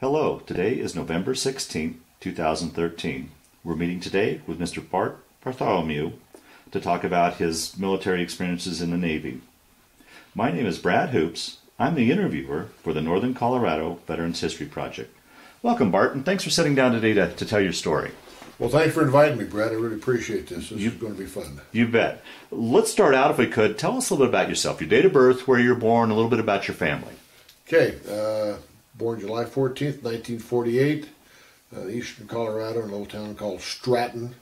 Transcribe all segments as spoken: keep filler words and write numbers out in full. Hello, today is November sixteenth, two thousand thirteen. We're meeting today with Mister Bart Bartholomew to talk about his military experiences in the Navy. My name is Brad Hoops. I'm the interviewer for the Northern Colorado Veterans History Project. Welcome, Bart, and thanks for sitting down today to, to tell your story. Well, thanks for inviting me, Brad. I really appreciate this. This you, is going to be fun. You bet. Let's start out, if we could. Tell us a little bit about yourself, your date of birth, where you were born, a little bit about your family. Okay. Uh, born July fourteenth, nineteen forty-eight, uh, eastern Colorado, in a little town called Stratton,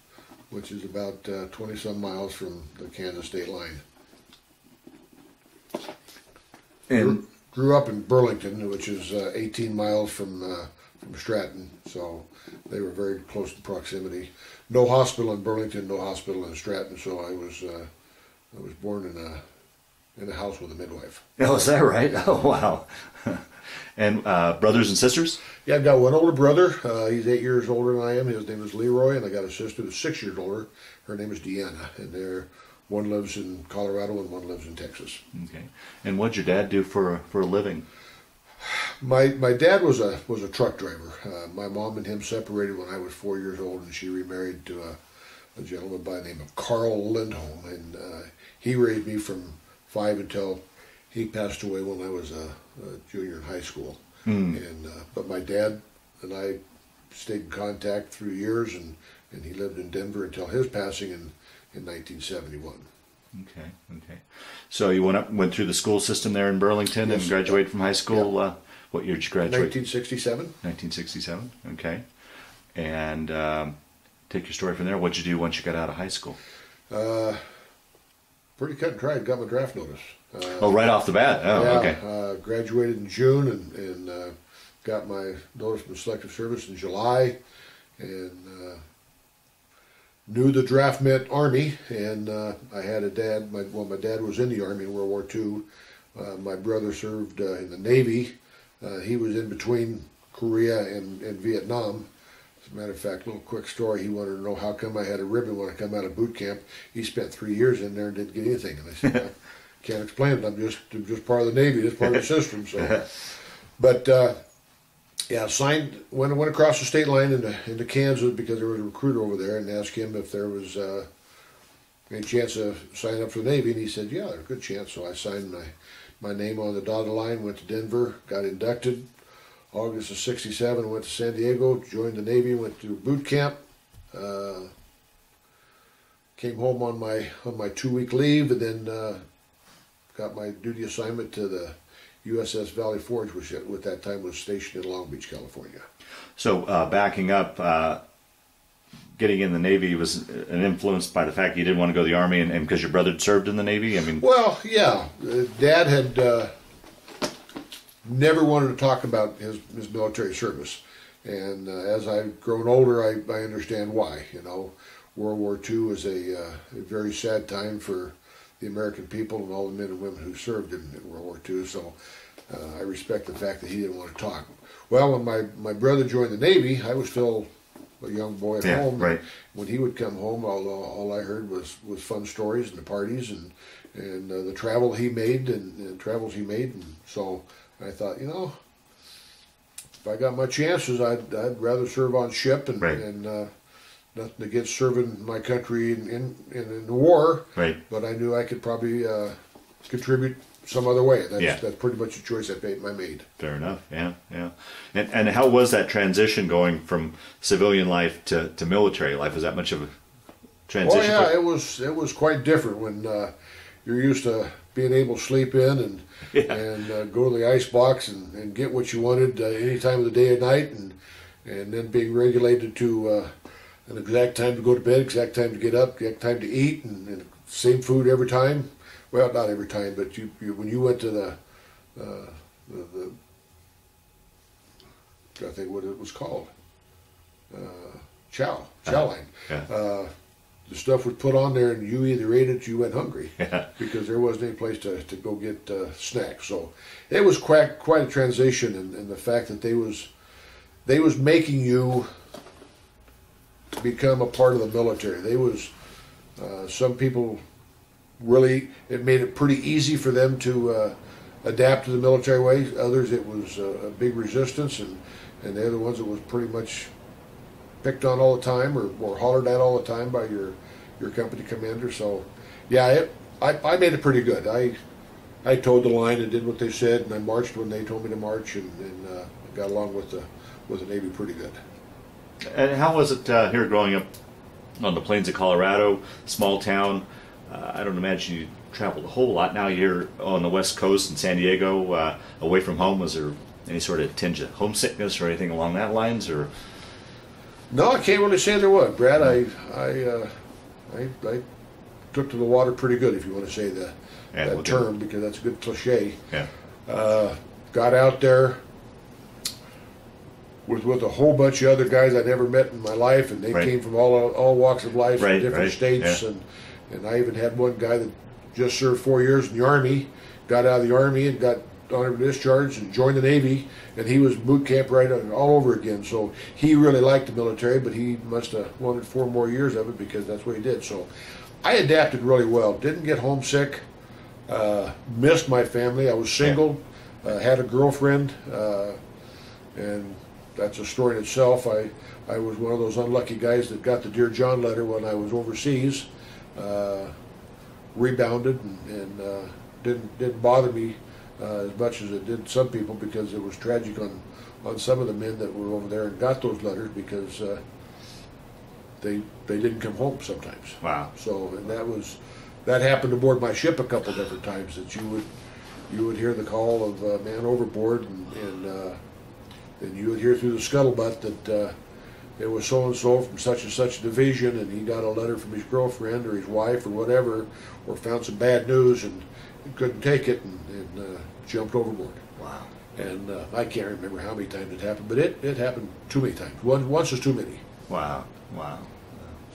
which is about uh, twenty-some miles from the Kansas state line. And grew, grew up in Burlington, which is uh, eighteen miles from, uh, from Stratton, so they were very close to proximity. No hospital in Burlington, no hospital in Stratton, so I was, uh, I was born in a, in a house with a midwife. Oh, is that right? Oh, wow. And uh, brothers and sisters? Yeah, I've got one older brother. Uh, he's eight years older than I am. His name is Leroy, and I got a sister who's six years older. Her name is Deanna, and they're, one lives in Colorado and one lives in Texas. Okay. And what'd your dad do for for a living? My my dad was a was a truck driver. Uh, my mom and him separated when I was four years old, and she remarried to a, a gentleman by the name of Carl Lindholm, and uh, he raised me from five until he passed away when I was a, a junior in high school. Mm. And uh, but my dad and I stayed in contact through years, and and he lived in Denver until his passing in in nineteen seventy-one. Okay, okay. So you went up, went through the school system there in Burlington, yes, and graduated from high school. Yeah. Uh, what year did you graduate? nineteen sixty-seven. nineteen sixty-seven, okay. And um, take your story from there. What did you do once you got out of high school? Uh, pretty cut and dried. Got my draft notice. Uh, oh, right off the bat. Oh, yeah, okay. Uh, graduated in June and, and uh, got my notice from Selective Service in July, and uh, knew the draft meant Army, and uh, I had a dad. My, well, my dad was in the Army in World War Two. Uh, my brother served uh, in the Navy. Uh, he was in between Korea and, and Vietnam. As a matter of fact, a little quick story. He wanted to know how come I had a ribbon when I come out of boot camp. He spent three years in there and didn't get anything. And I said, I can't explain it. I'm just, I'm just part of the Navy. Just part of the system. So, but uh, yeah, signed. Went went across the state line into into Kansas because there was a recruiter over there, and asked him if there was uh, any chance of signing up for the Navy. And he said, yeah, there's a good chance. So I signed my my name on the dotted line. Went to Denver, got inducted. August of sixty-seven, went to San Diego, joined the Navy, went to boot camp, uh, came home on my on my two-week leave, and then uh, got my duty assignment to the U S S Valley Forge, which at that time was stationed in Long Beach, California. So uh, backing up, uh, getting in the Navy was an influence by the fact you didn't want to go to the Army, and because your brother had served in the Navy? I mean, well, yeah. Dad had... Uh, never wanted to talk about his, his military service, and uh, as I've grown older, I, I understand why. You know, World War Two was a, uh, a very sad time for the American people and all the men and women who served in, in World War Two, so uh, I respect the fact that he didn't want to talk. Well, when my, my brother joined the Navy, I was still a young boy at yeah, home. Right. When he would come home, all, all I heard was, was fun stories and the parties and, and uh, the travel he made and, and travels he made, and so I thought, you know, if I got my chances, I'd, I'd rather serve on ship, and, right. and uh, nothing against serving my country in, in, in the war, right. but I knew I could probably uh, contribute some other way. That's, yeah. that's pretty much the choice I made, I made. Fair enough, yeah, yeah. And, and how was that transition going from civilian life to, to military life? Was that much of a transition? Oh, yeah, it was, it was quite different when uh, you're used to being able to sleep in and yeah. and uh, go to the icebox and, and get what you wanted uh, any time of the day or night, and and then being regulated to uh, an exact time to go to bed, exact time to get up, exact time to eat, and, and same food every time. Well, not every time, but you, you when you went to the, uh, the, the I think what it was called, uh, chow, chow line. Uh, yeah. uh, The stuff was put on there, and you either ate it or you went hungry yeah. because there wasn't any place to, to go get uh, snacks. So it was quite quite a transition, and, and the fact that they was they was making you become a part of the military. They was uh, some people really it made it pretty easy for them to uh, adapt to the military way. Others it was uh, a big resistance, and and they're the ones that was pretty much picked on all the time, or, or hollered at all the time by your your company commander. So, yeah, it, I I made it pretty good. I I towed the line and did what they said, and I marched when they told me to march, and, and uh, got along with the with the Navy pretty good. And how was it uh, here growing up on the plains of Colorado, small town? Uh, I don't imagine you traveled a whole lot. Now you're on the West Coast in San Diego, uh, away from home. Was there any sort of tinge of homesickness or anything along that lines, or? No, I can't really say there was, Brad. I I, uh, I I took to the water pretty good, if you want to say the, yeah, that we'll term, do. Because that's a good cliche. Yeah. Uh, got out there with with a whole bunch of other guys I never met in my life, and they right. came from all all walks of life, right, from different right. states, yeah. and and I even had one guy that just served four years in the Army, got out of the Army and got honorable discharge and joined the Navy, and he was boot camp right all over again. So he really liked the military, but he must have wanted four more years of it, because that's what he did. So I adapted really well. Didn't get homesick. Uh, missed my family. I was single. Uh, had a girlfriend, uh, and that's a story in itself. I I was one of those unlucky guys that got the Dear John letter when I was overseas. Uh, rebounded and, and uh, didn't didn't bother me Uh, as much as it did some people, because it was tragic on, on some of the men that were over there and got those letters, because uh, they they didn't come home sometimes. Wow. So, and that was that happened aboard my ship a couple different times, that you would you would hear the call of uh, man overboard, and and, uh, and you would hear through the scuttlebutt that uh, it was so and so from such and such division, and he got a letter from his girlfriend or his wife or whatever, or found some bad news and couldn't take it, and, and uh, jumped overboard. Wow. And uh, I can't remember how many times it happened, but it, it happened too many times. One, once is too many. Wow. Wow.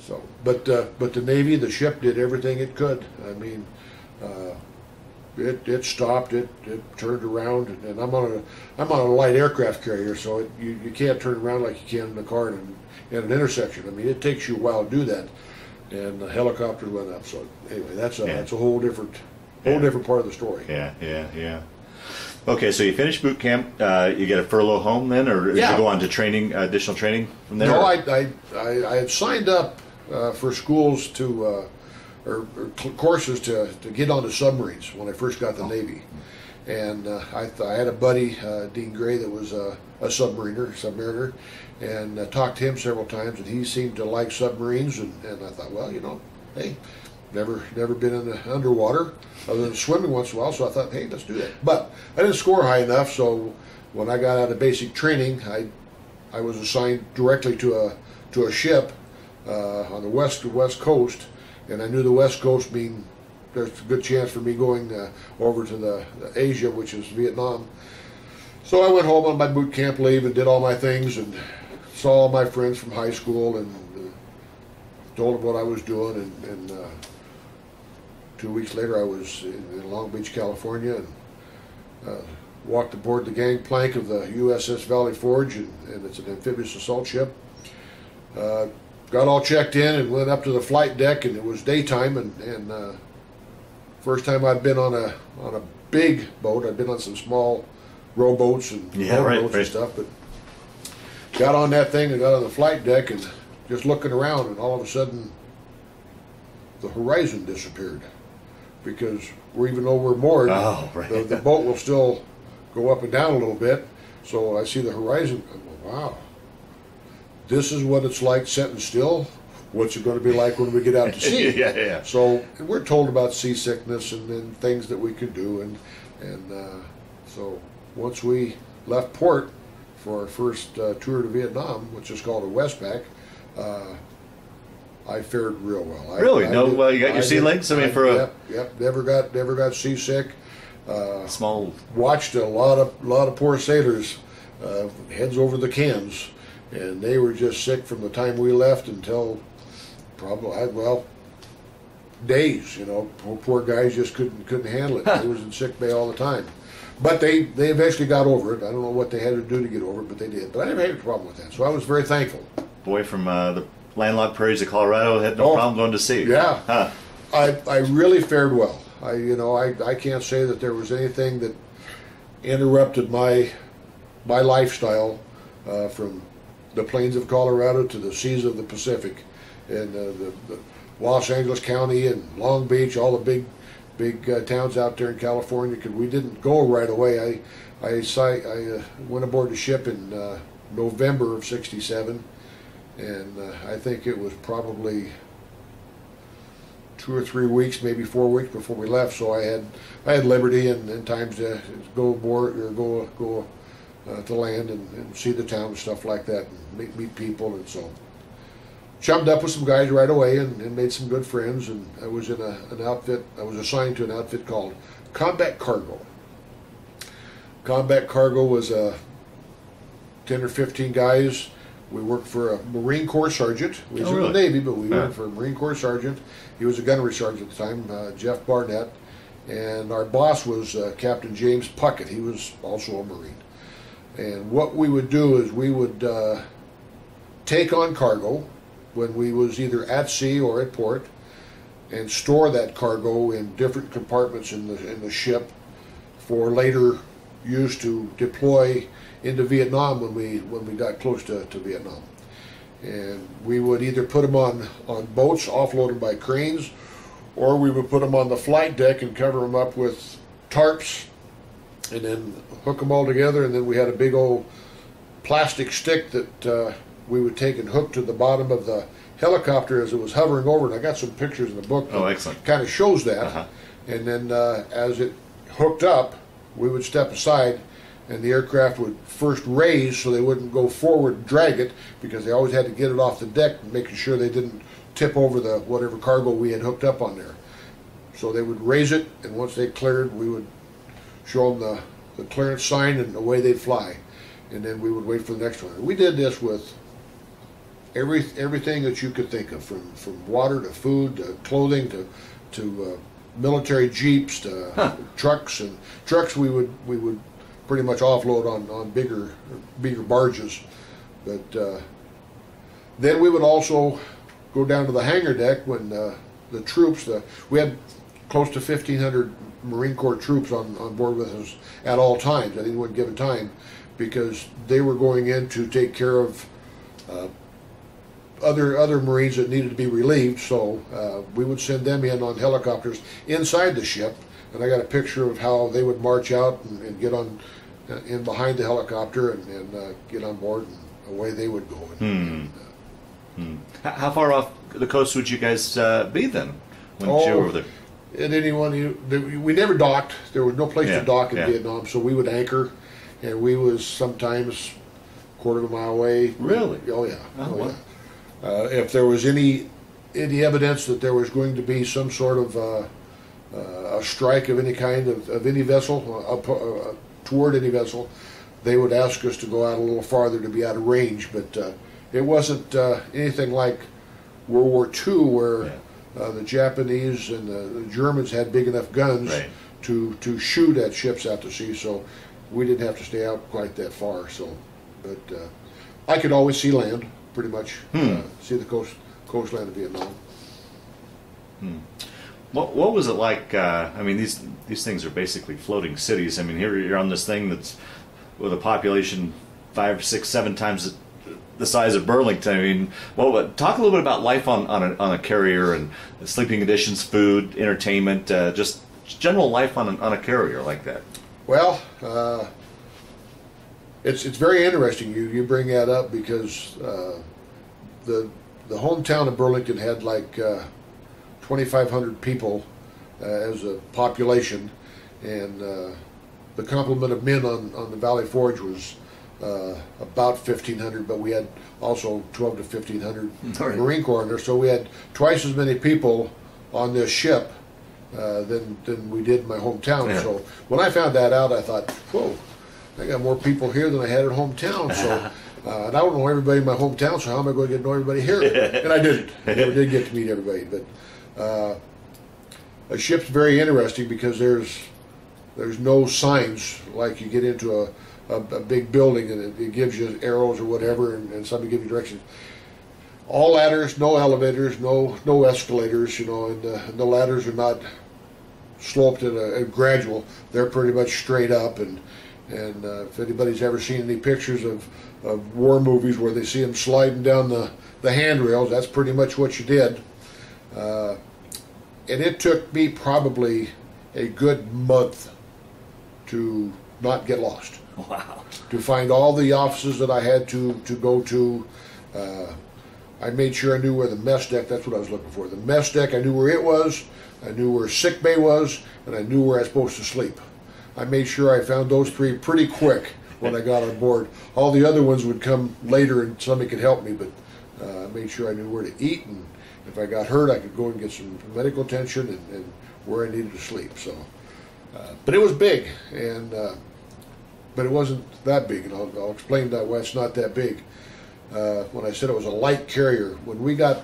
So, but uh, but the Navy, the ship did everything it could. I mean, uh, it it stopped, it it turned around, and, and I'm on a I'm on a light aircraft carrier, so it, you you can't turn around like you can in a car in, in an intersection. I mean, it takes you a while to do that, and the helicopter went up. So anyway, that's a yeah. that's a whole different. Yeah. Whole different part of the story. Yeah, yeah, yeah. Okay, so you finish boot camp. Uh, you get a furlough home then, or yeah. you go on to training, uh, additional training from there? No, I, I, I had signed up uh, for schools to, uh, or, or courses to, to get onto submarines when I first got to the oh. Navy. And uh, I, I had a buddy, uh, Dean Gray, that was uh, a submariner, submariner, and I talked to him several times, and he seemed to like submarines, and, and I thought, well, you know, hey, Never, never been in the underwater other than swimming once in a while, so I thought, hey, let's do that. But I didn't score high enough, so when I got out of basic training, I, I was assigned directly to a to a ship uh, on the west west coast, and I knew the west coast being there's a good chance for me going uh, over to the, the Asia, which is Vietnam. So I went home on my boot camp leave and did all my things and saw all my friends from high school and uh, told them what I was doing, and. and uh, Two weeks later, I was in Long Beach, California, and uh, walked aboard the gangplank of the U S S Valley Forge, and, and it's an amphibious assault ship. Uh, got all checked in and went up to the flight deck, and it was daytime, and, and uh, first time I'd been on a on a big boat. I'd been on some small rowboats and yeah, right, boats right. and stuff, but got on that thing and got on the flight deck and just looking around, and all of a sudden, the horizon disappeared. Because we're, even though we're moored, oh, right. the, the boat will still go up and down a little bit. So I see the horizon. I go, wow, this is what it's like sitting still. What's it going to be like when we get out to sea? yeah, yeah. So we're told about seasickness and, and things that we could do, and and uh, so once we left port for our first uh, tour to Vietnam, which is called a Westpac. Uh, I fared real well. I, really? I no, did, well, you got your I sea did, legs. I mean, I, for a yep, yep, never got, never got seasick. Uh, small. Watched a lot of, lot of poor sailors, uh, heads over the cans, and they were just sick from the time we left until probably, well, days. You know, poor, poor guys just couldn't, couldn't handle it. They was in sick bay all the time, but they, they eventually got over it. I don't know what they had to do to get over it, but they did. But I never had a problem with that, so I was very thankful. Boy from uh, the. landlocked prairies of Colorado had no oh, problem going to sea. Yeah, huh. I I really fared well. I you know I I can't say that there was anything that interrupted my my lifestyle uh, from the plains of Colorado to the seas of the Pacific, and uh, the, the Los Angeles County and Long Beach, all the big big uh, towns out there in California, because we didn't go right away. I, I, I uh, went aboard the ship in uh, November of sixty-seven, and uh, I think it was probably two or three weeks, maybe four weeks before we left, so I had I had liberty and, and time to go aboard or go go uh, to land and, and see the town and stuff like that, and meet, meet people, and so chummed up with some guys right away and, and made some good friends. And I was in a, an outfit, I was assigned to an outfit called Combat Cargo. Combat Cargo was uh, ten or fifteen guys. We worked for a Marine Corps sergeant. We was oh, really? in the Navy, but we yeah. worked for a Marine Corps sergeant. He was a gunnery sergeant at the time, uh, Jeff Barnett. And our boss was uh, Captain James Puckett. He was also a Marine. And what we would do is we would uh, take on cargo when we was either at sea or at port, and store that cargo in different compartments in the, in the ship for later use to deploy into Vietnam when we when we got close to, to Vietnam. And we would either put them on, on boats offloaded by cranes, or we would put them on the flight deck and cover them up with tarps and then hook them all together. And then we had a big old plastic stick that uh, we would take and hook to the bottom of the helicopter as it was hovering over. And I got some pictures in the book that oh, excellent. kind of shows that. Uh-huh. And then uh, as it hooked up, we would step aside, and the aircraft would first raise so they wouldn't go forward and drag it, because they always had to get it off the deck, making sure they didn't tip over the whatever cargo we had hooked up on there. So they would raise it, and once they cleared, we would show them the, the clearance sign, and away they'd fly. And then we would wait for the next one. We did this with every everything that you could think of, from, from water to food to clothing to, to uh, military jeeps to huh. trucks. And trucks we would we would pretty much offload on, on bigger bigger barges. But uh, then we would also go down to the hangar deck when uh, the troops, the, we had close to fifteen hundred Marine Corps troops on, on board with us at all times, at any one given time, because they were going in to take care of uh, other other Marines that needed to be relieved. So uh, we would send them in on helicopters inside the ship, and I got a picture of how they would march out and, and get on uh, in behind the helicopter and, and uh, get on board, and away they would go. And, hmm. and, uh, hmm. How far off the coast would you guys uh, be then when oh, you were there? At any one, you, we never docked. There was no place yeah. to dock in yeah. Vietnam, so we would anchor, and we was sometimes a quarter of a mile away. Really? Oh yeah. Oh, oh wow. yeah. Uh, if there was any any evidence that there was going to be some sort of uh, uh, a strike of any kind of, of any vessel uh, up, uh, toward any vessel, they would ask us to go out a little farther to be out of range. But uh, it wasn't uh, anything like World War Two, where yeah. uh, the Japanese and the, the Germans had big enough guns right. to to shoot at ships out to sea. So we didn't have to stay out quite that far. So, but uh, I could always see land. Pretty much, hmm. uh, see the coast, coastline of Vietnam. Hmm. What What was it like? Uh, I mean, these these things are basically floating cities. I mean, here you're on this thing that's with a population five, six, seven times the, the size of Burlington. I mean, well, talk a little bit about life on on a, on a carrier, and sleeping conditions, food, entertainment, uh, just general life on a, on a carrier like that. Well. Uh, It's it's very interesting you you bring that up, because uh, the the hometown of Burlington had like uh, twenty-five hundred people uh, as a population, and uh, the complement of men on on the Valley Forge was uh, about fifteen hundred, but we had also twelve to fifteen hundred Sorry. Marine Corps on there, so we had twice as many people on this ship uh, than than we did in my hometown. Yeah. So when I found that out, I thought, whoa. I got more people here than I had at hometown, so uh, and I don't know everybody in my hometown, so how am I going to get to know everybody here? And I didn't. I never did get to meet everybody, but uh, a ship's very interesting, because there's there's no signs like you get into a, a, a big building and it, it gives you arrows or whatever, and, and somebody gives you directions. All ladders, no elevators, no no escalators, you know, and the, and the ladders are not sloped at a, a gradual. They're pretty much straight up, and And uh, if anybody's ever seen any pictures of, of war movies where they see them sliding down the, the handrails, that's pretty much what you did. Uh, and it took me probably a good month to not get lost. Wow. To find all the offices that I had to, to go to. Uh, I made sure I knew where the mess deck, that's what I was looking for. The mess deck, I knew where it was, I knew where sick bay was, and I knew where I was supposed to sleep. I made sure I found those three pretty quick when I got on board. All the other ones would come later and somebody could help me, but uh, I made sure I knew where to eat, and if I got hurt, I could go and get some medical attention and, and where I needed to sleep. So, uh, but it was big, and uh, but it wasn't that big, and I'll, I'll explain that why it's not that big. Uh, when I said it was a light carrier, when we got,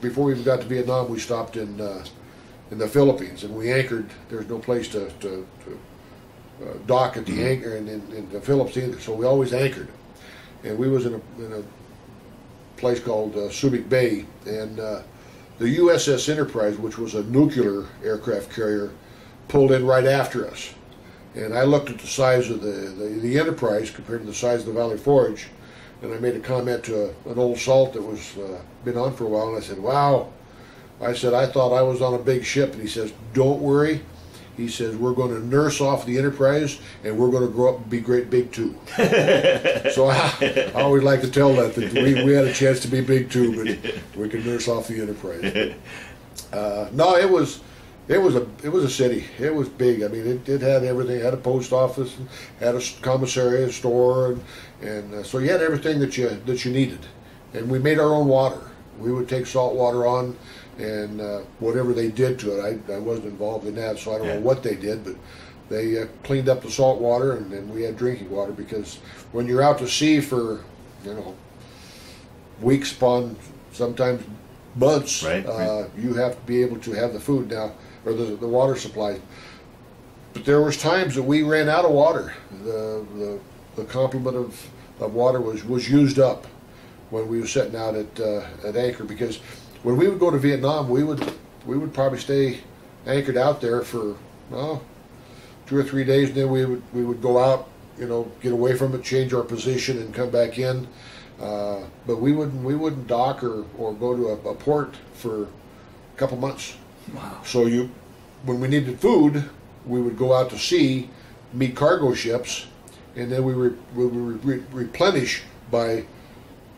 before we even got to Vietnam, we stopped in uh, in the Philippines, and we anchored. There's no place to, to, to uh, dock at the anchor in, in, in the Philippines either, so we always anchored. And we was in a, in a place called uh, Subic Bay, and uh, the U S S Enterprise, which was a nuclear aircraft carrier, pulled in right after us. And I looked at the size of the, the, the Enterprise compared to the size of the Valley Forge, and I made a comment to a, an old salt that was uh, been on for a while, and I said, wow. I said, I thought I was on a big ship. And he says, don't worry. He says, we're going to nurse off the Enterprise, and we're going to grow up and be great big too. So I, I always like to tell that, that we, we had a chance to be big too, but we could nurse off the Enterprise. But, uh, no, it was... It was a it was a city. It was big. I mean, it, it had everything. It had a post office, and had a commissary, a store, and and uh, so you had everything that you that you needed. And we made our own water. We would take salt water on, and uh, whatever they did to it, I I wasn't involved in that, so I don't yeah. know what they did, but they uh, cleaned up the salt water, and, and we had drinking water, because when you're out to sea for, you know, weeks upon sometimes months, right, uh, right. you have to be able to have the food now. Or the, the water supply. But there was times that we ran out of water. The the, the complement of, of water was, was used up when we were setting out at uh, at anchor, because when we would go to Vietnam, we would we would probably stay anchored out there for well two or three days, and then we would we would go out, you know, get away from it, change our position, and come back in. Uh, but we wouldn't we wouldn't dock or, or go to a, a port for a couple months. Wow. So you, when we needed food, we would go out to sea, meet cargo ships, and then we would re re re replenish by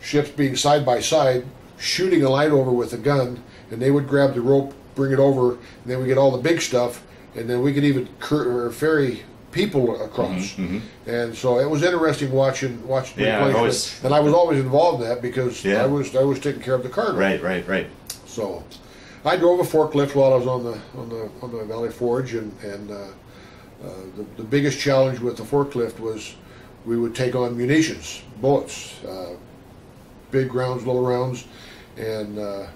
ships being side by side, shooting a light over with a gun, and they would grab the rope, bring it over, and then we get all the big stuff, and then we could even cur or ferry people across. Mm-hmm, mm-hmm. And so it was interesting watching watching. Yeah, I always, and I was always involved in that, because yeah. I was I was taking care of the cargo. Right, right, right. So. I drove a forklift while I was on the on the on the Valley Forge, and and uh, uh, the, the biggest challenge with the forklift was we would take on munitions, bullets, uh, big rounds, little rounds, and uh,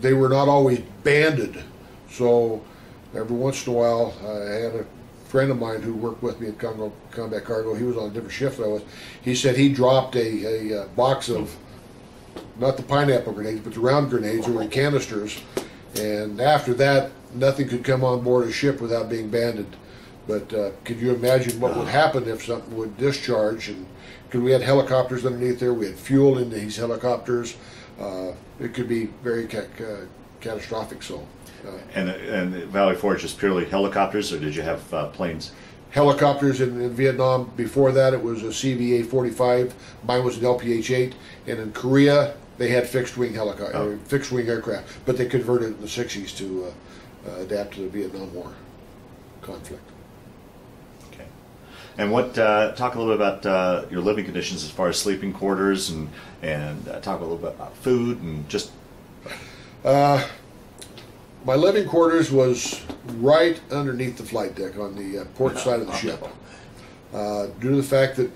they were not always banded. So every once in a while, I had a friend of mine who worked with me at Congo, Combat Cargo. He was on a different shift than I was. He said he dropped a a, a box of. Not the pineapple grenades, but the round grenades that were in canisters. And after that, nothing could come on board a ship without being banded. But uh, could you imagine what would happen if something would discharge? And because we had helicopters underneath there, we had fuel in these helicopters. Uh, it could be very ca uh, catastrophic. So. Uh, and and Valley Forge is purely helicopters, or did you have uh, planes? Helicopters in, in Vietnam. Before that, it was a C V A forty-five. Mine was an L P H eight, and in Korea. They had fixed wing helicopter, oh. fixed wing aircraft, but they converted in the sixties to uh, uh, adapt to the Vietnam War conflict. Okay. And what? Uh, talk a little bit about uh, your living conditions as far as sleeping quarters, and and uh, talk a little bit about food and just. Uh, my living quarters was right underneath the flight deck on the uh, port side of the ship. Uh, due to the fact that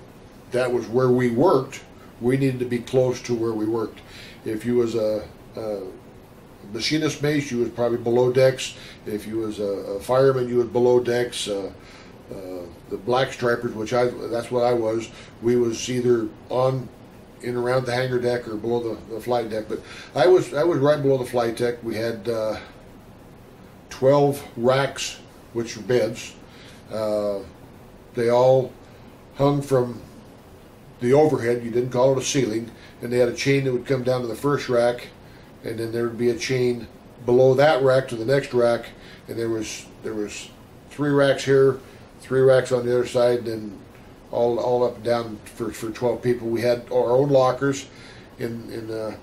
that was where we worked, we needed to be close to where we worked. If you was a, a machinist mate, you was probably below decks. If you was a, a fireman, you was below decks. Uh, uh, the black stripers, which I, that's what I was, we was either on, in around the hangar deck or below the, the flight deck. But I was, I was right below the flight deck. We had uh, twelve racks, which were beds. Uh, They all hung from the overhead. You didn't call it a ceiling. And they had a chain that would come down to the first rack, and then there would be a chain below that rack to the next rack. And there was there was three racks here, three racks on the other side, and then all all up and down for, for twelve people. We had our own lockers. In in the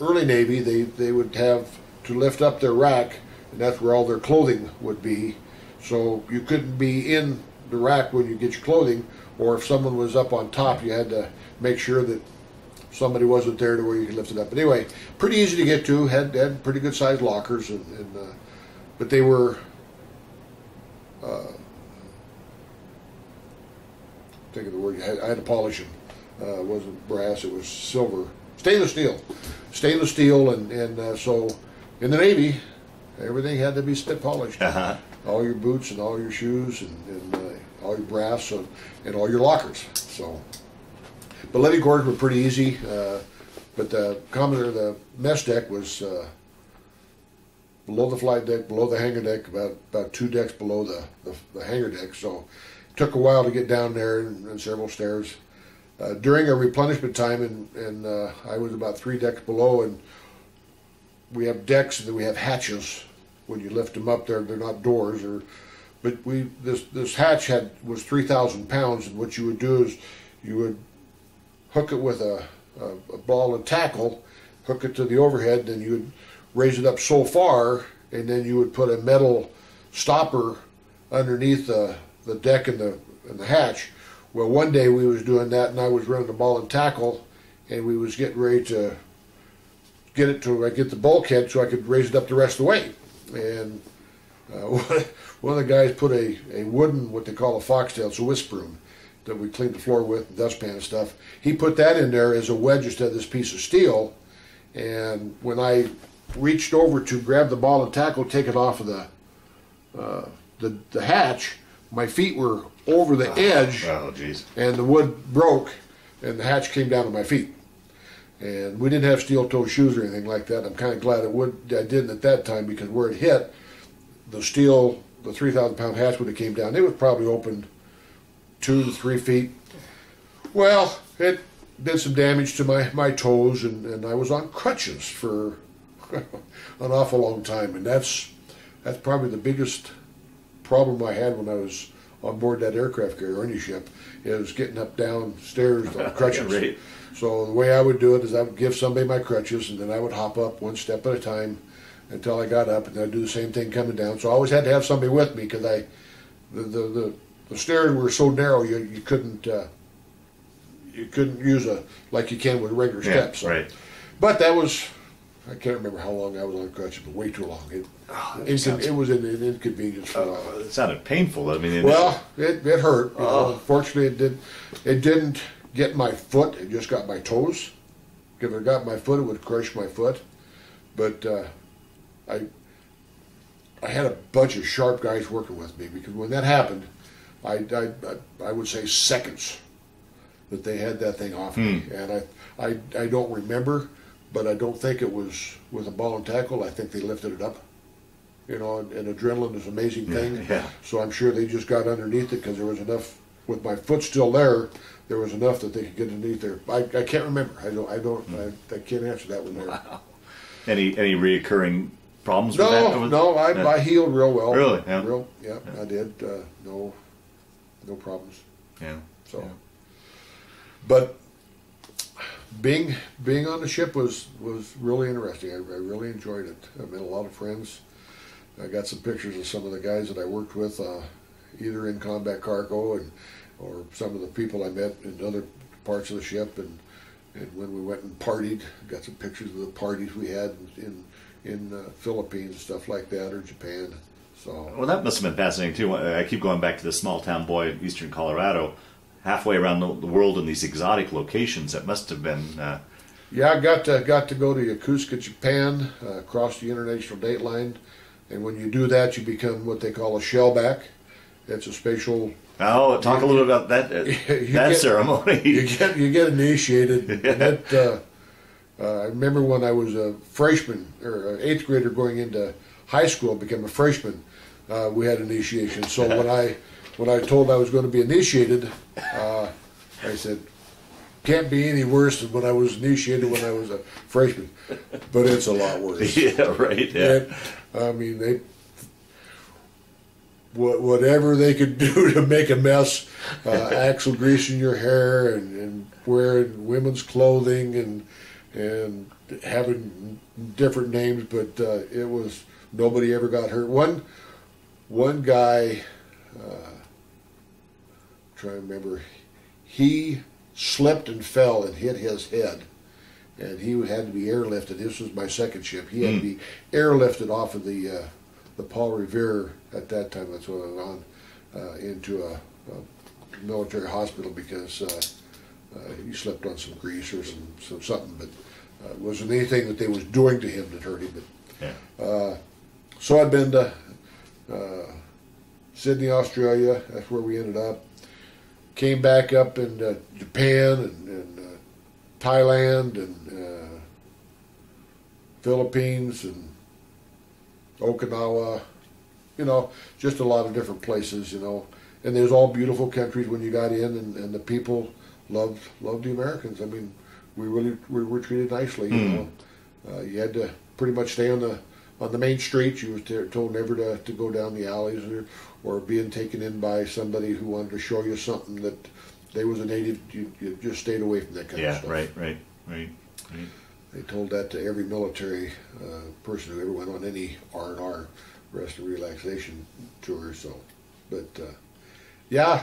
early Navy, they they would have to lift up their rack, and that's where all their clothing would be. So you couldn't be in the rack when you get your clothing, or if someone was up on top, you had to make sure that somebody wasn't there to where you could lift it up. But anyway, pretty easy to get to. Had had pretty good sized lockers, and, and uh, but they were. Uh, think of the word. I had, I had to polish them. Uh, it wasn't brass. It was silver, stainless steel, stainless steel, and and uh, so in the Navy, everything had to be spit polished. Uh-huh. All your boots and all your shoes and, and uh, all your brass and, and all your lockers. So, but levee cords were pretty easy. Uh, but the commander, the mess deck was uh, below the flight deck, below the hangar deck, about about two decks below the the, the hangar deck. So, it took a while to get down there and, and several stairs. Uh, during a replenishment time, and, and uh, I was about three decks below, and we have decks and then we have hatches. When you lift them up, they're they're not doors, or but we this this hatch had was three thousand pounds, and what you would do is you would hook it with a, a, a ball of tackle, hook it to the overhead, then you would raise it up so far, and then you would put a metal stopper underneath the the deck and the and the hatch. Well, one day we was doing that, and I was running the ball and tackle, and we was getting ready to get it to I get the bulkhead so I could raise it up the rest of the way. And uh, one of the guys put a, a wooden, what they call a foxtail, it's a whisk broom that we cleaned the floor with, dustpan and stuff. He put that in there as a wedge instead of this piece of steel. And when I reached over to grab the ball and tackle, take it off of the uh, the, the hatch, my feet were over the oh, edge, oh, geez. And the wood broke, and the hatch came down to my feet. And we didn't have steel-toe shoes or anything like that. I'm kind of glad it would, I didn't at that time, because where it hit, the steel, the three thousand pound hatch would have came down. It was probably open two to three feet. Well, it did some damage to my, my toes, and, and I was on crutches for an awful long time. And that's, that's probably the biggest problem I had when I was on board that aircraft carrier or any ship, is getting up downstairs on crutches. So the way I would do it is I would give somebody my crutches, and then I would hop up one step at a time until I got up, and then I'd do the same thing coming down. So I always had to have somebody with me, because I, the, the the the stairs were so narrow you you couldn't uh, you couldn't use a like you can with regular yeah, steps. So. Right. But that was, I can't remember how long I was on crutches, but way too long. It oh, it, sounds, it was an, an inconvenience for a while. Uh, it sounded painful. I mean, it well, it it hurt. You oh. know, unfortunately, it did. It didn't. Get my foot, it just got my toes. If it got my foot, it would crush my foot. But uh, I I had a bunch of sharp guys working with me, because when that happened, I, I, I would say seconds that they had that thing off hmm. me. And I, I, I don't remember, but I don't think it was with a ball and tackle. I think they lifted it up. You know, and, and adrenaline is an amazing thing. Yeah. So I'm sure they just got underneath it, because there was enough, with my foot still there, there was enough that they could get underneath there. I, I can't remember. I don't. I don't. I, I can't answer that one there. Wow. Any any reoccurring problems? No, with that? Was, no. I, that, I healed real well. Really? Yeah. Real, yeah, yeah. I did. Uh, no, no problems. Yeah. So, yeah. But being being on the ship was was really interesting. I, I really enjoyed it. I made a lot of friends. I got some pictures of some of the guys that I worked with, uh, either in Combat Cargo and. Or some of the people I met in other parts of the ship, and and when we went and partied, got some pictures of the parties we had in in uh, Philippines, stuff like that, or Japan. So well, that must have been fascinating too. I keep going back to this small town boy in eastern Colorado, halfway around the world in these exotic locations. That must have been. Uh... Yeah, I got to, got to go to Yokosuka, Japan, uh, across the international date line, and when you do that, you become what they call a shellback. It's a spatial. Oh, talk you, a little about that uh, that get, ceremony. you get you get initiated. Yeah. That, uh, uh, I remember when I was a freshman or an eighth grader going into high school, became a freshman. Uh, we had initiation. So when I when I told I was going to be initiated, uh, I said, can't be any worse than when I was initiated when I was a freshman. But it's a lot worse. Yeah, right. Yeah. And, I mean, they wh whatever they could do to make a mess, uh, axle greasing your hair and, and wearing women's clothing and and having different names, but uh, it was, nobody ever got hurt. One, one guy, uh, I'm trying to remember, he slipped and fell and hit his head, and he had to be airlifted. This was my second ship. He had mm. to be airlifted off of the uh, the Paul Revere at that time. That's what I was on, uh, into a, a military hospital because uh, uh, he slipped on some grease or some, some something, but uh, it wasn't anything that they was doing to him that hurt him. But yeah. uh, so I'd been to uh, Sydney, Australia. That's where we ended up. Came back up in uh, Japan and, and uh, Thailand and uh, Philippines and Okinawa, you know, just a lot of different places, you know. And they was all beautiful countries when you got in, and, and the people loved loved the Americans. I mean, we really we were treated nicely. You mm. know, uh, you had to pretty much stay on the on the main street. You were told never to to go down the alleys or. or being taken in by somebody who wanted to show you something that they was a native, you, you just stayed away from that kind yeah, of stuff. Yeah, right, right, right, right. They told that to every military uh, person who ever went on any R and R, rest and relaxation tour. So, but uh, yeah,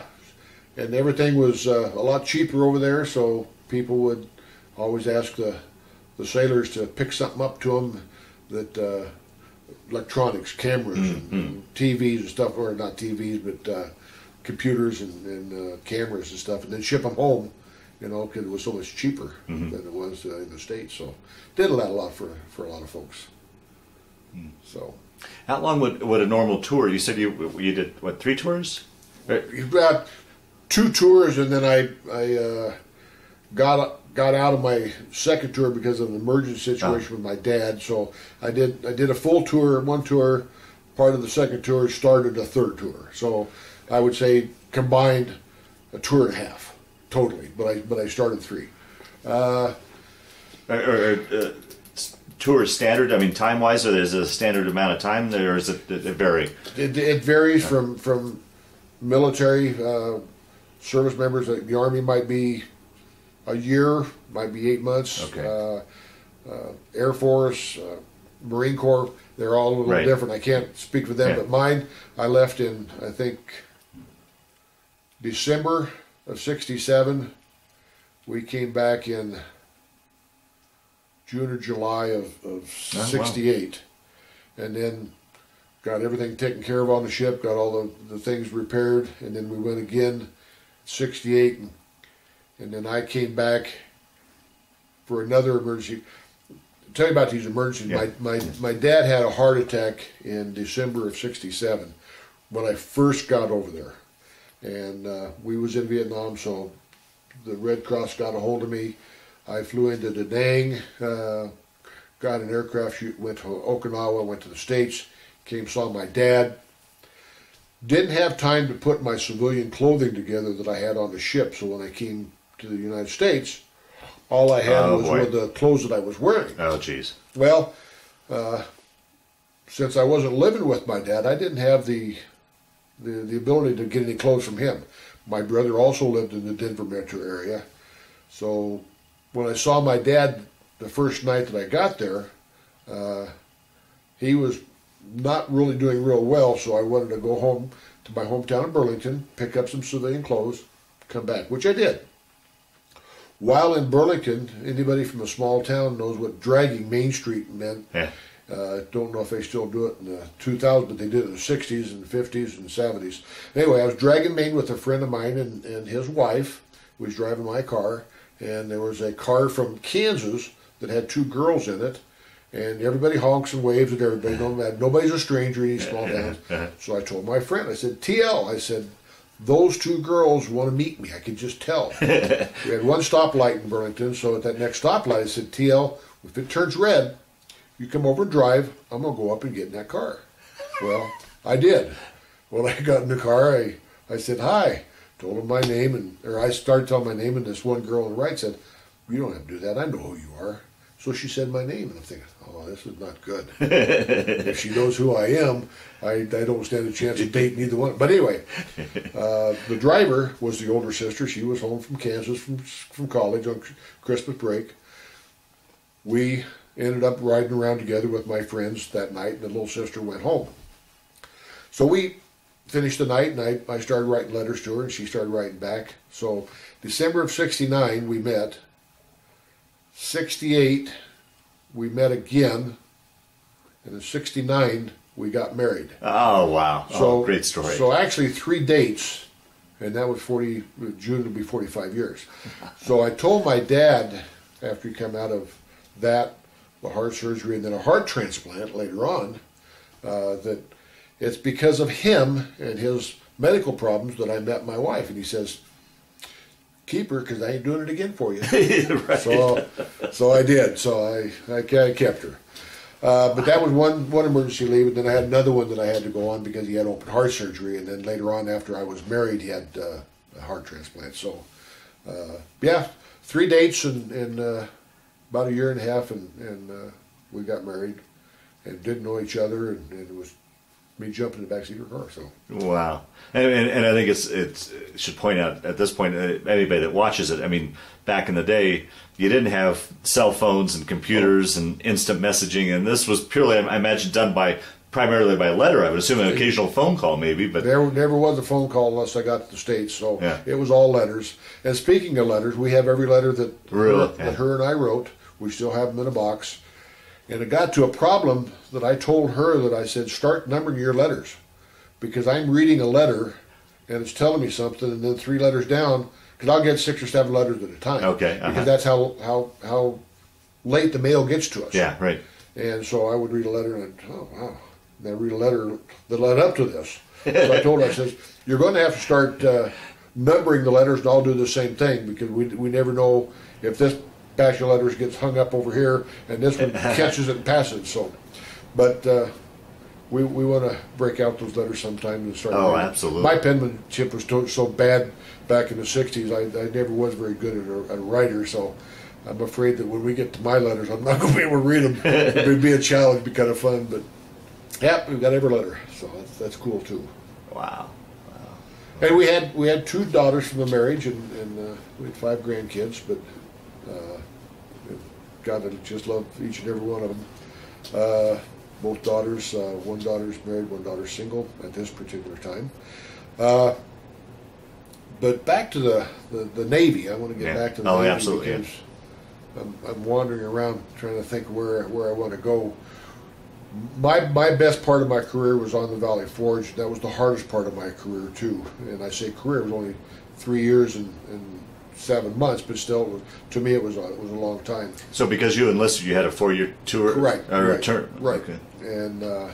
and everything was uh, a lot cheaper over there, so people would always ask the, the sailors to pick something up to them that... Uh, electronics, cameras, mm-hmm. and T Vs and stuff, or not T Vs, but uh, computers and, and uh, cameras and stuff, and then ship them home, you know, because it was so much cheaper mm-hmm. than it was uh, in the States. So did that a lot for, for a lot of folks. Mm. So, how long would, would a normal tour, you said you, you did, what, three tours? You got two tours, and then I, I uh, got up. Got out of my second tour because of an emergency situation oh. with my dad, so I did I did a full tour, one tour, part of the second tour, started a third tour. So I would say combined a tour and a half totally, but I but I started three. Uh, are, are, uh, tours standard? I mean, time wise, or is it a standard amount of time, or is it, it, it vary? It, it varies yeah. from from military uh, service members. The Army might be a year, might be eight months. Okay. Uh, uh, Air Force, uh, Marine Corps, they're all a little right. different. I can't speak for them, yeah. but mine, I left in, I think, December of sixty-seven. We came back in June or July of, of sixty-eight. Oh, wow. And then got everything taken care of on the ship, got all the, the things repaired, and then we went again sixty-eight. And And then I came back for another emergency. I'll tell you about these emergencies. Yeah. My, my, my dad had a heart attack in December of sixty-seven when I first got over there. And uh, we was in Vietnam, so the Red Cross got a hold of me. I flew into Da Nang, uh, got an aircraft chute, went to Okinawa, went to the States, came, saw my dad. Didn't have time to put my civilian clothing together that I had on the ship, so when I came to the United States, all I had oh, was boy. the clothes that I was wearing. Oh, jeez. Well, uh, since I wasn't living with my dad, I didn't have the, the the ability to get any clothes from him. My brother also lived in the Denver metro area, so when I saw my dad the first night that I got there, uh, he was not really doing real well, so I wanted to go home to my hometown in Burlington, pick up some civilian clothes, come back, which I did. While in Burlington, anybody from a small town knows what dragging Main Street meant. Yeah. Uh, don't know if they still do it in the two thousands, but they did it in the sixties and fifties and seventies. Anyway, I was dragging Main with a friend of mine and, and his wife was driving my car, and there was a car from Kansas that had two girls in it, and everybody honks and waves at everybody. No matter, nobody's a stranger in these small towns. So I told my friend, I said, T L, I said, those two girls want to meet me. I could just tell. We had one stoplight in Burlington, so at that next stoplight, I said, T L, if it turns red, you come over and drive. I'm going to go up and get in that car. Well, I did. When I got in the car, I, I said, hi. Told him my name, and or I started telling my name, and this one girl on the right said, you don't have to do that. I know who you are. So she said my name, and I'm thinking, oh, this is not good. If she knows who I am, I, I don't stand a chance of dating either one. But anyway, uh, the driver was the older sister. She was home from Kansas from, from college on Christmas break. We ended up riding around together with my friends that night, and the little sister went home. So we finished the night, and I, I started writing letters to her, and she started writing back. So December of sixty-nine, we met. sixty-eight, we met again, and in sixty-nine, we got married. Oh, wow. So, oh, great story. So actually three dates, and that was forty, June would be forty-five years. So I told my dad, after he came out of that, the heart surgery, and then a heart transplant later on, uh, that it's because of him and his medical problems that I met my wife. And he says, keep her, because I ain't doing it again for you. Right. So, so I did. So I, I, I kept her. Uh, but that was one one emergency leave, and then I had another one that I had to go on because he had open heart surgery, and then later on, after I was married, he had uh, a heart transplant. So, uh, yeah, three dates and, and uh, about a year and a half, and, and uh, we got married, and didn't know each other, and, and it was me jumping in the backseat of her car. So wow, and, and and I think it's it's it should point out at this point, anybody that watches it, I mean, back in the day, you didn't have cell phones and computers and instant messaging, and this was purely, I imagine, done by primarily by letter. I would assume an occasional phone call, maybe, but there never was a phone call unless I got to the States. So yeah, it was all letters. And speaking of letters, we have every letter that really? her, yeah. that her and I wrote. We still have them in a box. And it got to a problem that I told her that I said, start numbering your letters, because I'm reading a letter and it's telling me something, and then three letters down, because I'll get six or seven letters at a time. Okay. Uh-huh. Because that's how, how, how late the mail gets to us. Yeah, right. And so I would read a letter, and I'd, oh, wow. And I'd read a letter that led up to this. So I told her, I says, you're going to have to start uh, numbering the letters, and I'll do the same thing, because we, we never know if this batch of letters gets hung up over here, and this one catches it and passes. So, but uh, we we want to break out those letters sometime and start. Oh, writing. Absolutely. My penmanship was so bad back in the sixties. I, I never was very good at a, at a writer, so I'm afraid that when we get to my letters, I'm not going to be able to read them. It would be a challenge, be kind of fun, but yeah, we've got every letter, so that's, that's cool too. Wow. Wow. And we had we had two daughters from the marriage, and, and uh, we had five grandkids, but. Uh, God, I just love each and every one of them. Uh, both daughters, uh, one daughter's married, one daughter's single at this particular time. Uh, but back to the, the, the Navy. I want to get yeah. back to the oh, Navy. Oh, absolutely. Yeah. I'm, I'm wandering around trying to think where where I want to go. My, my best part of my career was on the Valley Forge. That was the hardest part of my career, too. And I say career, it was only three years and, and seven months, but still, to me, it was a, it was a long time. So, because you enlisted, you had a four-year tour, right? Or right, a term, right? Okay. And uh,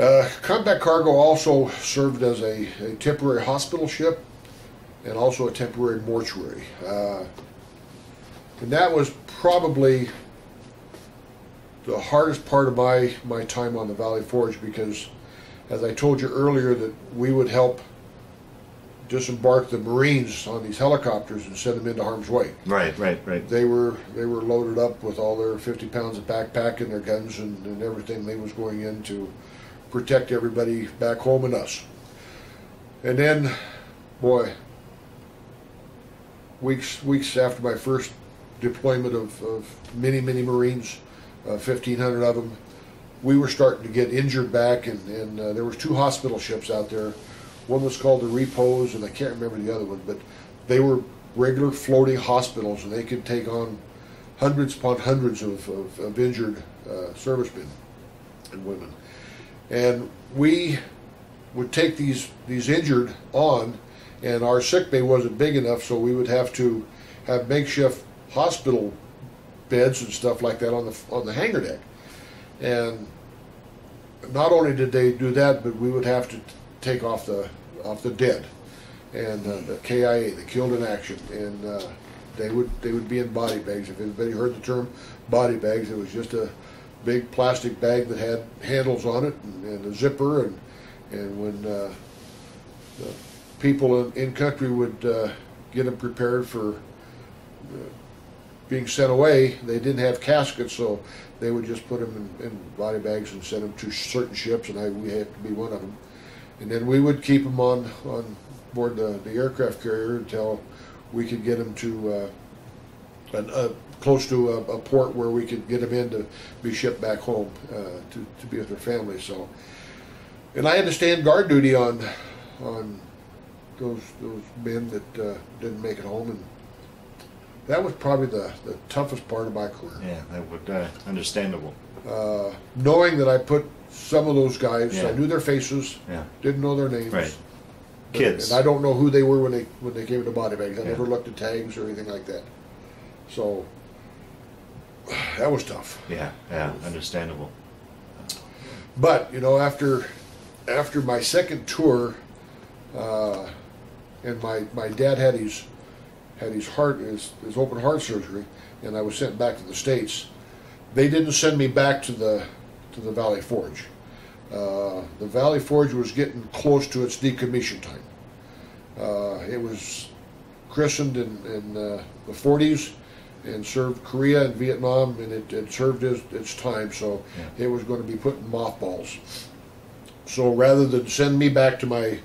uh, Combat Cargo also served as a, a temporary hospital ship, and also a temporary mortuary. Uh, and that was probably the hardest part of my my time on the Valley Forge, because, as I told you earlier, that we would help disembark the Marines on these helicopters and send them into harm's way. Right, right, right. They were they were loaded up with all their fifty pounds of backpack and their guns and, and everything they was going in to protect everybody back home and us. And then, boy, weeks weeks after my first deployment of, of many, many Marines, uh, fifteen hundred of them, we were starting to get injured back, and, and uh, there was two hospital ships out there. One was called the Repos, and I can't remember the other one, but they were regular floating hospitals, and they could take on hundreds upon hundreds of, of, of injured uh, servicemen and women. And we would take these, these injured on, and our sick bay wasn't big enough, so we would have to have makeshift hospital beds and stuff like that on the, on the hangar deck. And not only did they do that, but we would have to take off the off the dead, and uh, the K I A, the killed in action, and uh, they would they would be in body bags. If anybody heard the term body bags, it was just a big plastic bag that had handles on it and, and a zipper, and and when uh, the people in, in country would uh, get them prepared for uh, being sent away. They didn't have caskets, so they would just put them in, in body bags and send them to certain ships, and I, we had to be one of them. And then we would keep them on, on board the, the aircraft carrier until we could get them to uh, an, uh, close to a, a port where we could get them in to be shipped back home uh, to, to be with their family. So, and I had to stand guard duty on on those those men that uh, didn't make it home, and that was probably the, the toughest part of my career. Yeah, that would uh, understandable. Uh, knowing that I put some of those guys, yeah. I knew their faces, yeah. didn't know their names. Right. But, kids. And I don't know who they were when they when they came in the body bags. I yeah. never looked at tags or anything like that. So that was tough. Yeah, yeah, was, understandable. But you know, after after my second tour, uh, and my my dad had his had his heart his, his open heart surgery, and I was sent back to the States. They didn't send me back to the to the Valley Forge. Uh, the Valley Forge was getting close to its decommission time. Uh, it was christened in, in uh, the forties and served Korea and Vietnam, and it, it served its, its time, so yeah. it was going to be put in mothballs. So rather than send me back to my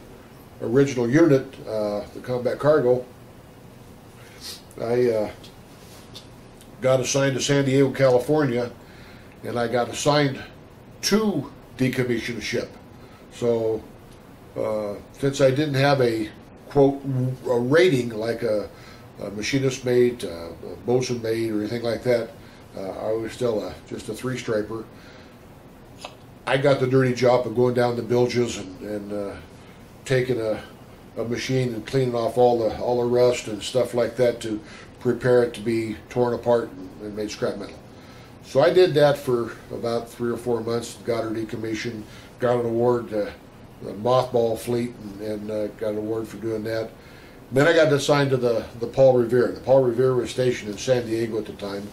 original unit, uh, the Combat Cargo, I uh, got assigned to San Diego, California, and I got assigned to decommission a ship. So uh, since I didn't have a quote a rating like a, a machinist mate, a, a bosun mate, or anything like that, uh, I was still a, just a three-striper. I got the dirty job of going down the bilges and, and uh, taking a, a machine and cleaning off all the all the rust and stuff like that to prepare it to be torn apart and, and made scrap metal. So I did that for about three or four months. Got her decommissioned, got an award to the mothball fleet, and, and uh, got an award for doing that. Then I got assigned to the, the Paul Revere. The Paul Revere was stationed in San Diego at the time,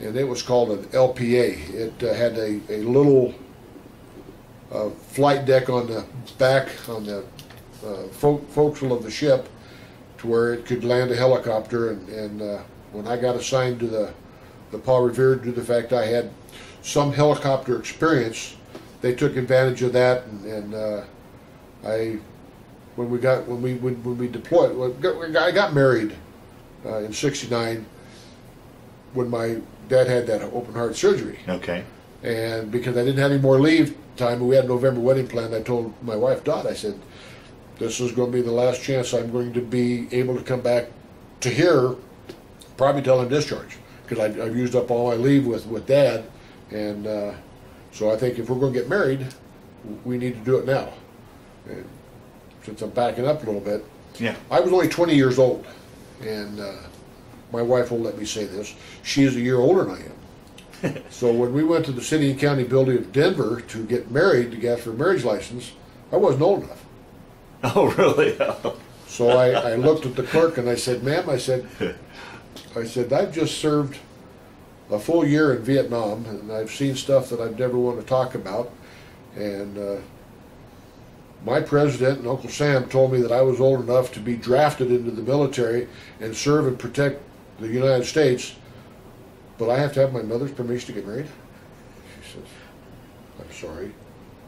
and it was called an L P A. It uh, had a, a little uh, flight deck on the back, on the uh, fo forecastle of the ship, to where it could land a helicopter. And, and uh, when I got assigned to the, the Paul Revere, due to the fact I had some helicopter experience, they took advantage of that, and, and uh, I, when we got when we when, when we deployed, when got, I got married uh, in sixty-nine when my dad had that open heart surgery. Okay. And because I didn't have any more leave time, we had a November wedding planned. I told my wife Dot, I said, "This is going to be the last chance I'm going to be able to come back to here, probably till I'm discharged, because I've used up all my leave with with Dad, and." Uh, So I think if we're going to get married, we need to do it now. And since I'm backing up a little bit, yeah. I was only twenty years old, and uh, my wife will let me say this. She is a year older than I am. So when we went to the city and county building of Denver to get married, to get for a marriage license, I wasn't old enough. Oh, really? Oh. So I, I looked at the clerk and I said, "Ma'am," I said, I said, "I've just served a full year in Vietnam, and I've seen stuff that I'd never want to talk about, and uh, my president and Uncle Sam told me that I was old enough to be drafted into the military and serve and protect the United States, but I have to have my mother's permission to get married?" She says, "I'm sorry,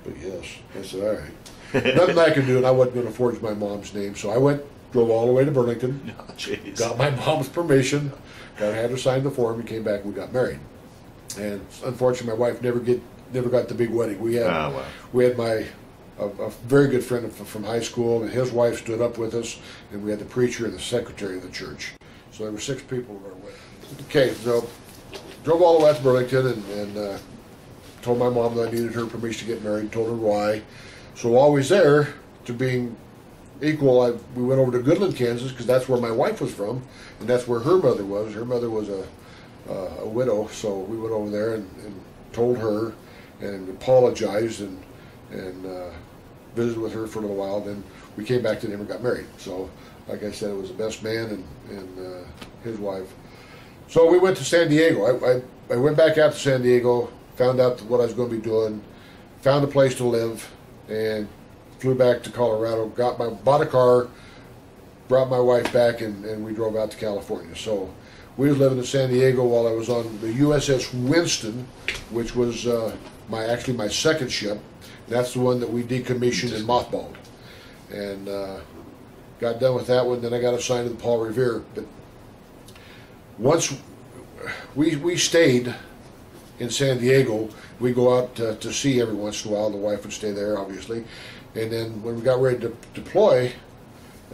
but yes." I said, "All right." Nothing I could do, and I wasn't going to forge my mom's name, so I went, drove all the way to Burlington, oh, geez. Got my mom's permission, I had her sign the form, and came back, and we got married. And unfortunately, my wife never get never got the big wedding. We had oh, wow. we had my a, a very good friend from high school, and his wife stood up with us, and we had the preacher and the secretary of the church. So there were six people at our wedding. Okay, so drove all the way to Burlington, and, and uh, told my mom that I needed her permission to get married. Told her why. So while we was there, to being equal, I, we went over to Goodland, Kansas, because that's where my wife was from, and that's where her mother was. Her mother was a, uh, a widow, so we went over there and, and told her and apologized and, and uh, visited with her for a little while. Then we came back to them and got married. So, like I said, it was the best man and, and uh, his wife. So we went to San Diego. I, I, I went back out to San Diego, found out what I was going to be doing, found a place to live, and flew back to Colorado, got my, bought a car, brought my wife back, and, and we drove out to California. So we was living in San Diego while I was on the U S S Winston, which was uh, my actually my second ship. That's the one that we decommissioned and mothballed. And uh, got done with that one. Then I got assigned to the Paul Revere. But once we, we stayed in San Diego, we go out to, to sea every once in a while. The wife would stay there, obviously. And then when we got ready to deploy,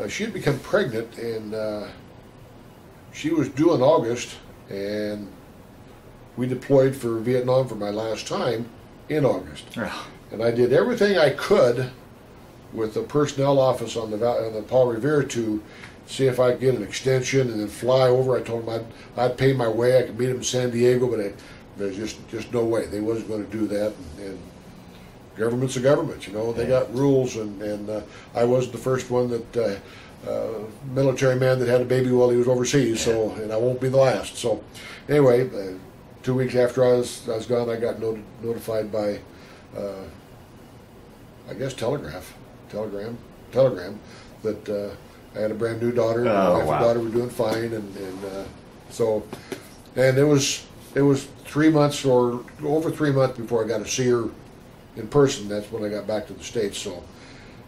uh, she had become pregnant, and uh, she was due in August, and we deployed for Vietnam for my last time in August. Oh. And I did everything I could with the personnel office on the, on the Paul Revere to see if I could get an extension and then fly over. I told them I'd, I'd pay my way. I could meet them in San Diego, but I, there's just, just no way. They wasn't going to do that. And, and government's a government, you know. They got rules, and, and uh, I wasn't the first one that... Uh, Uh, military man that had a baby while he was overseas, so, and I won't be the last. So anyway, uh, two weeks after I was, I was gone, I got not notified by uh, I guess telegraph telegram telegram that uh, I had a brand new daughter. And oh, my wife wow. and daughter were doing fine, and, and uh, so and it was it was three months or over three months before I got to see her in person. That's when I got back to the States. So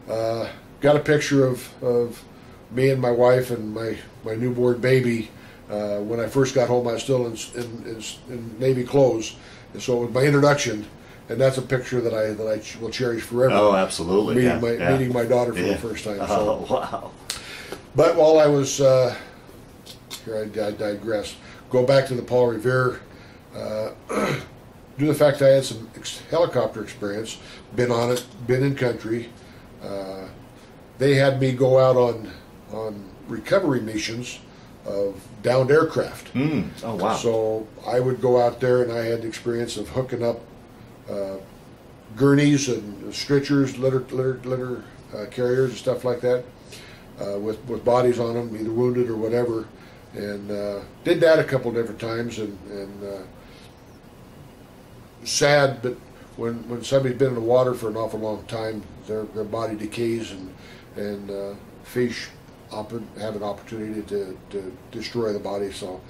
uh, got a picture of, of me and my wife and my, my newborn baby. Uh, when I first got home, I was still in, in, in, in Navy clothes, and so it was my introduction, and that's a picture that I that I ch will cherish forever. Oh, absolutely! Meeting, yeah, my, yeah. meeting my daughter for yeah. the first time. So. Oh, wow! But while I was uh, here, I, I digress. Go back to the Paul Revere. Uh, due to the fact that I had some ex helicopter experience, been on it, been in country, uh, they had me go out on. on recovery missions of downed aircraft. Mm. Oh, wow. So I would go out there, and I had the experience of hooking up uh, gurneys and stretchers, litter, litter, litter uh, carriers and stuff like that uh, with, with bodies on them, either wounded or whatever. And uh, did that a couple different times, and, and uh, sad, but when, when somebody's been in the water for an awful long time, their, their body decays, and, and uh, fish have an opportunity to, to destroy the body. So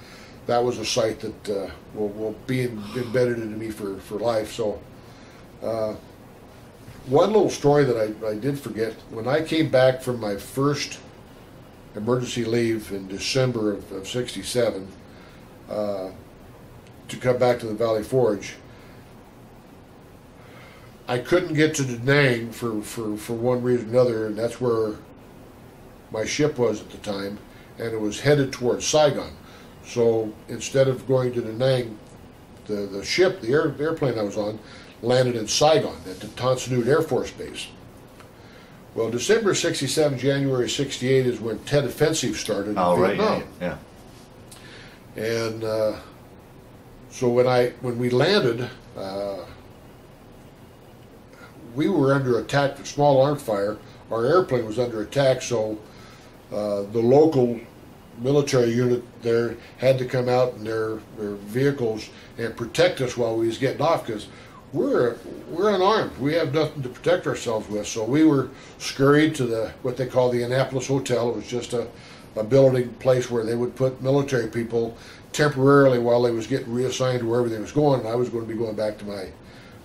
that was a site that uh, will, will be in, embedded into me for, for life. So uh, one little story that I, I did forget, when I came back from my first emergency leave in December of, of sixty-seven uh, to come back to the Valley Forge, I couldn't get to Da Nang for, for, for one reason or another, and that's where my ship was at the time, and it was headed towards Saigon. So instead of going to Da Nang, the, the ship, the air, airplane I was on, landed in Saigon at the Tonsonood Air Force Base. Well, December sixty-seven, January sixty-eight is when Tet Offensive started oh, in right, Vietnam. Yeah, yeah. And uh, so when, I, when we landed, uh, we were under attack from small arms fire. Our airplane was under attack, so Uh, the local military unit there had to come out in their, their vehicles and protect us while we was getting off, because we're we're unarmed. We have nothing to protect ourselves with. So we were scurried to the what they call the Annapolis Hotel. It was just a, a building place where they would put military people temporarily while they was getting reassigned to wherever they was going. And I was going to be going back to my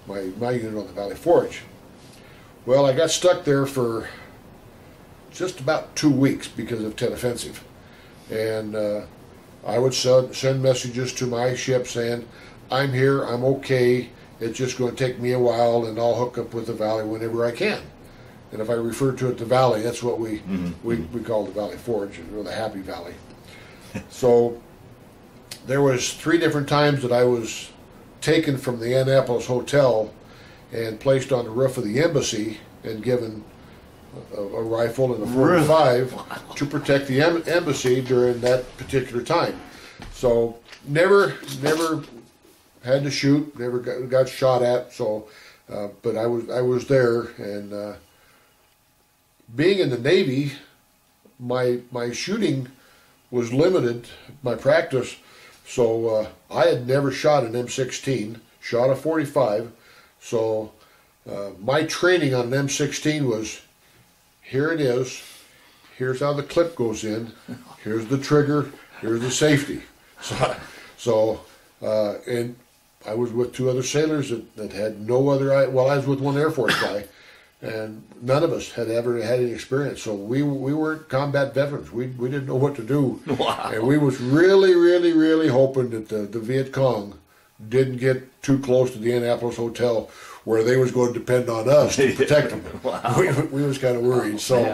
my my unit on the Valley Forge. Well, I got stuck there for just about two weeks because of Tet Offensive, and uh, I would send, send messages to my ship saying, I'm here, I'm okay, it's just going to take me a while, and I'll hook up with the Valley whenever I can. And if I refer to it the Valley, that's what we, mm-hmm. we, we call the Valley Forge, or the Happy Valley. So there was three different times that I was taken from the Annapolis Hotel and placed on the roof of the embassy and given A, a rifle and a forty-five wow. to protect the em embassy during that particular time. So never, never had to shoot, never got, got shot at. So, uh, but I was, I was there, and uh, being in the Navy, my my shooting was limited, my practice. So uh, I had never shot an M sixteen, shot a forty-five. So uh, my training on an M sixteen was here it is, here's how the clip goes in, here's the trigger, here's the safety. So, so uh, and I was with two other sailors that, that had no other, eye. well I was with one Air Force guy, and none of us had ever had any experience. So we we weren't combat veterans. We, we didn't know what to do. Wow. And we was really, really, really hoping that the, the Viet Cong didn't get too close to the Annapolis Hotel where they was going to depend on us to protect them. Wow. We, we was kind of worried. Oh, so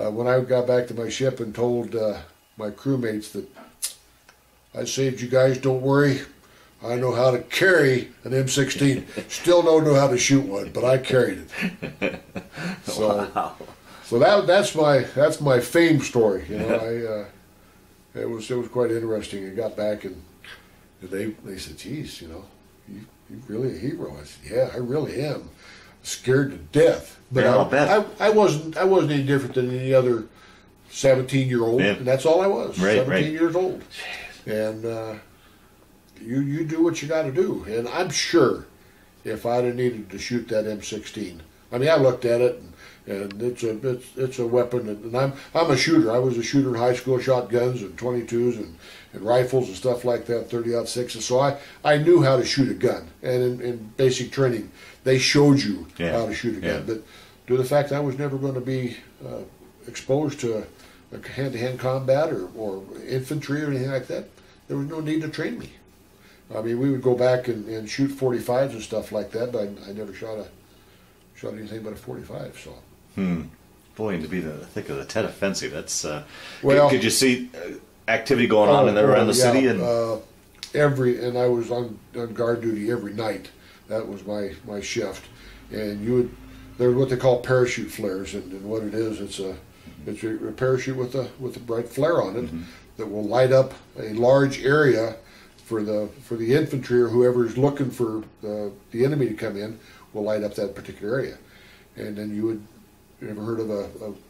uh, when I got back to my ship and told uh, my crewmates that I saved you guys, don't worry. I know how to carry an M sixteen. Still don't know how to shoot one, but I carried it. So, wow. so that that's my that's my fame story. You know, I uh, it was it was quite interesting. I got back and they they said, "Geez, you know, you you're really a hero." I said, "Yeah, I really am. Scared to death, but yeah, I, I I wasn't I wasn't any different than any other seventeen year old. Yeah. And that's all I was. Right, seventeen right. years old, and." Uh, You, you do what you got to do, and I'm sure if I'd have needed to shoot that M sixteen, I mean I looked at it, and, and it's a it's, it's a weapon, and, and I'm I'm a shooter. I was a shooter in high school, shot guns and twenty-twos and, and rifles and stuff like that, thirty ought sixes. So I I knew how to shoot a gun, and in, in basic training they showed you yeah. how to shoot a gun. Yeah. But due to the fact I was never going to be uh, exposed to hand-to-hand combat or or infantry or anything like that, there was no need to train me. I mean, we would go back and, and shoot forty-fives and stuff like that, but I, I never shot a shot anything but a forty-five. So, hmm. boy, and to be in the thick of the Tet Offensive, that's uh, well. Could, could you see activity going on oh, in there around the yeah, city? And uh, every and I was on, on guard duty every night. That was my my shift, and you would they're what they call parachute flares, and, and what it is, it's a it's a parachute with a with a bright flare on it mm-hmm. that will light up a large area. For the for the infantry or whoever is looking for the, the enemy to come in will light up that particular area, and then you would you ever heard of a,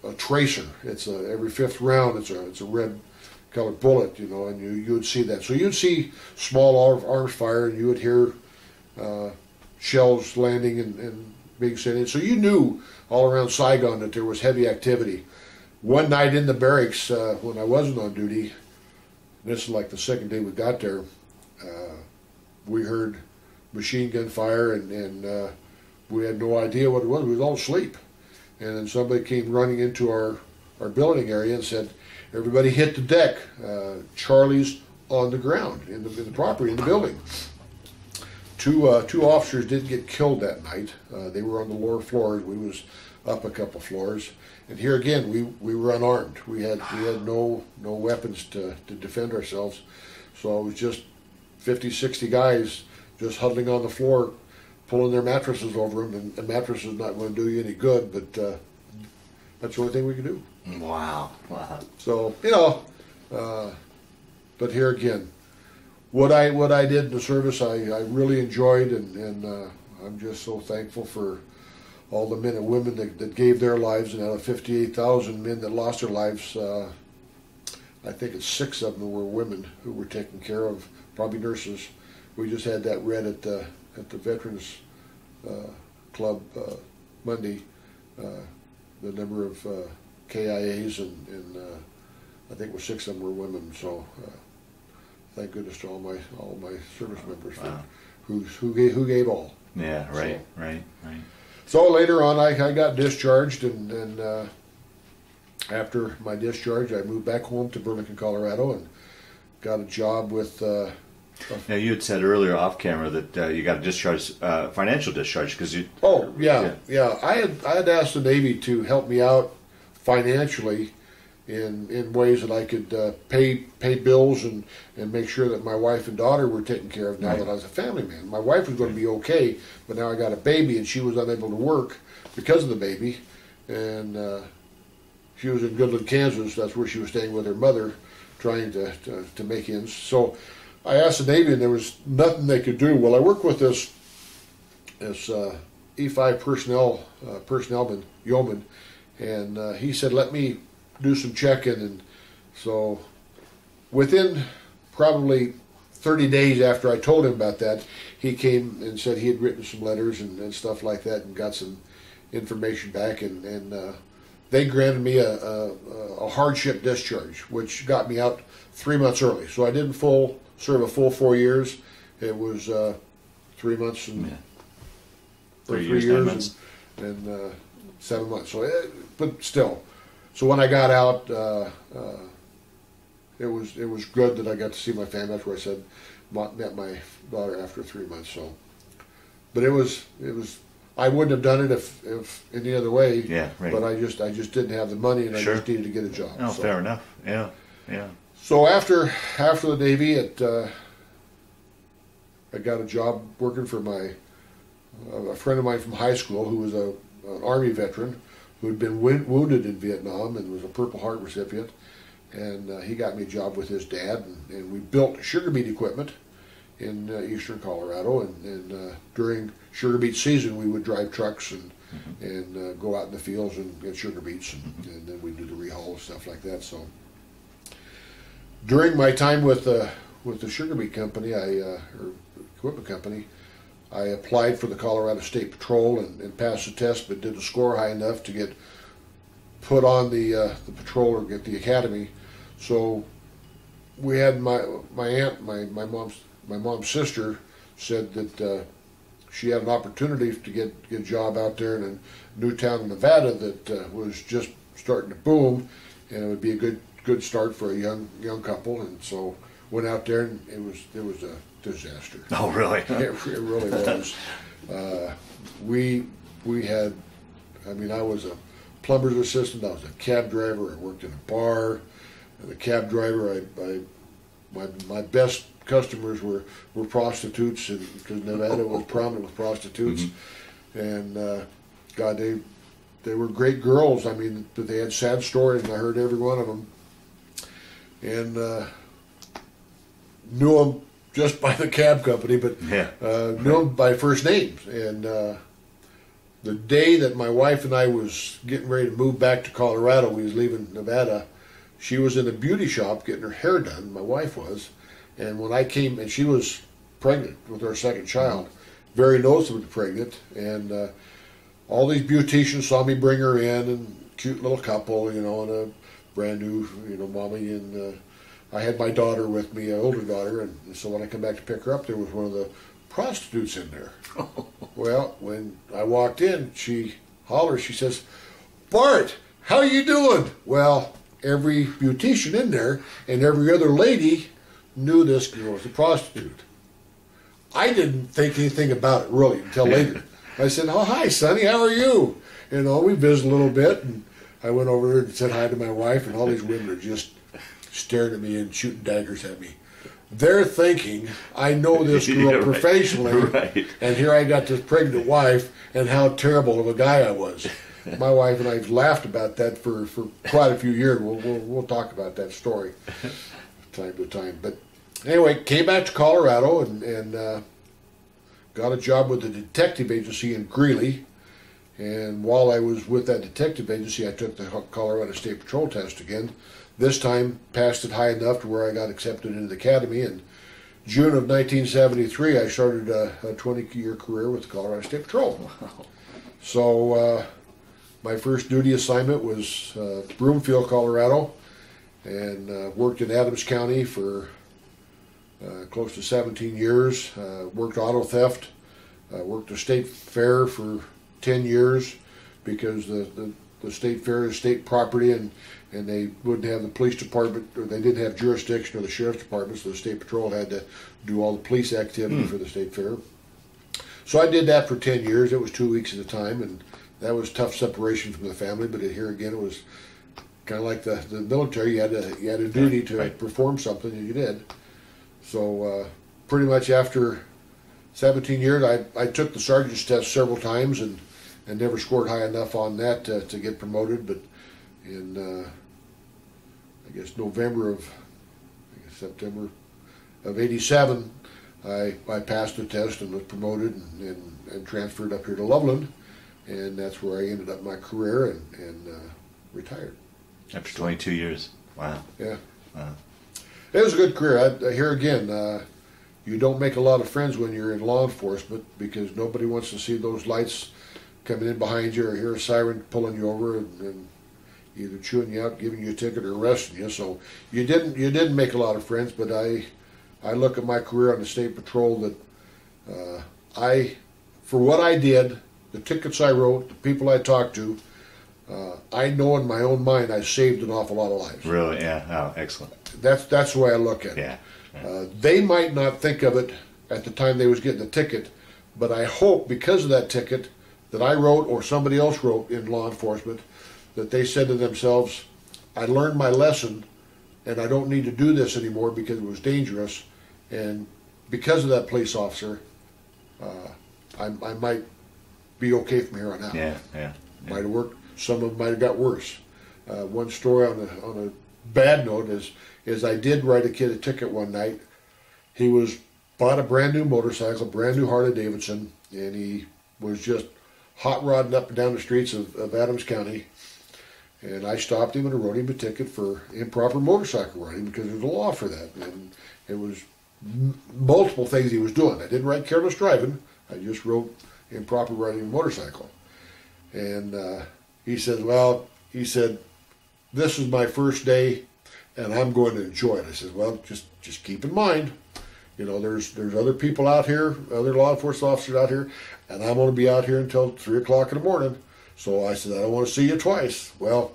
a, a tracer? It's a, every fifth round. It's a it's a red colored bullet, you know, and you you would see that. So you'd see small arms fire, and you would hear uh, shells landing and, and being sent in. So you knew all around Saigon that there was heavy activity. One night in the barracks uh, when I wasn't on duty, this is like the second day we got there. Uh, we heard machine gun fire, and, and uh, we had no idea what it was. We was all asleep, and then somebody came running into our, our building area and said, "Everybody hit the deck. Uh, Charlie's on the ground in the, in the property in the building." Two uh, two officers didn't get killed that night. Uh, they were on the lower floors. We was up a couple floors, and here again we, we were unarmed. We had we had no no weapons to to defend ourselves, so it was just fifty, sixty guys just huddling on the floor, pulling their mattresses over them, and a mattress is not going to do you any good, but uh, that's the only thing we can do. Wow. Wow. So, you know, uh, but here again, what I what I did in the service, I, I really enjoyed, and, and uh, I'm just so thankful for all the men and women that, that gave their lives, and out of fifty-eight thousand men that lost their lives, uh, I think it's six of them were women who were taken care of, probably nurses. We just had that read at the at the Veterans uh, Club uh, Monday. Uh, the number of uh, K I As and, and uh, I think it was six of them were women. So uh, thank goodness to all my all my service members wow. for, who who gave, who gave all. Yeah, right, so, right, right. So later on, I I got discharged, and and uh, after my discharge, I moved back home to Burlington, Colorado, and got a job with. Uh, now you had said earlier off camera that uh, you got a discharge, uh, financial discharge, because you. Oh yeah, yeah, yeah. I had I had asked the Navy to help me out financially, in in ways that I could uh, pay pay bills and and make sure that my wife and daughter were taken care of. Now right. that I was a family man, my wife was going to be okay, but now I got a baby and she was unable to work because of the baby, and uh, she was in Goodland, Kansas. That's where she was staying with her mother, trying to, to, to make ends. So I asked the Navy, and there was nothing they could do. Well, I worked with this this uh, E five personnel, uh, personnelman, yeoman, and uh, he said, let me do some check-in. And so within probably thirty days after I told him about that, he came and said he had written some letters and, and stuff like that and got some information back, and, and uh, they granted me a, a, a hardship discharge, which got me out three months early. So I didn't full serve a full four years. It was uh, three months and yeah. three, three years, years months. and, and uh, seven months. So, it, but still, so when I got out, uh, uh, it was it was good that I got to see my family. That's where I said met my daughter after three months. So, but it was it was. I wouldn't have done it if, if any other way. Yeah, right. But I just I just didn't have the money, and sure. I just needed to get a job. Oh, no, so. Fair enough. Yeah, yeah. So after after the Navy, it uh, I got a job working for my uh, a friend of mine from high school who was a an Army veteran who had been w wounded in Vietnam and was a Purple Heart recipient, and uh, he got me a job with his dad, and, and we built sugar beet equipment in uh, eastern Colorado, and, and uh, during sugar beet season we would drive trucks and mm-hmm. and uh, go out in the fields and get sugar beets, and, mm-hmm. and then we do the rehaul and stuff like that. So during my time with the uh, with the sugar beet company, I uh, or equipment company, I applied for the Colorado State Patrol and, and passed the test, but didn't score high enough to get put on the uh, the patrol or get the academy. So we had my my aunt, my my mom's. My mom's sister said that uh, she had an opportunity to get, get a job out there in a new town, Nevada, that uh, was just starting to boom, and it would be a good good start for a young young couple. And so went out there, and it was it was a disaster. Oh, really? It, it really was. uh, we we had, I mean, I was a plumber's assistant. I was a cab driver. I worked in a bar. As a cab driver, I, I my my best. customers were were prostitutes, and because Nevada was prominent with prostitutes, mm-hmm. and uh, God, they they were great girls. I mean, but they had sad stories, and I heard every one of them, and uh, knew them just by the cab company, but yeah. uh, knew them by first names. And uh, the day that my wife and I was getting ready to move back to Colorado, we was leaving Nevada. She was in a beauty shop getting her hair done. My wife was. And when I came, and she was pregnant with her second child, very noticeably pregnant, and uh, all these beauticians saw me bring her in, and cute little couple, you know, and a brand new, you know, mommy, and uh, I had my daughter with me, an older daughter, and, and so when I come back to pick her up, there was one of the prostitutes in there. Well, when I walked in, she hollers, she says, "Bart, how you doing?" Well, every beautician in there, and every other lady knew this girl was a prostitute. I didn't think anything about it really until later. I said, "Oh, hi, Sonny, how are you?" And all we visited a little bit, and I went over and said hi to my wife, and all these women are just staring at me and shooting daggers at me. They're thinking, I know this girl yeah, right. professionally, right. and here I got this pregnant wife, and how terrible of a guy I was. My wife and I laughed about that for, for quite a few years. We'll, we'll, we'll talk about that story time to time. But anyway, came back to Colorado and, and uh, got a job with a detective agency in Greeley, and while I was with that detective agency, I took the Colorado State Patrol test again. This time passed it high enough to where I got accepted into the academy. In June of nineteen seventy-three, I started a twenty-year career with the Colorado State Patrol. Wow. So uh, my first duty assignment was uh, Broomfield, Colorado, and uh, worked in Adams County for uh, close to seventeen years, uh, worked auto theft, uh, worked the state fair for ten years, because the, the, the state fair is state property, and, and they wouldn't have the police department, or they didn't have jurisdiction or the sheriff's department, so the state patrol had to do all the police activity mm. for the state fair. So I did that for ten years. It was two weeks at a time, and that was tough separation from the family, but here again it was kind of like the, the military. You had a, you had a duty to right. perform something, and you did. So uh, pretty much after seventeen years, I, I took the sergeant's test several times and, and never scored high enough on that to, to get promoted. But in, uh, I guess, November of, I guess September of eighty-seven, I, I passed the test and was promoted and, and, and transferred up here to Loveland. And that's where I ended up my career and, and uh, retired. After twenty-two years. Wow. Yeah. Wow. It was a good career. I, I, here again, uh, you don't make a lot of friends when you're in law enforcement, because nobody wants to see those lights coming in behind you or hear a siren pulling you over. And, and either chewing you out, giving you a ticket, or arresting you. So you didn't you didn't make a lot of friends. But I I look at my career on the State Patrol that uh, I for what I did, the tickets I wrote, the people I talked to, uh, I know in my own mind I saved an awful lot of lives. Really? Yeah. Oh, excellent. That's that's the way I look at it. Yeah. Yeah. Uh, they might not think of it at the time they was getting the ticket, but I hope because of that ticket that I wrote or somebody else wrote in law enforcement, that they said to themselves, I learned my lesson and I don't need to do this anymore because it was dangerous. And because of that police officer, uh, I, I might be okay from here on out. Yeah, yeah, yeah. Might have worked. Some of them might have got worse. Uh, one story on a, on a bad note is, is I did write a kid a ticket one night. He was bought a brand new motorcycle, brand new Harley Davidson, and he was just hot rodding up and down the streets of, of Adams County. And I stopped him and wrote him a ticket for improper motorcycle riding because there's a law for that. And it was m multiple things he was doing. I didn't write careless driving. I just wrote improper riding a motorcycle. And uh, he said, well, he said, this is my first day and I'm going to enjoy it. I said, well, just, just keep in mind, you know, there's, there's other people out here, other law enforcement officers out here, and I'm going to be out here until three o'clock in the morning. So I said, I don't want to see you twice. Well,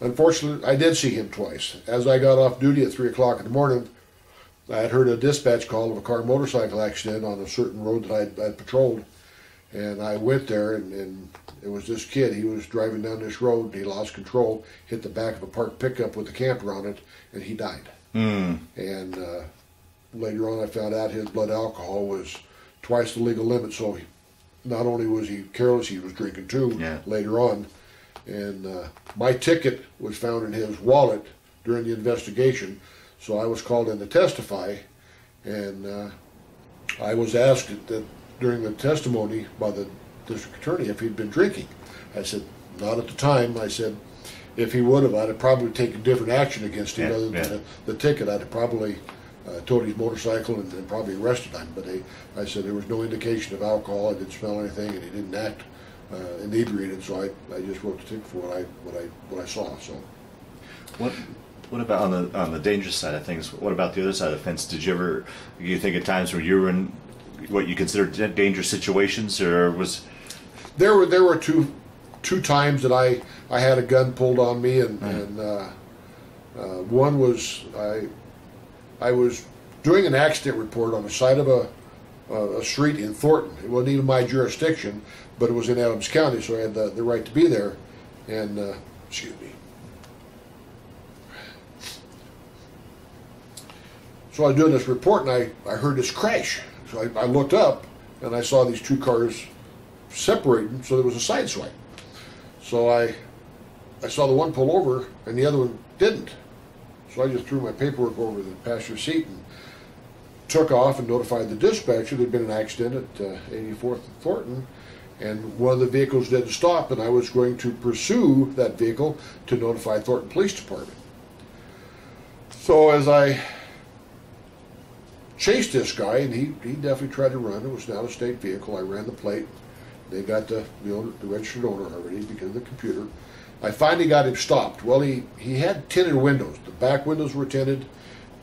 unfortunately, I did see him twice. As I got off duty at three o'clock in the morning, I had heard a dispatch call of a car motorcycle accident on a certain road that I'd, I'd patrolled. And I went there, and, and it was this kid. He was driving down this road, and he lost control, hit the back of a parked pickup with a camper on it, and he died. Mm. And uh, later on, I found out his blood alcohol was twice the legal limit, so he, not only was he careless, he was drinking too. Yeah. Later on. And uh, my ticket was found in his wallet during the investigation, so I was called in to testify. And uh, I was asked that during the testimony by the district attorney if he'd been drinking. I said, not at the time. I said, if he would have, I'd have probably taken different action against him. Yeah, other than yeah. the, the ticket. I'd have probably Uh, towed his motorcycle and, and probably arrested him. But they, I said there was no indication of alcohol. I didn't smell anything, and he didn't act uh, inebriated. So I, I just wrote the ticket for what I what I what I saw. So, what what about on the on the dangerous side of things? What about the other side of the fence? Did you ever you think at times where you were in what you considered dangerous situations, or was there were there were two two times that I I had a gun pulled on me, and mm-hmm. and uh, uh, one was I. I was doing an accident report on the side of a, uh, a street in Thornton. It wasn't even my jurisdiction, but it was in Adams County, so I had the, the right to be there. And, uh, excuse me. So I was doing this report, and I, I heard this crash. So I, I looked up, and I saw these two cars separating, so there was a side swipe. So I, I saw the one pull over, and the other one didn't. So I just threw my paperwork over the passenger seat and took off and notified the dispatcher there'd been an accident at uh, eighty-fourth and Thornton, and one of the vehicles didn't stop, and I was going to pursue that vehicle to notify Thornton Police Department. So as I chased this guy, and he, he definitely tried to run. It was an out-of-state vehicle. I ran the plate. They got the, the, owner, the registered owner already because of the computer. I finally got him stopped. Well, he, he had tinted windows. The back windows were tinted.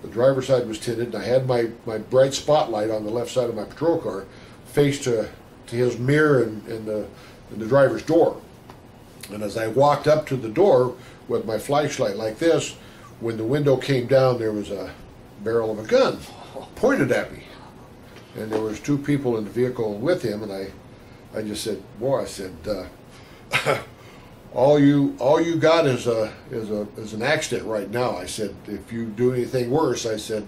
The driver's side was tinted. And I had my, my bright spotlight on the left side of my patrol car faced to, to his mirror and, and, the, and the driver's door. And as I walked up to the door with my flashlight like this, when the window came down, there was a barrel of a gun pointed at me. And there was two people in the vehicle with him, and I, I just said, boy, I said, uh, All you, all you got is a, is a, is an accident right now. I said, if you do anything worse, I said,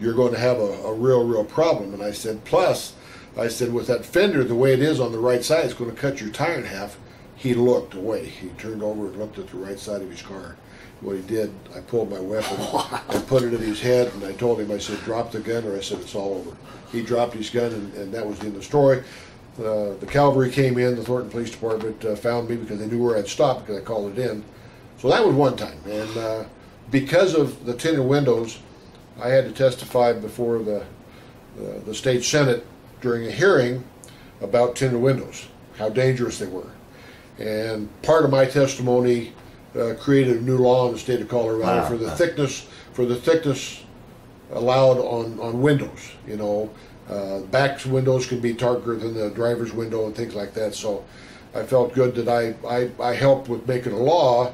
you're going to have a, a real, real problem. And I said, plus, I said, with that fender the way it is on the right side, it's going to cut your tire in half. He looked away. He turned over and looked at the right side of his car. What he did, I pulled my weapon, I put it in his head, and I told him, I said, drop the gun, or I said, it's all over. He dropped his gun, and, and that was the end of the story. Uh, the cavalry came in, the Thornton Police Department uh, found me because they knew where I'd stopped because I called it in. So that was one time. And uh, because of the tinted windows, I had to testify before the, uh, the state senate during a hearing about tinted windows, how dangerous they were. And part of my testimony uh, created a new law in the state of Colorado wow. for the thickness for the thickness allowed on on windows. You know, uh, back windows can be darker than the driver's window and things like that. So I felt good that I I, I helped with making a law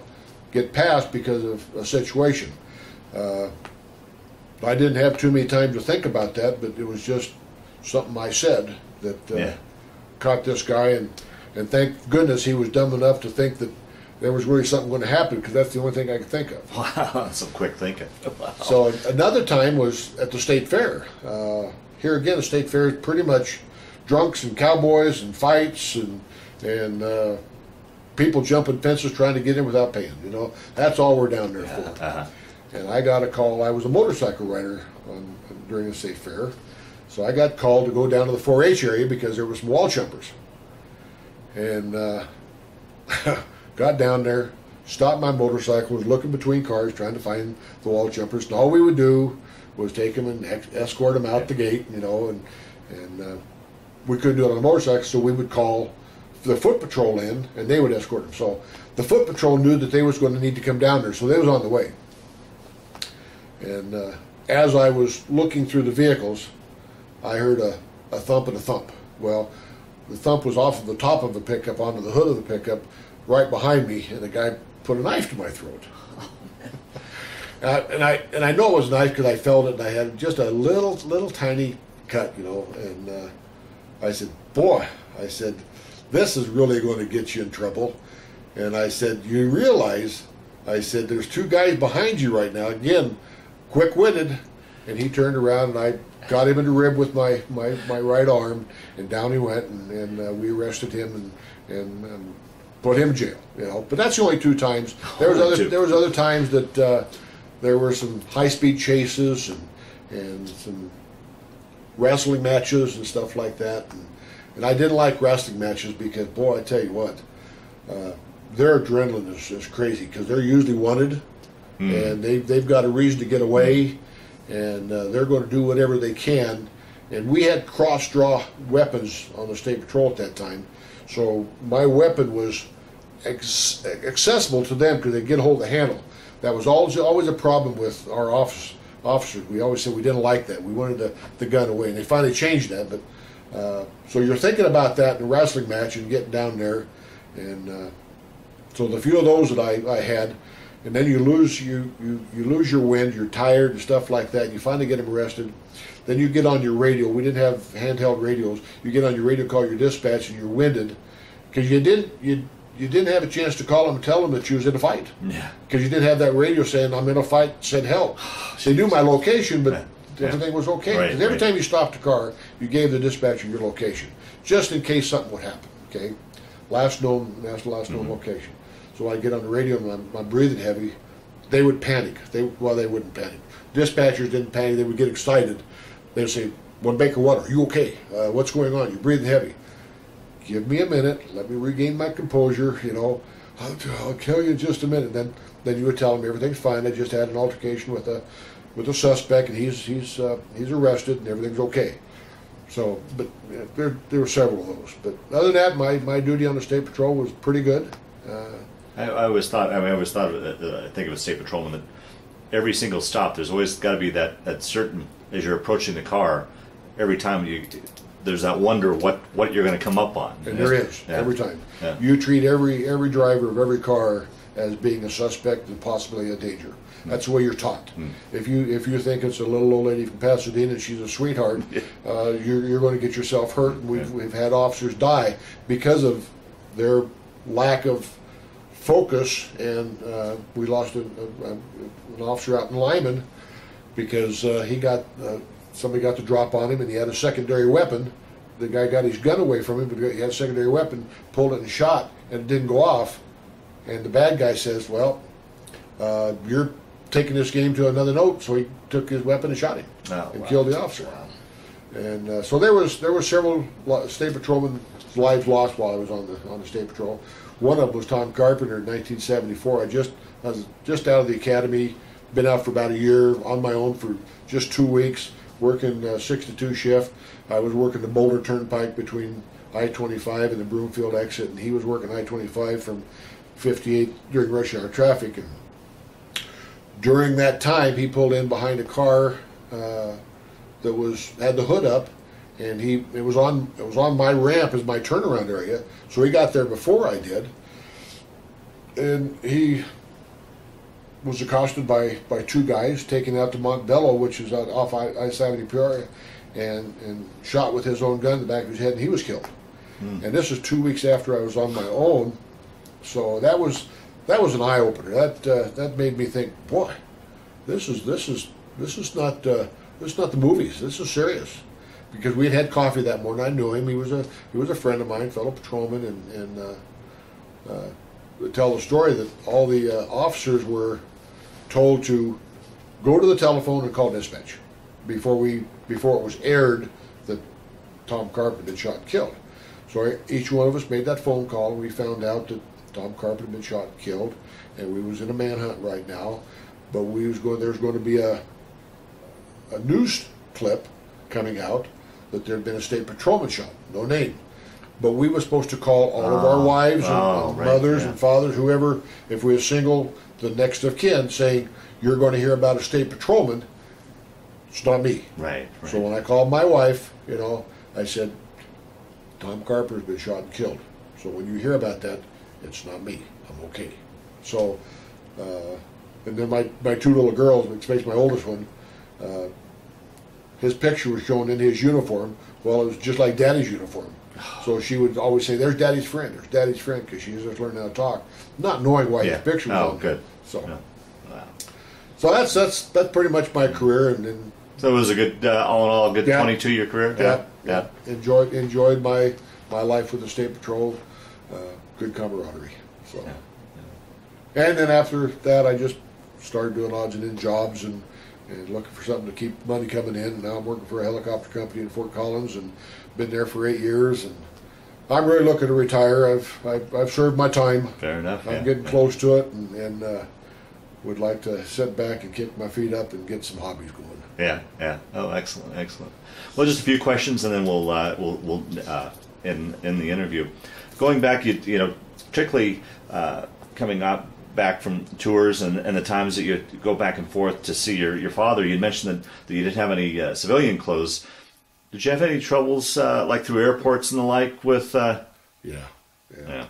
get passed because of a situation. Uh, I didn't have too many time to think about that, but it was just something I said that uh, yeah. caught this guy, and and thank goodness he was dumb enough to think that there was really something going to happen, because that's the only thing I could think of. Wow, that's some quick thinking. Wow. So another time was at the state fair. Uh, here again, the state fair is pretty much drunks and cowboys and fights and and uh, people jumping fences trying to get in without paying. You know, that's all we're down there yeah. for. Uh-huh. And I got a call. I was a motorcycle rider on, during the state fair, so I got called to go down to the four H area because there were some wall jumpers. And uh, got down there, stopped my motorcycle, was looking between cars trying to find the wall jumpers. And all we would do was take them and ex escort them out the gate, you know. And and uh, we couldn't do it on a motorcycle, so we would call the foot patrol in, and they would escort them. So the foot patrol knew that they was going to need to come down there, so they was on the way. And uh, as I was looking through the vehicles, I heard a, a thump and a thump. Well, the thump was off of the top of the pickup onto the hood of the pickup right behind me, and the guy put a knife to my throat. and, I, and I and I know it was a knife because I felt it, and I had just a little, little tiny cut, you know. And uh, I said, boy, I said, this is really going to get you in trouble. And I said, you realize, I said, there's two guys behind you right now. Again, quick-witted, and he turned around, and I got him in the rib with my, my, my right arm, and down he went, and, and uh, we arrested him and, and, and put him in jail. You know, but that's the only two times. There was other there was other times that uh, there were some high-speed chases and and some wrestling matches and stuff like that, and, and I didn't like wrestling matches because, boy, I tell you what, uh, their adrenaline is just crazy because they're usually wanted. Mm. And they, they've got a reason to get away, and uh, they're going to do whatever they can. And we had cross-draw weapons on the state patrol at that time, so my weapon was ex accessible to them because they'd get a hold of the handle. That was always, always a problem with our office, officers. We always said we didn't like that. We wanted the, the gun away, and they finally changed that. But uh, so you're thinking about that in a wrestling match and getting down there. And uh, so the few of those that I, I had, and then you lose you, you you lose your wind, you're tired and stuff like that. And you finally get them arrested. Then you get on your radio. We didn't have handheld radios. You get on your radio, call your dispatch, and you're winded because you didn't you you didn't have a chance to call them and tell them that you was in a fight. Yeah. Because you didn't have that radio saying I'm in a fight, send help. They knew my location, but yeah. everything was okay. Right, every right. time you stopped a car, you gave the dispatcher your location just in case something would happen. Okay. Last known last last known mm-hmm. location. So I get on the radio and I'm, I'm breathing heavy. They would panic. They well, they wouldn't panic. Dispatchers didn't panic. They would get excited. They'd say, "One bake of water. Are you okay? Uh, what's going on? You're breathing heavy. Give me a minute. Let me regain my composure. You know, I'll, I'll kill you in just a minute." Then, then you would tell them everything's fine. I just had an altercation with a with a suspect, and he's he's uh, he's arrested, and everything's okay. So, but uh, there there were several of those. But other than that, my my duty on the state patrol was pretty good. Uh, I, I always thought. I mean, I always thought. Of, uh, I think of a state patrolman that every single stop, there's always got to be that that certain as you're approaching the car. Every time you, there's that wonder what what you're going to come up on. And there is yeah. every time. Yeah. You treat every every driver of every car as being a suspect and possibly a danger. That's the way you're taught. Mm. If you if you think it's a little old lady from Pasadena and she's a sweetheart, yeah. uh, you're you're going to get yourself hurt. And we've yeah. we've had officers die because of their lack of focus, and uh, we lost a, a, an officer out in Lyman because uh, he got uh, somebody got the drop on him, and he had a secondary weapon. The guy got his gun away from him, but he had a secondary weapon, pulled it and shot, and it didn't go off. And the bad guy says, "Well, uh, you're taking this game to another note," so he took his weapon and shot him oh, and wow. killed the officer. Wow. And uh, so there was there were several state patrolmen's lives lost while I was on the on the state patrol. One of them was Tom Carpenter in nineteen seventy-four. I just I was just out of the academy, been out for about a year on my own for just two weeks, working a six to two shift. I was working the Boulder Turnpike between I twenty-five and the Broomfield exit, and he was working I twenty-five from fifty-eight during rush hour traffic. And during that time, he pulled in behind a car uh, that was had the hood up, and he it was on it was on my ramp as my turnaround area. So he got there before I did, and he was accosted by by two guys, taken out to Montbello, which is out off I seventy Peoria, and and shot with his own gun in the back of his head, and he was killed. Mm. And this is two weeks after I was on my own, so that was that was an eye opener. That uh, that made me think, boy, this is this is this is not uh, this is not the movies. This is serious, because we had had coffee that morning. I knew him. He was a he was a friend of mine, fellow patrolman, and and uh, uh, tell the story that all the uh, officers were told to go to the telephone and call dispatch before we before it was aired that Tom Carpenter had shot and killed. So each one of us made that phone call, and we found out that Tom Carpenter had been shot and killed, and we was in a manhunt right now. But we was going there's going to be a a news clip coming out that there had been a state patrolman shot, no name. But we were supposed to call all oh, of our wives oh, and right, mothers yeah. and fathers, whoever, if we were single, the next of kin, saying, you're going to hear about a state patrolman. It's not me. Right, right. So when I called my wife, you know, I said, Tom Carpenter's been shot and killed. So when you hear about that, it's not me. I'm okay. So, uh, and then my, my two little girls, especially my oldest one, uh, his picture was shown in his uniform. Well, it was just like Daddy's uniform. So she would always say, there's Daddy's friend, there's Daddy's friend, because she was just learning how to talk, not knowing why yeah. his picture was oh, on good. So, yeah. wow. so that's that's that's pretty much my career, and, and so it was a good, uh, all in all, a good yeah, twenty-two year career. Yeah, yeah. yeah. Enjoyed enjoyed my my life with the State Patrol, uh, good camaraderie. So, yeah. Yeah. and then after that, I just started doing odds and ends jobs and and looking for something to keep money coming in. And now I'm working for a helicopter company in Fort Collins, and been there for eight years, and I'm really looking to retire. I've I've, I've served my time. Fair enough. I'm yeah, getting yeah. close to it, and, and uh, would like to sit back and kick my feet up and get some hobbies going. Yeah, yeah. Oh, excellent, excellent. Well, just a few questions, and then we'll uh, we'll we'll uh, end, end the interview. Going back, you you know, particularly uh, coming up back from tours and and the times that you go back and forth to see your your father. You mentioned that, that you didn't have any uh, civilian clothes. Did you have any troubles, uh, like through airports and the like, with? Uh... Yeah, yeah.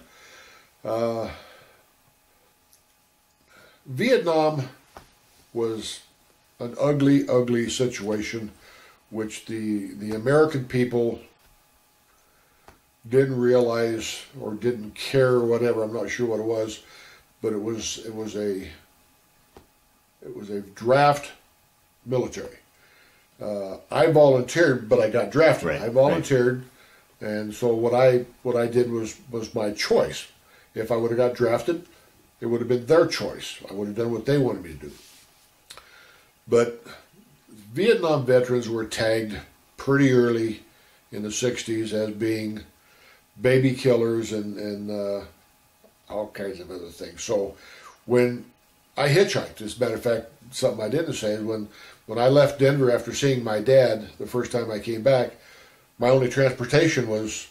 yeah. Uh, Vietnam was an ugly, ugly situation, which the the American people didn't realize or didn't care, or whatever. I'm not sure what it was, but it was it was a it was a draft military. Uh, I volunteered, but I got drafted. Right, I volunteered, right. and so what I what I did was was my choice. If I would have got drafted, it would have been their choice. I would have done what they wanted me to do. But Vietnam veterans were tagged pretty early in the sixties as being baby killers and and uh, all kinds of other things. So when I hitchhiked, as a matter of fact, something I didn't say is when. When I left Denver after seeing my dad the first time I came back, my only transportation was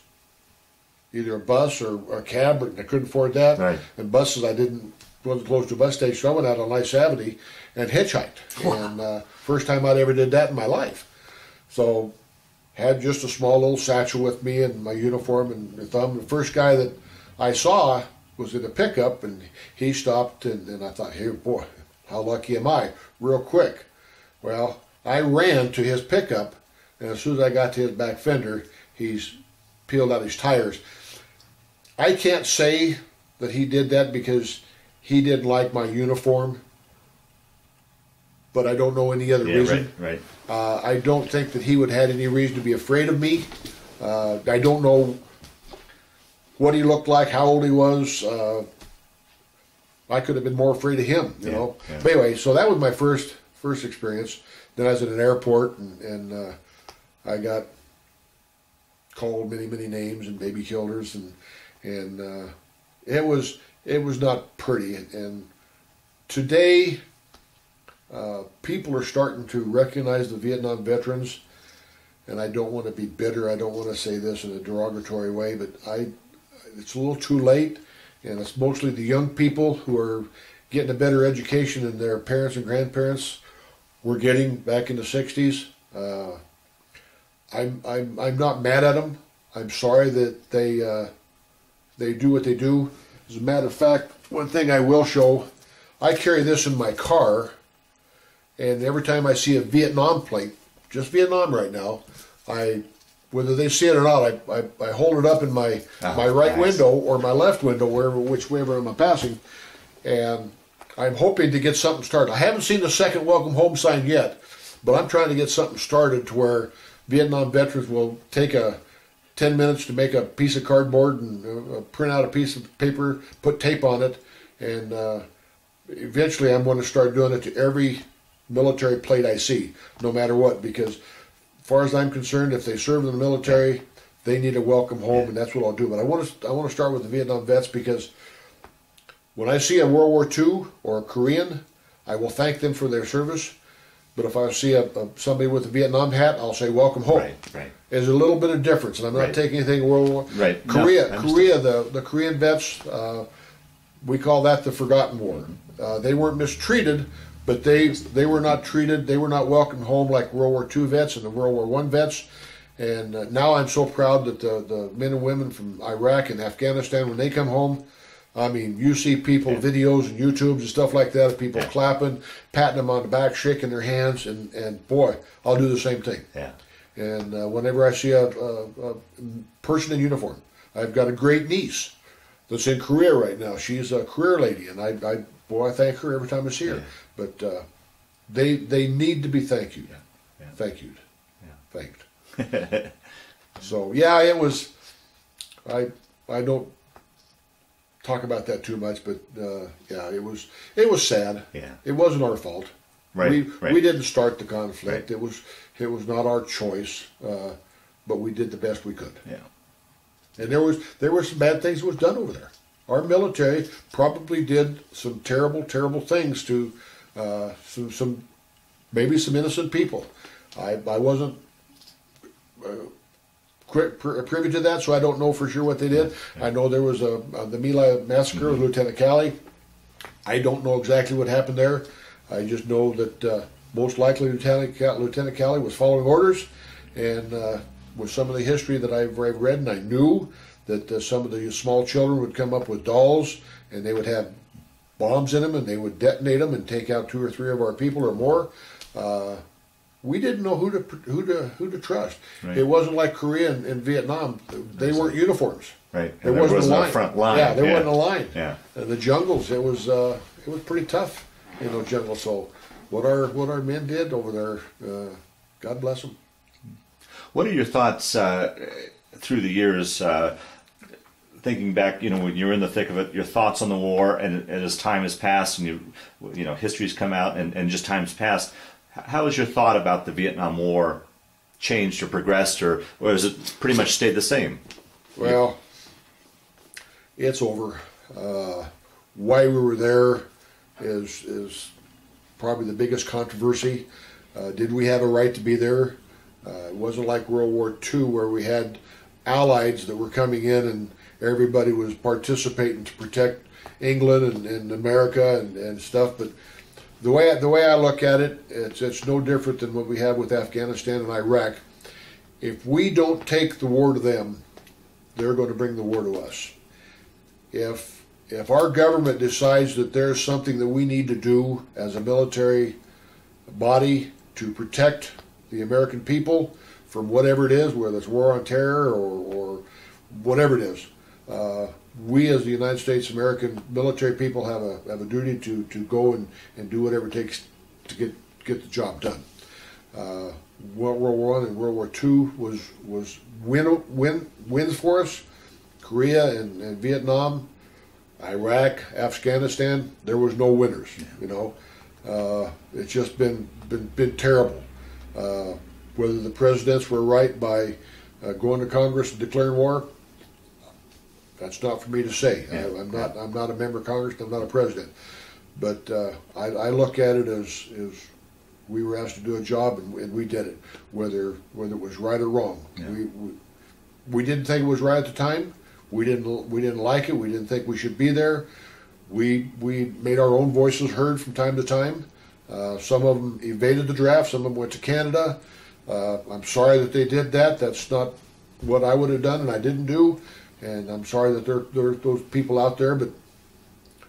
either a bus or, or a cab, and I couldn't afford that. Right. And buses, I didn't wasn't close to a bus station. So I went out on I seventy and hitchhiked. Wow. And uh, first time I'd ever did that in my life. So had just a small little satchel with me and my uniform and my thumb. The first guy that I saw was in a pickup, and he stopped, and, and I thought, hey, boy, how lucky am I? Real quick. Well, I ran to his pickup, and as soon as I got to his back fender, he's peeled out his tires. I can't say that he did that because he didn't like my uniform, but I don't know any other yeah, reason. Right, right. Uh, I don't think that he would have had any reason to be afraid of me. Uh, I don't know what he looked like, how old he was. Uh, I could have been more afraid of him, you yeah, know. Yeah. But anyway, so that was my first... First experience. Then I was at an airport, and, and uh, I got called many, many names and baby killers, and and uh, it was it was not pretty. And today, uh, people are starting to recognize the Vietnam veterans. And I don't want to be bitter. I don't want to say this in a derogatory way, but I it's a little too late. and it's mostly the young people who are getting a better education than their parents and grandparents were getting back in the sixties. Uh, I'm I'm I'm not mad at them. I'm sorry that they uh, they do what they do. As a matter of fact, one thing I will show, I carry this in my car, and every time I see a Vietnam plate, just Vietnam right now, I, whether they see it or not, I I, I hold it up in my oh, my right nice. window or my left window, wherever which way I'm passing, and I'm hoping to get something started. I haven't seen the second welcome home sign yet, but I'm trying to get something started to where Vietnam veterans will take a ten minutes to make a piece of cardboard and uh, print out a piece of paper, put tape on it, and uh, eventually I'm going to start doing it to every military plate I see, no matter what, because as far as I'm concerned, if they serve in the military, they need a welcome home, and that's what I'll do. But I want to, I want to start with the Vietnam vets, because when I see a World War Two or a Korean, I will thank them for their service. But if I see a, a, somebody with a Vietnam hat, I'll say welcome home. Right, right. There's a little bit of difference, and I'm not right. taking anything World War. Right. Korea, no, Korea, the the Korean vets, uh, we call that the Forgotten War. Mm-hmm. uh, they weren't mistreated, but they they were not treated. They were not welcomed home like World War Two vets and the World War One vets. And uh, now I'm so proud that the the men and women from Iraq and Afghanistan, when they come home, I mean, you see people, yeah. videos and YouTubes and stuff like that, of people yeah. clapping, patting them on the back, shaking their hands, and, and boy, I'll do the same thing. Yeah. And uh, whenever I see a, a, a person in uniform, I've got a great niece that's in Korea right now. She's a career lady, and I, I boy, I thank her every time I see her. Yeah. But uh, they they need to be thank you, yeah. Yeah. thank you, yeah. thanked. So yeah, it was. I I don't. talk about that too much, but uh, yeah, it was it was sad. Yeah, it wasn't our fault. Right, we right. we didn't start the conflict. Right. It was it was not our choice, uh, but we did the best we could. Yeah, and there was there were some bad things that was done over there. Our military probably did some terrible, terrible things to uh, some some maybe some innocent people. I I wasn't. Uh, privy to that, so I don't know for sure what they did. I know there was a, a the My Lai massacre mm-hmm. with Lieutenant Calley. I don't know exactly what happened there. I just know that uh, most likely Lieutenant Lieutenant Calley was following orders, and uh, with some of the history that I've read, and I knew that uh, some of the small children would come up with dolls, and they would have bombs in them, and they would detonate them and take out two or three of our people or more. Uh, We didn't know who to who to who to trust. Right. It wasn't like Korea and, and Vietnam; they That's weren't right. uniforms. Right, and there, there wasn't was a line. front line. Yeah, there yeah. wasn't a line. Yeah, and the jungles. It was uh, it was pretty tough in those jungles. So, what our what our men did over there, uh, God bless them. What are your thoughts uh, through the years? Uh, thinking back, you know, when you're in the thick of it, your thoughts on the war, and, and as time has passed, and you you know, history's come out, and and just time's passed. How has your thought about the Vietnam War changed or progressed, or, or has it pretty much stayed the same? Well, it's over. Uh, why we were there is, is probably the biggest controversy. Uh, did we have a right to be there? Uh, it wasn't like World War Two where we had allies that were coming in and everybody was participating to protect England and, and America and, and stuff, but The way, the way I look at it, it's, it's no different than what we have with Afghanistan and Iraq. If we don't take the war to them, they're going to bring the war to us. If, if our government decides that there's something that we need to do as a military body to protect the American people from whatever it is, whether it's war on terror or, or whatever it is, uh, we as the United States American military people have a have a duty to to go and and do whatever it takes to get get the job done. Uh, World War One and World War Two was was win win wins for us. Korea and, and Vietnam, Iraq, Afghanistan. There was no winners. You know, uh, it's just been been been terrible. Uh, whether the presidents were right by uh, going to Congress and declaring war, that's not for me to say. Yeah, I, I'm not. Yeah. I'm not a member of Congress. I'm not a president. But uh, I, I look at it as, as we were asked to do a job, and, and we did it, whether whether it was right or wrong. Yeah. We, we we didn't think it was right at the time. We didn't we didn't like it. We didn't think we should be there. We we made our own voices heard from time to time. Uh, some of them evaded the draft. Some of them went to Canada. Uh, I'm sorry that they did that. That's not what I would have done, and I didn't do. And I'm sorry that there, there are those people out there, but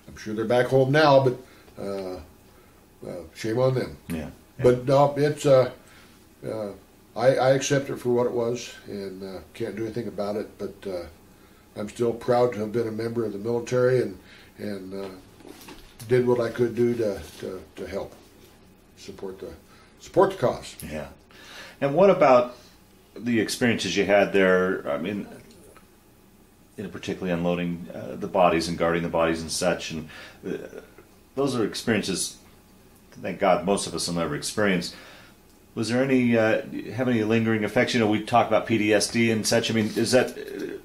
I'm sure they're back home now. But uh, uh, shame on them. Yeah. yeah. But no, it's uh, uh, I, I accept it for what it was, and uh, can't do anything about it. But uh, I'm still proud to have been a member of the military, and and uh, did what I could do to to, to help. Support the support the cause. Yeah. And what about the experiences you had there? I mean, in particularly unloading uh, the bodies and guarding the bodies and such. And uh, those are experiences. Thank God, most of us will never experience. Was there any uh, have any lingering effects? You know, we talk about P T S D and such. I mean, is that uh,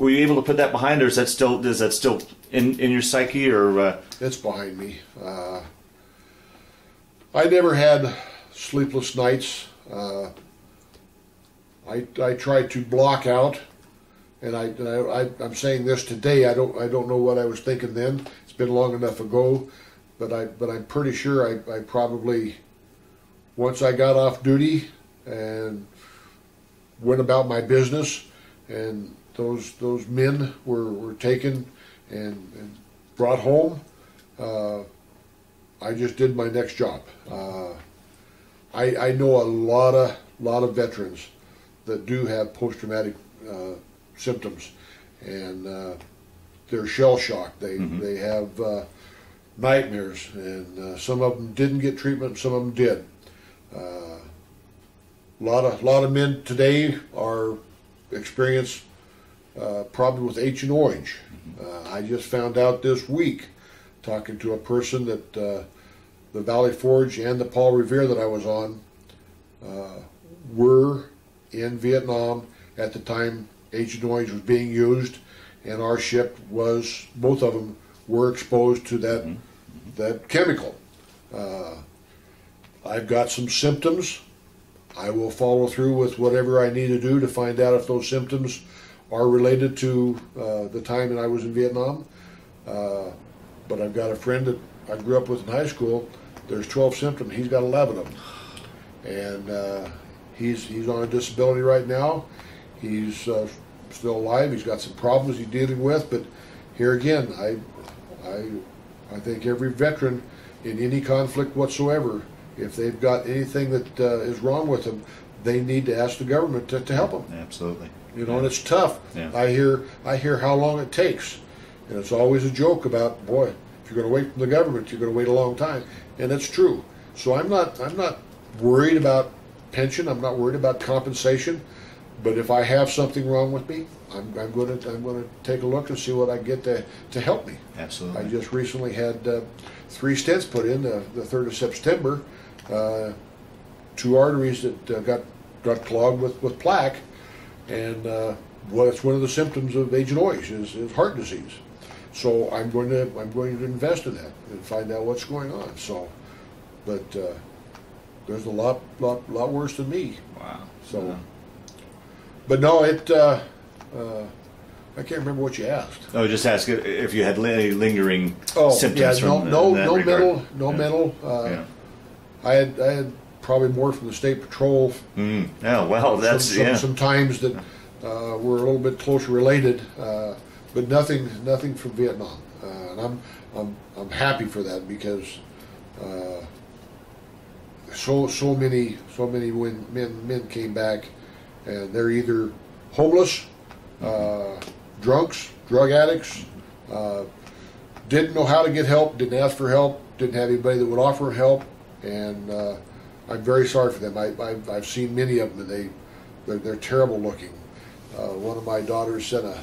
were you able to put that behind, or is that still is that still in in your psyche? Or uh... it's behind me. Uh, I never had sleepless nights. Uh, I I try to block out, and I, and I, I I'm saying this today. I don't I don't know what I was thinking then. It's been long enough ago, but I but I'm pretty sure I I probably once I got off duty and went about my business, and those those men were were taken and, and brought home. Uh, I just did my next job. Uh, I, I know a lot of lot of veterans that do have post-traumatic uh, symptoms, and uh, they're shell-shocked. They mm-hmm. they have uh, nightmares, and uh, some of them didn't get treatment, some of them did. Uh, a lot of lot of men today are experienced uh, problems with Agent Orange. Mm-hmm. uh, I just found out this week, talking to a person that uh, the Valley Forge and the Paul Revere that I was on uh, were in Vietnam at the time Agent Orange was being used, and our ship was, both of them were exposed to that, mm-hmm. that chemical. Uh, I've got some symptoms. I will follow through with whatever I need to do to find out if those symptoms are related to uh, the time that I was in Vietnam. Uh, But I've got a friend that I grew up with in high school. There's twelve symptoms. He's got eleven of them, and uh, he's he's on a disability right now. He's uh, still alive. He's got some problems he's dealing with. But here again, I I I think every veteran in any conflict whatsoever, if they've got anything that uh, is wrong with them, they need to ask the government to, to help them. Absolutely. You know, yeah. And it's tough. Yeah. I hear I hear how long it takes. And it's always a joke about, boy, if you're going to wait for the government, you're going to wait a long time, and it's true. So I'm not, I'm not worried about pension. I'm not worried about compensation. But if I have something wrong with me, I'm, I'm going to, I'm going to take a look and see what I get to to help me. Absolutely. I just recently had uh, three stents put in the, the third of September, uh, two arteries that uh, got got clogged with with plaque, and uh, well, it's one of the symptoms of Agent Orange is, is heart disease. So I'm going to I'm going to invest in that and find out what's going on. So, but uh, there's a lot lot lot worse than me. Wow. So, yeah. But no, it. Uh, uh, I can't remember what you asked. No, just ask if you had any lingering oh, symptoms. Oh yeah, no, from no, no regard. mental, no yeah. mental. Uh, yeah. I had I had probably more from the State Patrol. Mm. Oh well, that's some, some, yeah. Some times that uh, were a little bit closer related. Uh, But nothing, nothing from Vietnam, uh, and I'm, I'm, I'm happy for that because uh, so, so many, so many men, men came back, and they're either homeless, uh, drunks, drug addicts, uh, didn't know how to get help, didn't ask for help, didn't have anybody that would offer help, and uh, I'm very sorry for them. I, I, I've seen many of them, and they, they're, they're terrible looking. Uh, one of my daughters sent a.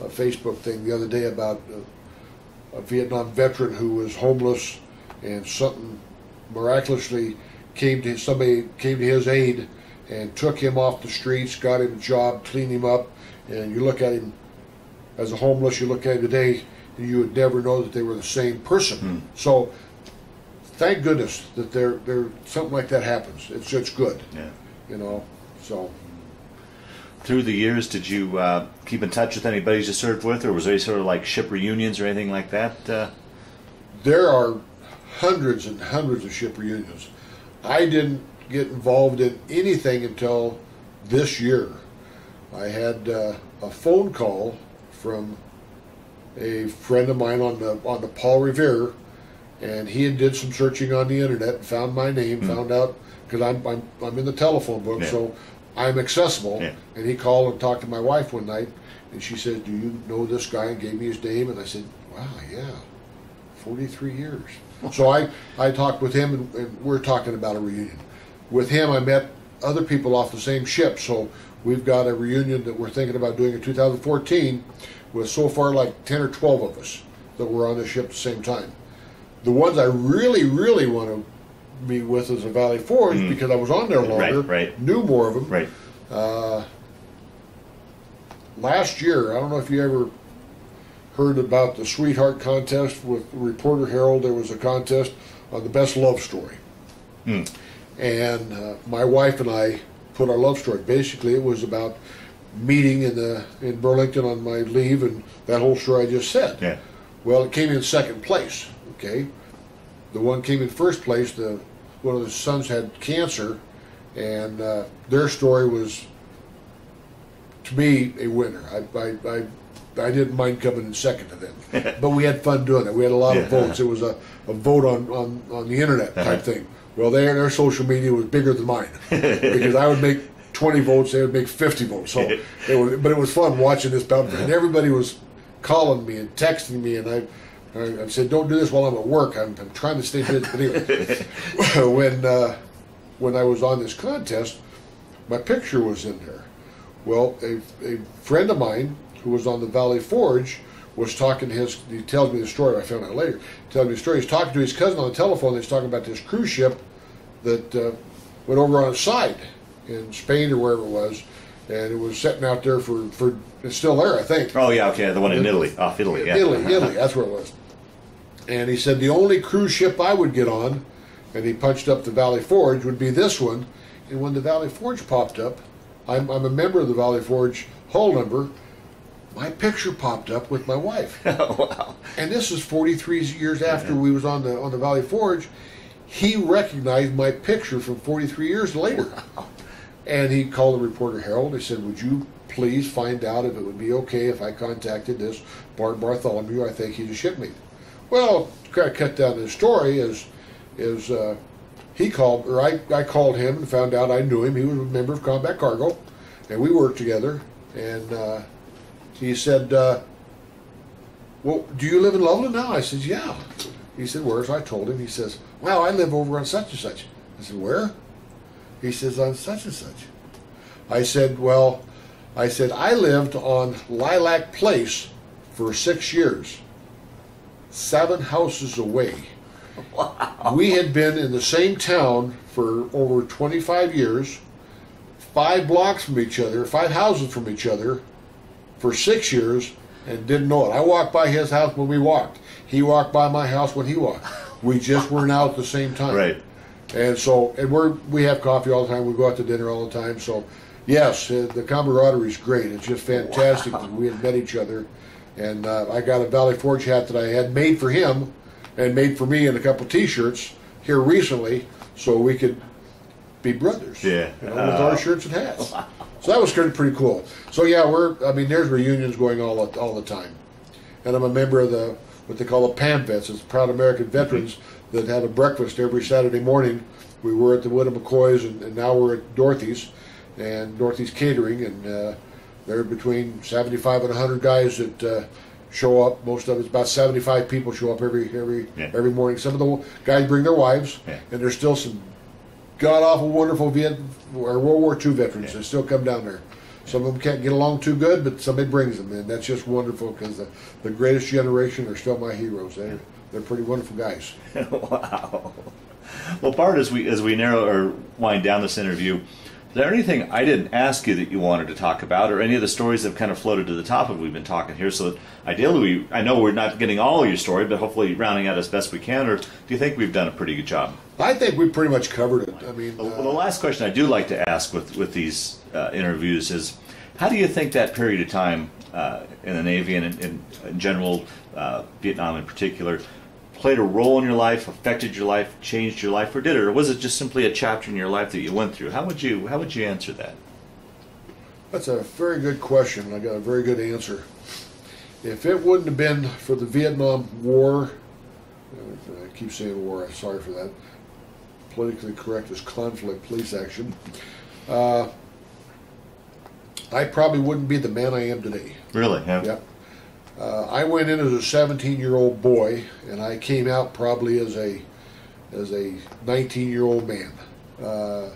a Facebook thing the other day about a, a Vietnam veteran who was homeless, and something miraculously came to his, somebody came to his aid and took him off the streets, got him a job, cleaned him up. And you look at him as a homeless, you look at him today, and you would never know that they were the same person. Hmm. So thank goodness that there there something like that happens. It's it's good, yeah. You know. So. through the years, did you uh, keep in touch with anybody you served with, or was there any sort of like ship reunions or anything like that? Uh? There are hundreds and hundreds of ship reunions. I didn't get involved in anything until this year. I had uh, a phone call from a friend of mine on the on the Paul Revere, and he had did some searching on the internet and found my name, mm-hmm. found out because I'm, I'm I'm in the telephone book, yeah. so I'm accessible. Yeah. And he called and talked to my wife one night, and she said, "Do you know this guy?" and gave me his name, and I said, "Wow, yeah, forty-three years." So I I talked with him, and, and we're talking about a reunion. With him, I met other people off the same ship, so we've got a reunion that we're thinking about doing in two thousand fourteen with so far like ten or twelve of us that were on the ship at the same time. The ones I really, really want to be with is the Valley Forge, mm-hmm. because I was on there longer, right, right. knew more of them. Right. Uh, last year, I don't know if you ever heard about the Sweetheart Contest with Reporter Herald. There was a contest on the best love story. Mm. And uh, my wife and I put our love story. Basically, it was about meeting in the in Burlington on my leave and that whole story I just said. Yeah. Well, it came in second place. Okay. The one came in first place. The one of the sons had cancer, and uh, their story was, to me, a winner. I I I, I didn't mind coming in second to them, but we had fun doing it. We had a lot yeah. of votes. It was a, a vote on, on on the internet type uh-huh. thing. Well, their, their social media was bigger than mine because I would make twenty votes, they would make fifty votes. So it was, but it was fun watching this bout, and everybody was calling me and texting me, and I, I, I said, "Don't do this while I'm at work. I'm, I'm trying to stay busy." But anyway, when uh, when I was on this contest, my picture was in there. Well, a, a friend of mine who was on the Valley Forge was talking to his, he tells me the story, I found out later, telling me the story, he's talking to his cousin on the telephone, he's talking about this cruise ship that uh, went over on its side in Spain or wherever it was, and it was sitting out there for, for it's still there, I think. Oh yeah, okay, the one in, in Italy, off Italy, yeah. Italy, Italy, that's where it was. And he said, the only cruise ship I would get on, and he punched up the Valley Forge, would be this one, and when the Valley Forge popped up, I'm, I'm a member of the Valley Forge hull number, my picture popped up with my wife. Oh, wow. And this is forty-three years after we was on the on the Valley Forge. He recognized my picture from forty-three years later. Wow. And he called the Reporter Herald. He said, "Would you please find out if it would be okay if I contacted this Bart Bartholomew? I think he's a shipmate." Well, kind of cut down the story is is uh, he called, or I, I called him and found out I knew him. He was a member of Combat Cargo, and we worked together. And uh, he said, uh, "Well, do you live in Loveland now?" I said, "Yeah." He said, "Where?" So I told him. He says, "Wow, I live over on such and such." I said, "Where?" He says, "On such and such." I said, "Well," I said, "I lived on Lilac Place for six years, seven houses away." Wow. We had been in the same town for over twenty-five years, five blocks from each other, five houses from each other, for six years and didn't know it. I walked by his house when we walked. He walked by my house when he walked. We just weren't out at the same time. Right. And so, and we're, we have coffee all the time. We go out to dinner all the time. So, yes, the camaraderie is great. It's just fantastic wow. that we had met each other. And uh, I got a Valley Forge hat that I had made for him and made for me and a couple T-shirts here recently so we could be brothers. Yeah. You know, with uh, our shirts and hats. Wow. So that was pretty cool. So yeah, we're, I mean, there's reunions going all the, all the time. And I'm a member of the, what they call the PAMVETS, it's Proud American Veterans, mm-hmm. that had a breakfast every Saturday morning. We were at the Widow McCoy's, and, and now we're at Dorothy's, and Dorothy's Catering, and uh, there are between seventy-five and a hundred guys that uh, show up. Most of it's about seventy-five people show up every every yeah. every morning. Some of the guys bring their wives, yeah. and there's still some god-awful, wonderful Viet or World War Two veterans yeah. that still come down there. Some of them can't get along too good, but somebody brings them in. That's just wonderful because the, the greatest generation are still my heroes. They're, yeah. they're pretty wonderful guys. Wow. Well, Bart, as we, as we narrow or wind down this interview, is there anything I didn't ask you that you wanted to talk about, or any of the stories that have kind of floated to the top of we've been talking here? So that ideally, we, I know we're not getting all your story, but hopefully rounding out as best we can, or do you think we've done a pretty good job? I think we pretty much covered it. I mean, well, uh, the last question I do like to ask with, with these uh, interviews is, How do you think that period of time uh, in the Navy and in, in general, uh, Vietnam in particular, played a role in your life, affected your life, changed your life, or did it? Or was it just simply a chapter in your life that you went through? How would you, how would you answer that? That's a very good question. I got a very good answer. If it wouldn't have been for the Vietnam War, I keep saying war, I'm sorry for that. Politically correct is conflict, police action. Uh, I probably wouldn't be the man I am today. Really? Yeah. Yep. Uh, I went in as a seventeen-year-old boy, and I came out probably as a as a nineteen-year-old man. Uh,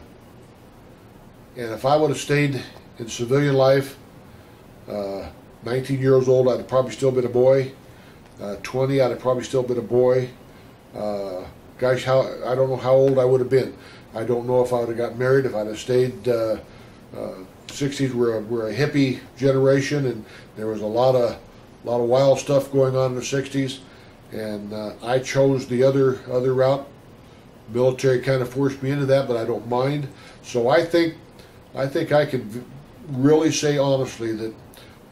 and if I would have stayed in civilian life, uh, nineteen years old, I'd have probably still been a boy. Uh, twenty, I'd have probably still been a boy. Uh, gosh, how I don't know how old I would have been. I don't know if I would have got married, if I'd have stayed. Uh, uh, sixties were a, were a hippie generation, and there was a lot of a lot of wild stuff going on in the sixties. And uh, I chose the other other route. Military kind of forced me into that, but I don't mind. So I think I think I can really say honestly that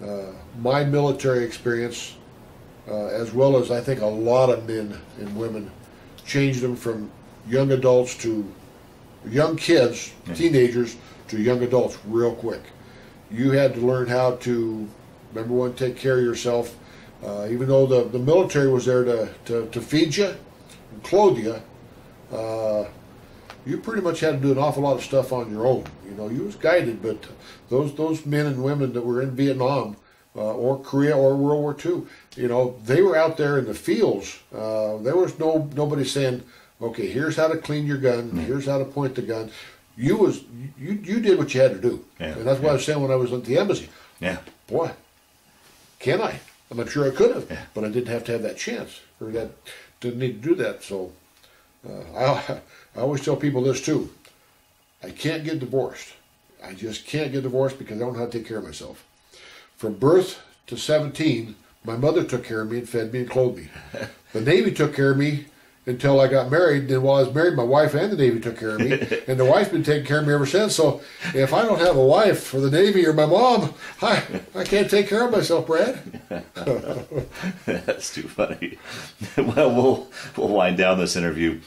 uh, my military experience, uh, as well as I think a lot of men and women, changed them from young adults to young kids, teenagers, to young adults real quick. You had to learn how to, number one, take care of yourself. Uh, even though the, the military was there to, to, to feed you and clothe you, uh, you pretty much had to do an awful lot of stuff on your own. You know, you was guided, but those those men and women that were in Vietnam uh, or Korea or World War Two, you know, they were out there in the fields. Uh, there was no nobody saying, okay, here's how to clean your gun, here's how to point the gun. You was you you did what you had to do, yeah, and that's what yeah. I was saying when I was at the embassy. Yeah, boy, can I? I'm sure I could have, yeah. but I didn't have to have that chance, or that didn't need to do that. So uh, I I always tell people this too. I can't get divorced. I just can't get divorced because I don't know how to take care of myself. From birth to seventeen, my mother took care of me and fed me and clothed me. The Navy took care of me until I got married. And while I was married, my wife and the Navy took care of me. And the wife's been taking care of me ever since. So if I don't have a wife or the Navy or my mom, I, I can't take care of myself, Brad. That's too funny. Well, we'll, we'll wind down this interview.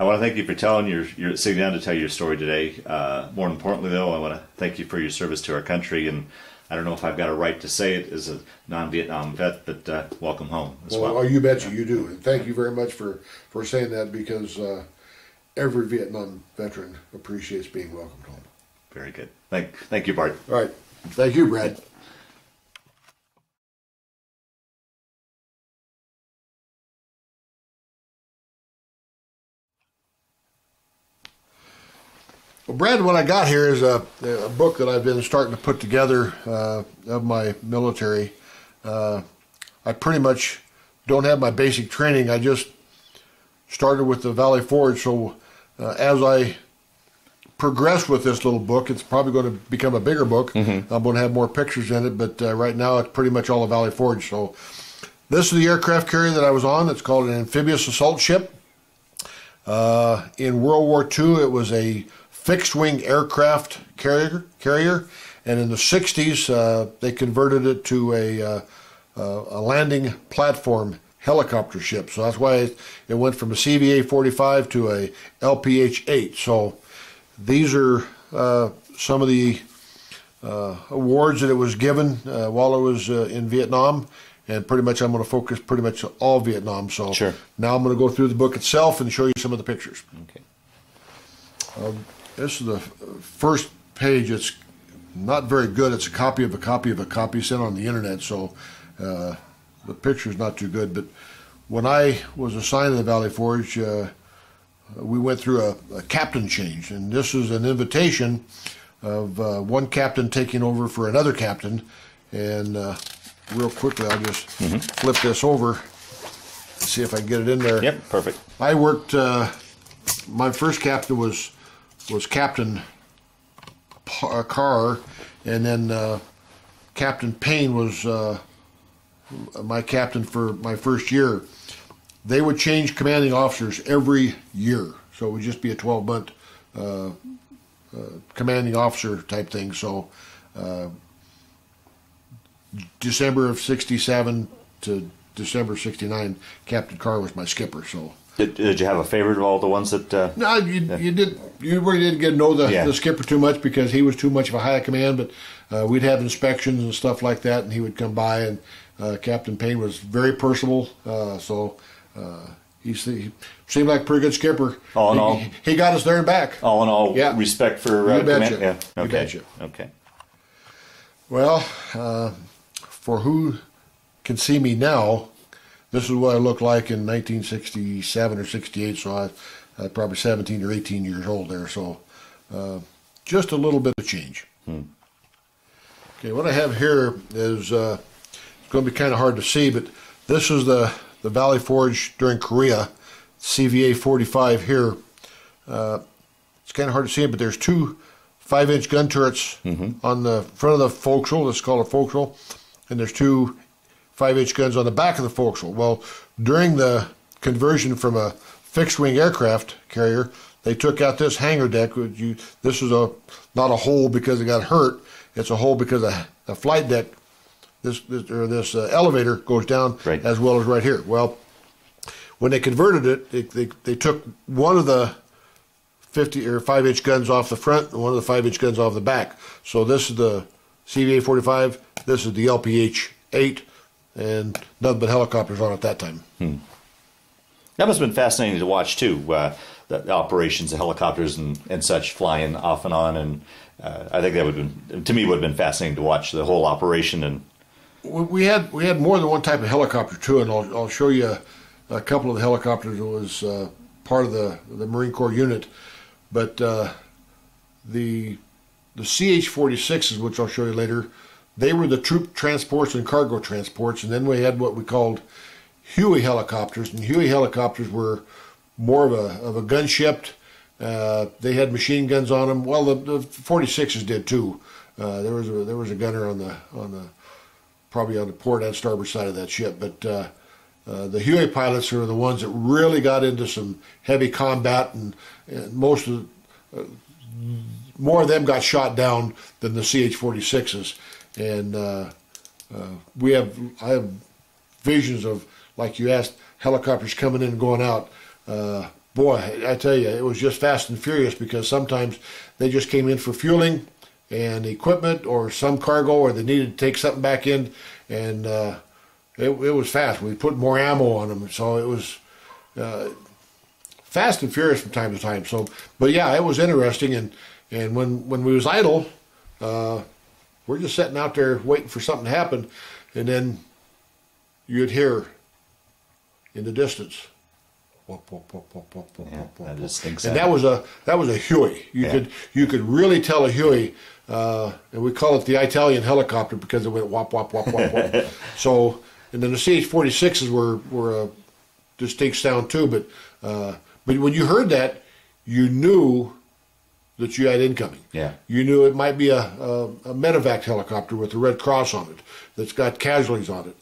I want to thank you for telling your, your sitting down to tell your story today. Uh, more importantly, though, I want to thank you for your service to our country. And I don't know if I've got a right to say it as a non-Vietnam vet, but uh, welcome home as well. Well, oh, you betcha, you do. And thank you very much for, for saying that, because uh, every Vietnam veteran appreciates being welcomed home. Very good. Thank, thank you, Bart. All right. Thank you, Brad. Well, Brad, what I got here is a, a book that I've been starting to put together uh, of my military. Uh, I pretty much don't have my basic training. I just started with the Valley Forge, so uh, as I progress with this little book, it's probably going to become a bigger book. Mm-hmm. I'm going to have more pictures in it, but uh, right now it's pretty much all the Valley Forge. So this is the aircraft carrier that I was on. It's called an amphibious assault ship. Uh, in World War Two, it was a fixed-wing aircraft carrier, carrier, and in the sixties uh, they converted it to a, uh, a landing platform helicopter ship. So that's why it went from a C V A forty-five to a L P H eight. So these are uh, some of the uh, awards that it was given uh, while it was uh, in Vietnam. And pretty much I'm going to focus pretty much on all Vietnam. So sure. Now I'm going to go through the book itself and show you some of the pictures. Okay. Um, This is the first page. It's not very good. It's a copy of a copy of a copy sent on the internet, so uh, the picture's not too good. But when I was assigned to the Valley Forge, uh, we went through a, a captain change, and this is an invitation of uh, one captain taking over for another captain. And uh, real quickly, I'll just mm-hmm. flip this over, see if I can get it in there. Yep, perfect. I worked, uh, my first captain was... was Captain Carr, and then uh, Captain Payne was uh, my captain for my first year. They would change commanding officers every year, so it would just be a twelve-month uh, uh, commanding officer type thing. So uh, December of sixty-seven to December sixty-nine, Captain Carr was my skipper. So did, did you have a favorite of all the ones that? Uh, no, you, yeah. you did. You really didn't get to know the, yeah. the skipper too much because he was too much of a high command. But uh, we'd have inspections and stuff like that, and he would come by. And uh, Captain Payne was very personable, uh, so uh, he, he seemed like a pretty good skipper. All in he, all, he got us there and back. All in all, yeah. respect for uh, command. Yeah. Okay. You betcha. Okay. Well, uh, for who can see me now, this is what I looked like in nineteen sixty-seven or sixty-eight, so I, I was probably seventeen or eighteen years old there, so uh, just a little bit of change. Hmm. Okay, what I have here is, uh, it's going to be kind of hard to see, but this is the, the Valley Forge during Korea, C V A forty-five here. Uh, it's kind of hard to see it, but there's two five-inch gun turrets mm-hmm. on the front of the forecastle. Let's call it forecastle, and there's two five-inch guns on the back of the forecastle. Well, during the conversion from a fixed-wing aircraft carrier, they took out this hangar deck. You, this is a not a hole because it got hurt. It's a hole because a, a flight deck, this, this or this uh, elevator goes down right. as well as right here. Well, when they converted it, it they they took one of the fifty or five inch guns off the front and one of the five inch guns off the back. So this is the C V A forty-five, this is the L P H eight, and nothing but helicopters on at that time. Hmm. That must have been fascinating to watch too, uh, the operations of helicopters and, and such flying off and on. And uh, I think that would have been, to me, would have been fascinating to watch the whole operation. And we had we had more than one type of helicopter too, and I'll, I'll show you a, a couple of the helicopters that was uh, part of the, the Marine Corps unit. But uh, the the C H forty-sixes, which I'll show you later, they were the troop transports and cargo transports, and then we had what we called Huey helicopters, and Huey helicopters were more of a of a gunship. Uh, they had machine guns on them. Well, the, the forty-sixes did too. Uh, there was a, there was a gunner on the on the probably on the port and starboard side of that ship, but. Uh, Uh, the Huey pilots are the ones that really got into some heavy combat, and, and most of the, uh, more of them got shot down than the C H forty-sixes. And uh, uh, we have I have visions of, like you asked, helicopters coming in and going out. Uh, boy, I tell you, it was just fast and furious because sometimes they just came in for fueling and equipment or some cargo, or they needed to take something back in and. Uh, It, it was fast. We put more ammo on them, so it was uh, fast and furious from time to time. So, but yeah, it was interesting. And and when when we was idle, uh, we're just sitting out there waiting for something to happen, and then you'd hear in the distance, whoop, whoop, whoop, whoop, whoop, whoop, yeah, whoop, that just stinks. And that was a that was a Huey. You yeah. could you could really tell a Huey. Uh, and we call it the Italian helicopter because it went whop whop whop whop whop. So. And then the C H forty-sixes were were a distinct sound too, but uh, but when you heard that, you knew that you had incoming. Yeah. You knew it might be a, a, a medevac helicopter with the Red Cross on it that's got casualties on it,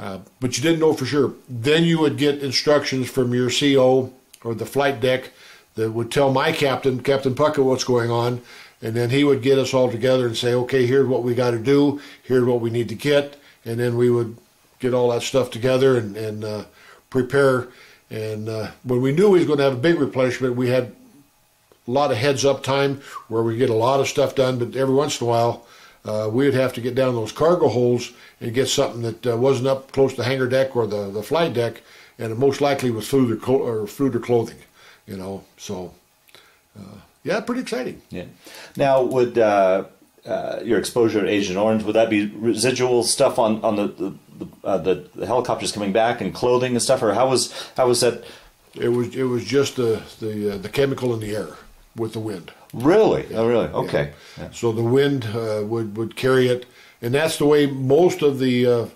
uh, but you didn't know for sure. Then you would get instructions from your C O or the flight deck that would tell my captain, Captain Puckett, what's going on, and then he would get us all together and say, okay, here's what we got to do, here's what we need to get, and then we would get all that stuff together and, and uh, prepare. And uh, when we knew we was going to have a big replenishment, we had a lot of heads-up time where we get a lot of stuff done, but every once in a while uh, we would have to get down those cargo holds and get something that uh, wasn't up close to the hangar deck or the, the flight deck, and it most likely was food or, co or, food or clothing, you know. So, uh, yeah, pretty exciting. Yeah. Now, would uh, uh, your exposure to Agent Orange, would that be residual stuff on, on the... the The, uh, the, the helicopters coming back and clothing and stuff, or how was how was that? It was it was just the the, uh, the chemical in the air with the wind. Really? Yeah. Oh, really? Okay. Yeah. Yeah. So the wind uh, would would carry it, and that's the way most of the uh,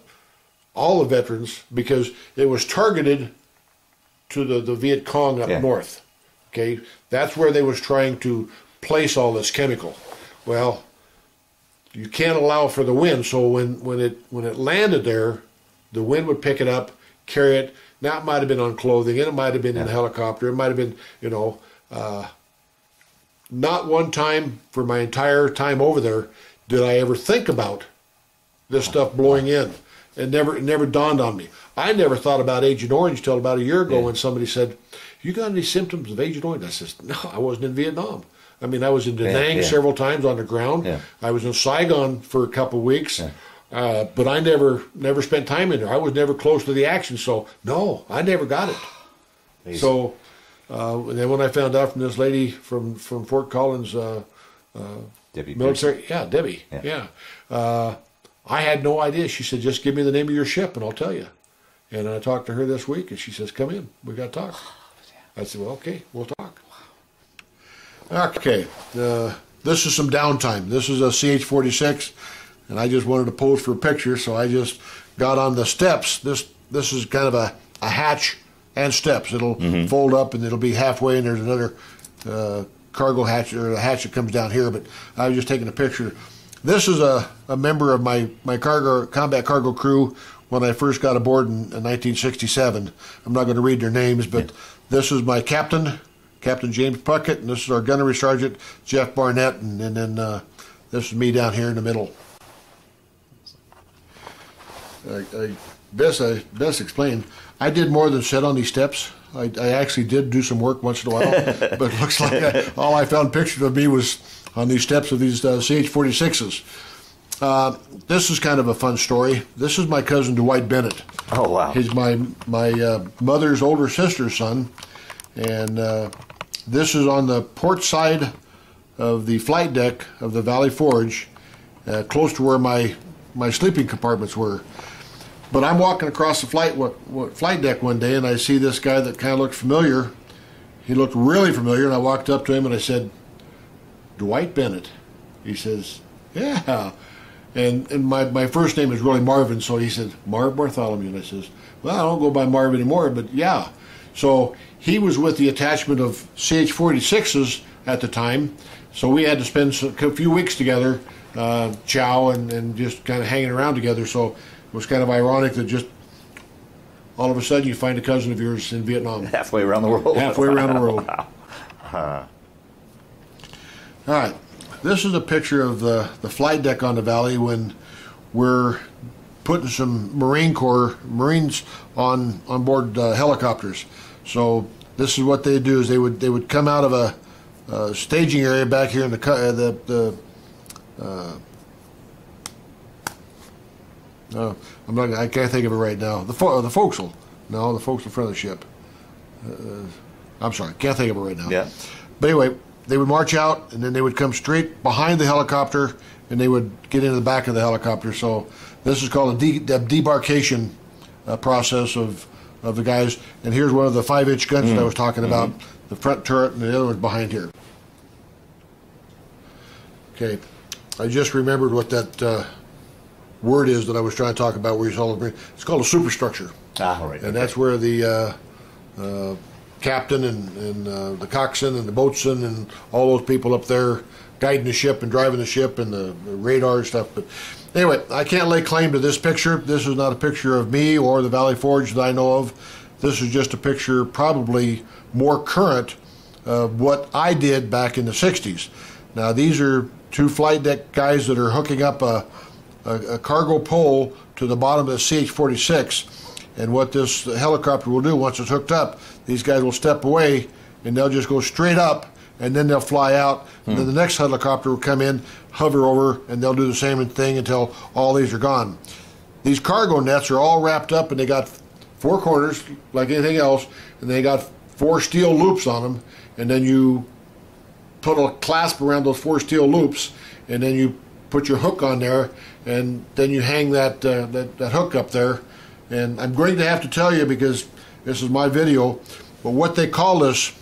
all the veterans, because it was targeted to the the Viet Cong up yeah. north. Okay, that's where they was trying to place all this chemical. Well. You can't allow for the wind, so when, when it when it landed there, the wind would pick it up, carry it. Now it might have been on clothing, and it might have been yeah. in the helicopter. It might have been, you know, uh, not one time for my entire time over there did I ever think about this stuff blowing in. It never, it never dawned on me. I never thought about Agent Orange till about a year ago yeah. when somebody said, "You got any symptoms of Agent Orange?" I said, "No, I wasn't in Vietnam. I mean, I was in Da Nang yeah, yeah. several times on the ground. Yeah. I was in Saigon for a couple of weeks, yeah. uh, but I never, never spent time in there. I was never close to the action, so no, I never got it." Amazing. So uh, and then when I found out from this lady from from Fort Collins, uh, uh, Debbie military, yeah, Debbie, yeah. yeah. Uh, I had no idea. She said, "Just give me the name of your ship, and I'll tell you." And I talked to her this week, and she says, "Come in. We got to talk." I said, "Well, okay, we'll talk." Okay, uh, this is some downtime. This is a C H forty-six, and I just wanted to pose for a picture, so I just got on the steps. This this is kind of a, a hatch and steps. It'll mm-hmm. fold up, and it'll be halfway, and there's another uh, cargo hatch, or a hatch that comes down here, but I was just taking a picture. This is a, a member of my, my cargo combat cargo crew when I first got aboard in, in nineteen sixty-seven. I'm not going to read their names, but yeah. this is my captain, Captain James Puckett, and this is our gunnery sergeant, Jeff Barnett, and, and then uh, this is me down here in the middle. I, I, best, I best explained, I did more than sit on these steps. I, I actually did do some work once in a while, but it looks like I, all I found pictured of me was on these steps of these uh, C H forty-sixes. Uh, this is kind of a fun story. This is my cousin Dwight Bennett. Oh, wow. He's my my uh, mother's older sister's son. And uh, this is on the port side of the flight deck of the Valley Forge, uh, close to where my, my sleeping compartments were. But I'm walking across the flight, what, what, flight deck one day, and I see this guy that kind of looked familiar. He looked really familiar, and I walked up to him and I said, "Dwight Bennett." He says, "Yeah." And, and my, my first name is really Marvin, so he said, "Marv Bartholomew." And I says, "Well, I don't go by Marv anymore, but yeah." So he was with the attachment of C H forty-sixes at the time, so we had to spend some, a few weeks together, uh, chow and, and just kind of hanging around together. So it was kind of ironic that just all of a sudden you find a cousin of yours in Vietnam. Halfway around the world. Halfway around the world. Wow. Huh. All right. This is a picture of the, the flight deck on the Valley when we're putting some Marine Corps, Marines on, on board uh, helicopters. So this is what they do, is they would they would come out of a, a staging area back here in the, uh, the, the uh, no, I'm not, I can't think of it right now. The, fo the forecastle. No, the forecastle in front of the ship. Uh, I'm sorry, can't think of it right now. Yeah. But anyway, they would march out, and then they would come straight behind the helicopter, and they would get into the back of the helicopter. So this is called a, de a debarkation uh, process of, of the guys. And here's one of the five inch guns mm. that I was talking about, mm. the front turret, and the other one's behind here. Okay, I just remembered what that uh, word is that I was trying to talk about where you saw the, it's called a superstructure. Ah, all right. And okay. that's where the... Uh, uh, captain and, and uh, the coxswain and the boatswain and all those people up there guiding the ship and driving the ship and the, the radar stuff. But anyway, I can't lay claim to this picture. This is not a picture of me or the Valley Forge that I know of. This is just a picture probably more current of what I did back in the sixties. Now, these are two flight deck guys that are hooking up a, a, a cargo pole to the bottom of the C H forty-six. And what this helicopter will do once it's hooked up, these guys will step away, and they'll just go straight up, and then they'll fly out. Hmm. And then the next helicopter will come in, hover over, and they'll do the same thing until all these are gone. These cargo nets are all wrapped up, and they got four corners, like anything else, and they got four steel loops on them, and then you put a clasp around those four steel loops, and then you put your hook on there, and then you hang that, uh, that, that hook up there. And I'm going to have to tell you, because this is my video, but what they call this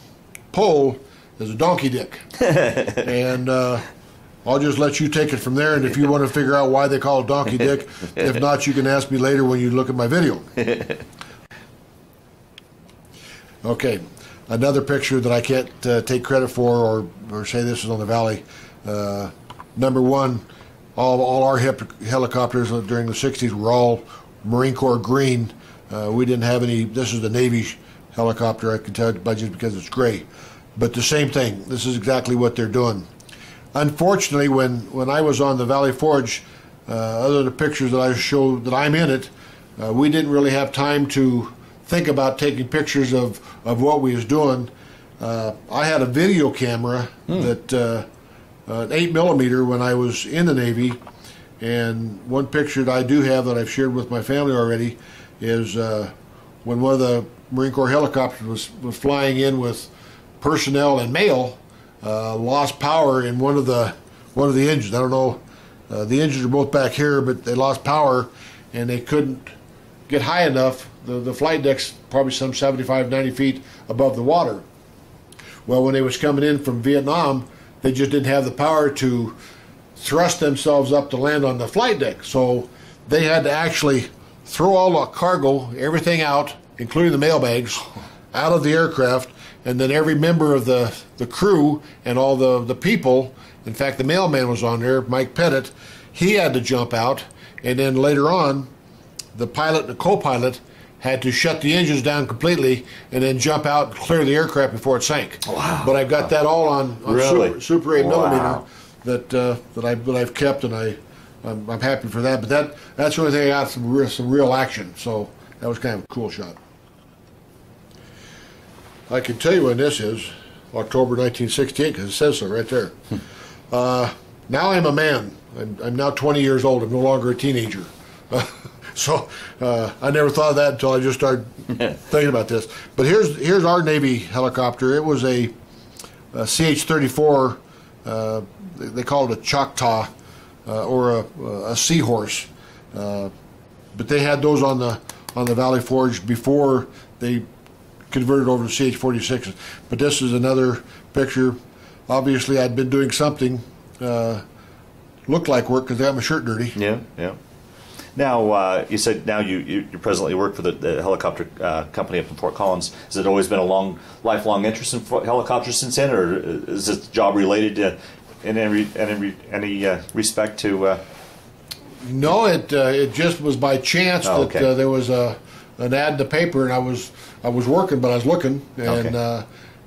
pole is a donkey dick. And uh, I'll just let you take it from there. And if you want to figure out why they call it donkey dick, if not, you can ask me later when you look at my video. Okay, another picture that I can't uh, take credit for or, or say this is on the Valley. Uh, number one, all, all our hip helicopters during the sixties were all Marine Corps green. Uh, we didn't have any. This is the Navy helicopter. I can tell you budget because it's gray, but the same thing. This is exactly what they're doing. Unfortunately, when when I was on the Valley Forge, uh, other than the pictures that I showed that I'm in it, uh, we didn't really have time to think about taking pictures of, of what we was doing. Uh, I had a video camera mm. that uh, an eight millimeter when I was in the Navy, and one picture that I do have that I've shared with my family already is uh, when one of the Marine Corps helicopters was, was flying in with personnel and mail, uh, lost power in one of the one of the engines. I don't know. Uh, the engines are both back here, but they lost power and they couldn't get high enough. The, the flight deck's probably some seventy-five, ninety feet above the water. Well, when they was coming in from Vietnam, they just didn't have the power to thrust themselves up to land on the flight deck. So they had to actually throw all the cargo, everything out, including the mailbags, out of the aircraft, and then every member of the, the crew and all the, the people, in fact, the mailman was on there, Mike Pettit, he had to jump out, and then later on, the pilot and the co-pilot had to shut the engines down completely and then jump out and clear the aircraft before it sank. Wow. But I've got that all on, on really? super, super eight wow. millimeter that uh, that I that I've kept, and I I'm, I'm happy for that. But that that's the only thing I got some real, some real action. So that was kind of a cool shot. I can tell you when this is, October nineteen sixty-eight, because it says so right there. uh, now I'm a man. I'm I'm now twenty years old. I'm no longer a teenager. So uh, I never thought of that until I just started thinking about this. But here's here's our Navy helicopter. It was a, a C H thirty-four. Uh, they call it a Choctaw uh, or a, a Seahorse. Uh, but they had those on the on the Valley Forge before they converted over to C H forty-sixes. But this is another picture. Obviously, I'd been doing something uh, looked like work because I got my shirt dirty. Yeah, yeah. Now, uh, you said now you, you, you presently work for the, the helicopter uh, company up in Fort Collins. Has it always been a long, lifelong interest in helicopters since then, or is this job related to, in any, any, any uh, respect to? Uh... No, it uh, it just was by chance oh, that okay. uh, there was a an ad in the paper, and I was I was working, but I was looking, and okay. uh,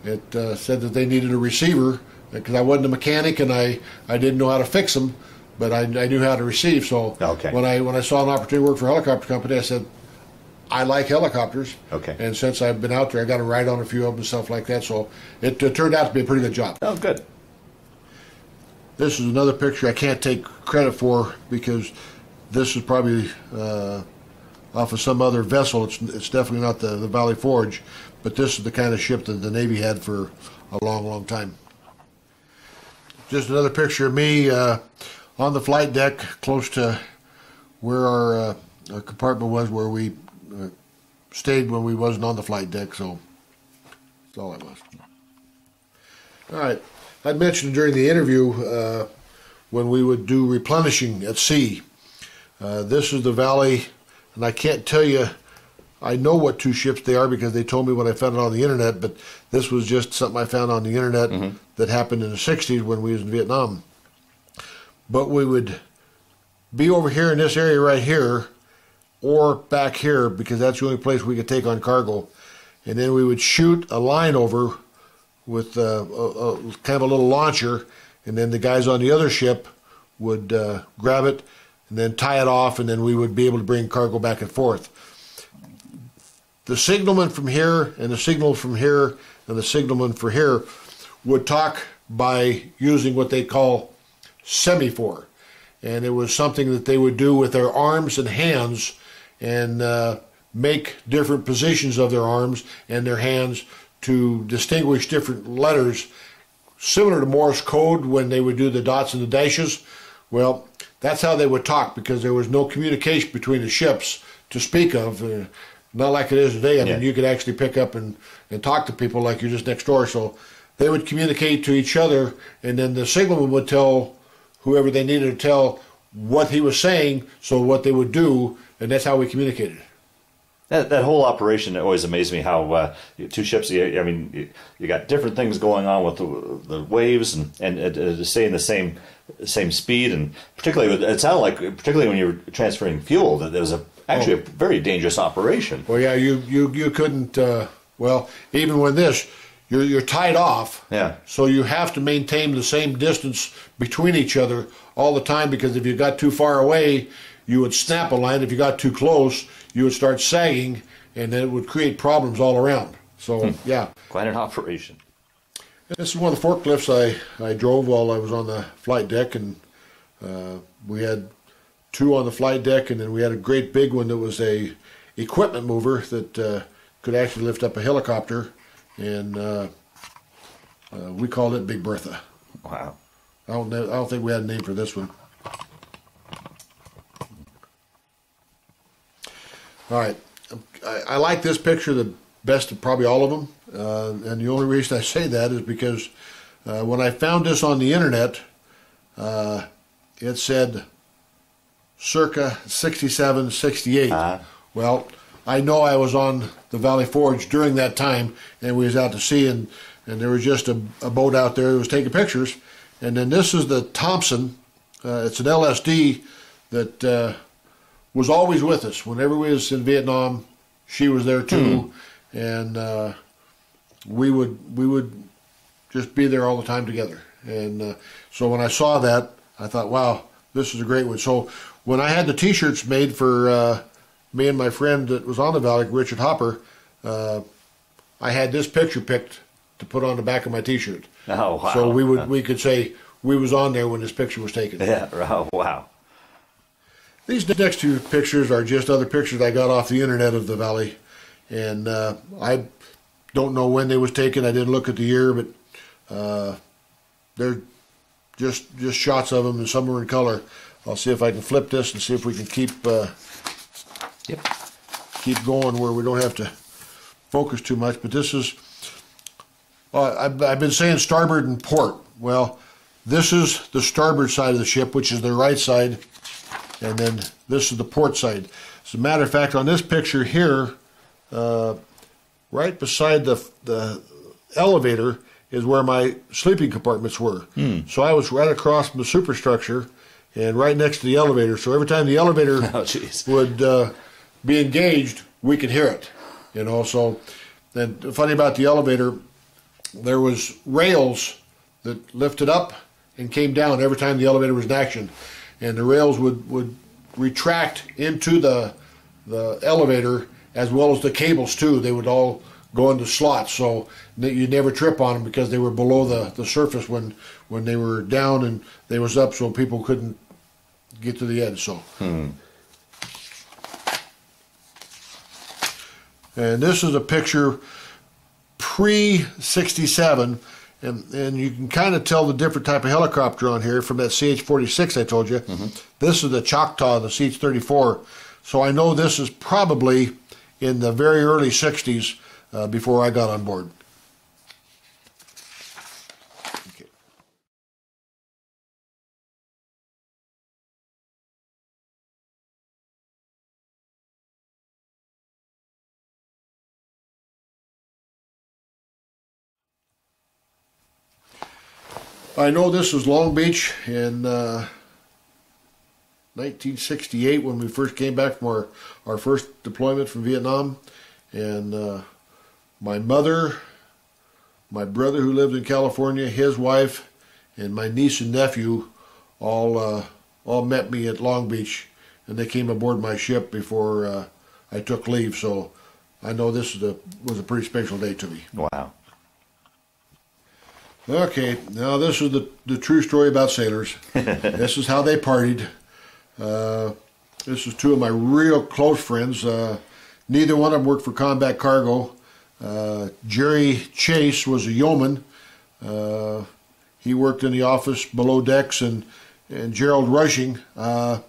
it uh, said that they needed a receiver because I wasn't a mechanic and I I didn't know how to fix them. But I, I knew how to receive, so okay. when I when I saw an opportunity to work for a helicopter company, I said, I like helicopters. Okay. And since I've been out there, I got to ride on a few of them and stuff like that. So it, it turned out to be a pretty good job. Oh, good. This is another picture I can't take credit for because this is probably uh, off of some other vessel. It's it's definitely not the, the Valley Forge, but this is the kind of ship that the Navy had for a long, long time. Just another picture of me. Uh, On the flight deck, close to where our, uh, our compartment was, where we uh, stayed when we wasn't on the flight deck, so that's all I was. All right, I'd mentioned during the interview uh, when we would do replenishing at sea. Uh, this is the Valley, and I can't tell you, I know what two ships they are because they told me when I found it on the internet, but this was just something I found on the internet mm-hmm. that happened in the sixties when we was in Vietnam. But we would be over here in this area right here or back here because that's the only place we could take on cargo. And then we would shoot a line over with uh, a, a, kind of a little launcher, and then the guys on the other ship would uh, grab it and then tie it off, and then we would be able to bring cargo back and forth. The signalman from here and the signal from here and the signalman for here would talk by using what they call semaphore, and it was something that they would do with their arms and hands and uh, make different positions of their arms and their hands to distinguish different letters, similar to Morse code when they would do the dots and the dashes. Well, that's how they would talk because there was no communication between the ships to speak of, uh, not like it is today. I yeah. mean, you could actually pick up and, and talk to people like you're just next door. So they would communicate to each other, and then the signalman would tell whoever they needed to tell what he was saying, so what they would do, and that's how we communicated. That, that whole operation always amazed me how uh, two ships, you, I mean, you, you got different things going on with the, the waves and, and uh, staying the same same speed, and particularly, with, it sounded like, particularly when you were transferring fuel, that there was a, actually oh. a very dangerous operation. Well, yeah, you, you, you couldn't, uh, well, even with this, You're, you're tied off, yeah. So you have to maintain the same distance between each other all the time, because if you got too far away, you would snap a line. If you got too close, you would start sagging, and then it would create problems all around. So, hmm. yeah. Quite an operation. This is one of the forklifts I, I drove while I was on the flight deck, and uh, we had two on the flight deck, and then we had a great big one that was a equipment mover that uh, could actually lift up a helicopter. And uh, uh, we called it Big Bertha. Wow. I don't know, I don't think we had a name for this one. All right. I, I like this picture the best of probably all of them. Uh, and the only reason I say that is because uh, when I found this on the internet, uh, it said circa sixty-seven, sixty-eight. Uh-huh. Well, I know I was on the Valley Forge during that time, and we was out to sea, and, and there was just a, a boat out there that was taking pictures. And then this is the Thompson. Uh, it's an L S D that uh, was always with us. Whenever we was in Vietnam, she was there too. Mm-hmm. And uh, we would we would just be there all the time together. And uh, so when I saw that, I thought, wow, this is a great one. So when I had the T-shirts made for... Uh, me and my friend that was on the Valley, Richard Hopper, uh, I had this picture picked to put on the back of my T-shirt. Oh, wow. So we would we could say we was on there when this picture was taken. Yeah, oh, wow. These next two pictures are just other pictures I got off the internet of the Valley. And uh, I don't know when they was taken. I didn't look at the year, but uh, they're just, just shots of them, and some are in color. I'll see if I can flip this and see if we can keep... Uh, Yep. Keep going where we don't have to focus too much. But this is, uh, I've, I've been saying starboard and port. Well, this is the starboard side of the ship, which is the right side, and then this is the port side. As a matter of fact, on this picture here, uh, right beside the, the elevator is where my sleeping compartments were. Mm. So I was right across from the superstructure and right next to the elevator. So every time the elevator oh, would... Uh, be engaged, we could hear it, you know. So, and funny about the elevator, there was rails that lifted up and came down every time the elevator was in action, and the rails would, would retract into the the elevator, as well as the cables too. They would all go into slots, so you never trip on them because they were below the, the surface when when they were down and they was up, so people couldn't get to the edge. So. Hmm. And this is a picture pre sixty-seven, and, and you can kind of tell the different type of helicopter on here from that C H forty-six I told you. Mm-hmm. This is the Choctaw, the C H thirty-four. So I know this is probably in the very early sixties uh, before I got on board. I know this was Long Beach in uh, nineteen sixty-eight when we first came back from our, our first deployment from Vietnam. And uh, my mother, my brother who lived in California, his wife, and my niece and nephew all uh, all met me at Long Beach. And they came aboard my ship before uh, I took leave. So I know this was a, was a pretty special day to me. Wow. Okay, now this is the, the true story about sailors. This is how they partied. Uh, this is two of my real close friends. Uh, neither one of them worked for Combat Cargo. Uh, Jerry Chase was a yeoman. Uh, he worked in the office below decks, and, and Gerald Rushing. Uh,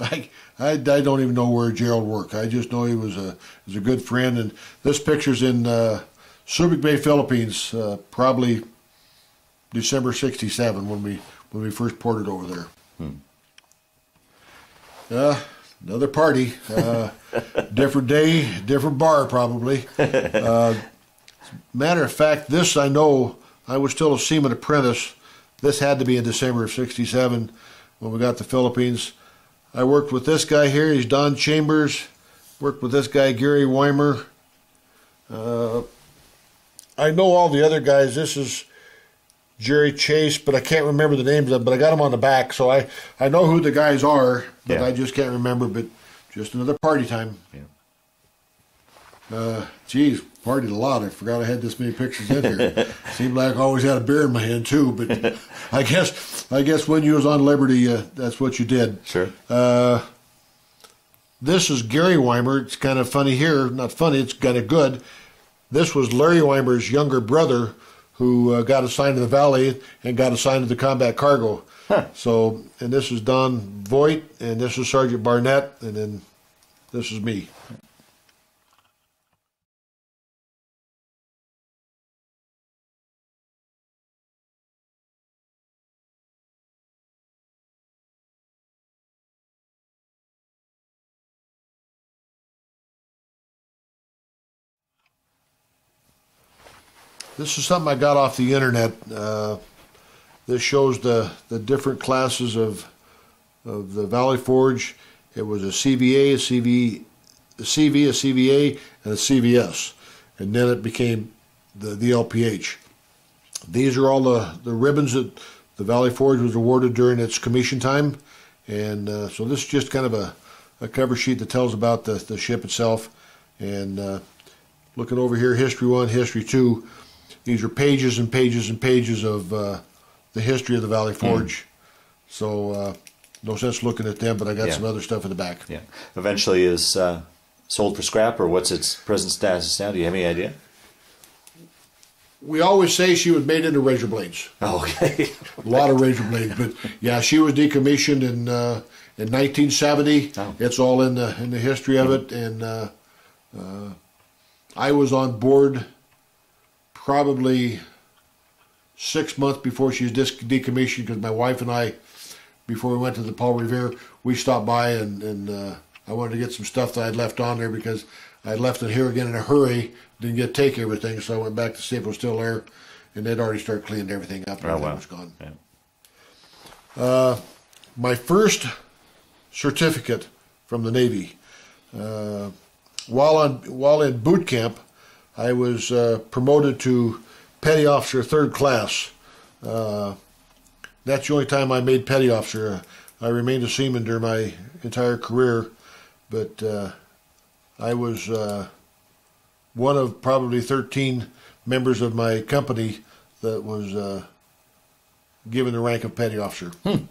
I, I, I don't even know where Gerald worked. I just know he was a, was a good friend. And this picture's in uh, Subic Bay, Philippines, uh, probably... December sixty-seven when we when we first ported over there. Hmm. Uh, another party, uh, different day, different bar probably. Uh, matter of fact, this I know I was still a seaman apprentice. This had to be in December of sixty-seven when we got to the Philippines. I worked with this guy here. He's Don Chambers. Worked with this guy Gary Weimer. Uh, I know all the other guys. This is Jerry Chase, but I can't remember the names of them, but I got them on the back, so I, I know who the guys are, but yeah. I just can't remember, but just another party time. Yeah. Uh, geez, partied a lot. I forgot I had this many pictures in here. Seemed like I always had a beer in my hand, too, but I guess I guess when you was on Liberty, uh, that's what you did. Sure. Uh, this is Gary Weimer. It's kind of funny here. Not funny, it's kind of good. This was Larry Weimer's younger brother, who uh, got assigned to the Valley and got assigned to the Combat Cargo. Huh. So, and this is Don Voigt, and this is Sergeant Barnett, and then this is me. This is something I got off the internet. Uh, this shows the, the different classes of of the Valley Forge. It was a C V A, a C V, a C V, a C V A, and a C V S. And then it became the, the L P H. These are all the, the ribbons that the Valley Forge was awarded during its commission time. And uh, so this is just kind of a, a cover sheet that tells about the, the ship itself. And uh, looking over here, History one, History two. These are pages and pages and pages of uh, the history of the Valley Forge. Mm. So uh, no sense looking at them, but I got yeah. some other stuff in the back. Yeah. Eventually is uh, sold for scrap, or what's its present status now? Do you have any idea? We always say she was made into razor blades. Oh, okay. A lot of razor blades, but yeah, she was decommissioned in uh, in nineteen seventy. Oh. It's all in the in the history of mm. it, and uh, uh, I was on board probably six months before she was decommissioned, because my wife and I, before we went to the Paul Revere, we stopped by and, and uh, I wanted to get some stuff that I'd left on there, because I left it here again in a hurry, didn't get to take everything, so I went back to see if it was still there, and they'd already started cleaning everything up and oh, everything wow. was gone. Yeah. Uh, my first certificate from the Navy, uh, while, on, while in boot camp, I was uh, promoted to Petty Officer Third Class. Uh, that's the only time I made Petty Officer. I remained a seaman during my entire career, but uh, I was uh, one of probably thirteen members of my company that was uh, given the rank of Petty Officer. Hmm.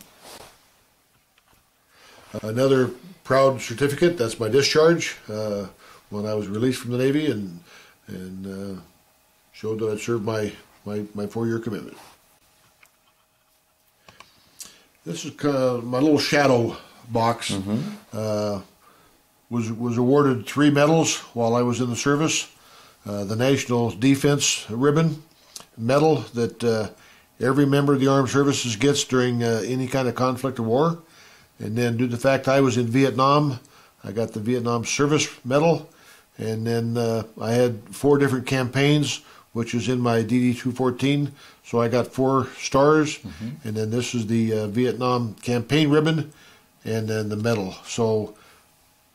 Another proud certificate, that's my discharge, uh, when I was released from the Navy, and and uh, showed that I served my, my, my four-year commitment. This is uh, my little shadow box. Mm-hmm. uh, was, was awarded three medals while I was in the service. Uh, the National Defense Ribbon medal that uh, every member of the Armed Services gets during uh, any kind of conflict or war. And then due to the fact I was in Vietnam, I got the Vietnam Service Medal. And then uh, I had four different campaigns, which is in my D D two fourteen, so I got four stars. Mm-hmm. And then this is the uh, Vietnam campaign ribbon, and then the medal. So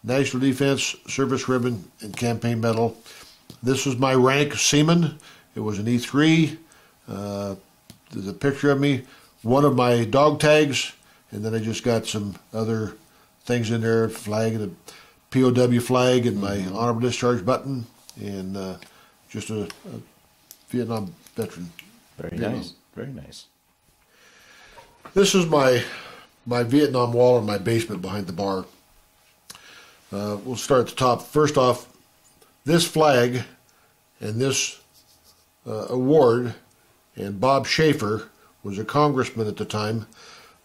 National Defense Service Ribbon and campaign medal. This was my rank, seaman. It was an E three. Uh, there's a picture of me, one of my dog tags, and then I just got some other things in there, flag and a P O W flag, and my mm-hmm. honorable discharge button, and uh, just a, a Vietnam veteran. Very Vietnam. nice. Very nice. This is my my Vietnam wall in my basement behind the bar. Uh, we'll start at the top. First off, this flag and this uh, award, and Bob Schaefer was a congressman at the time,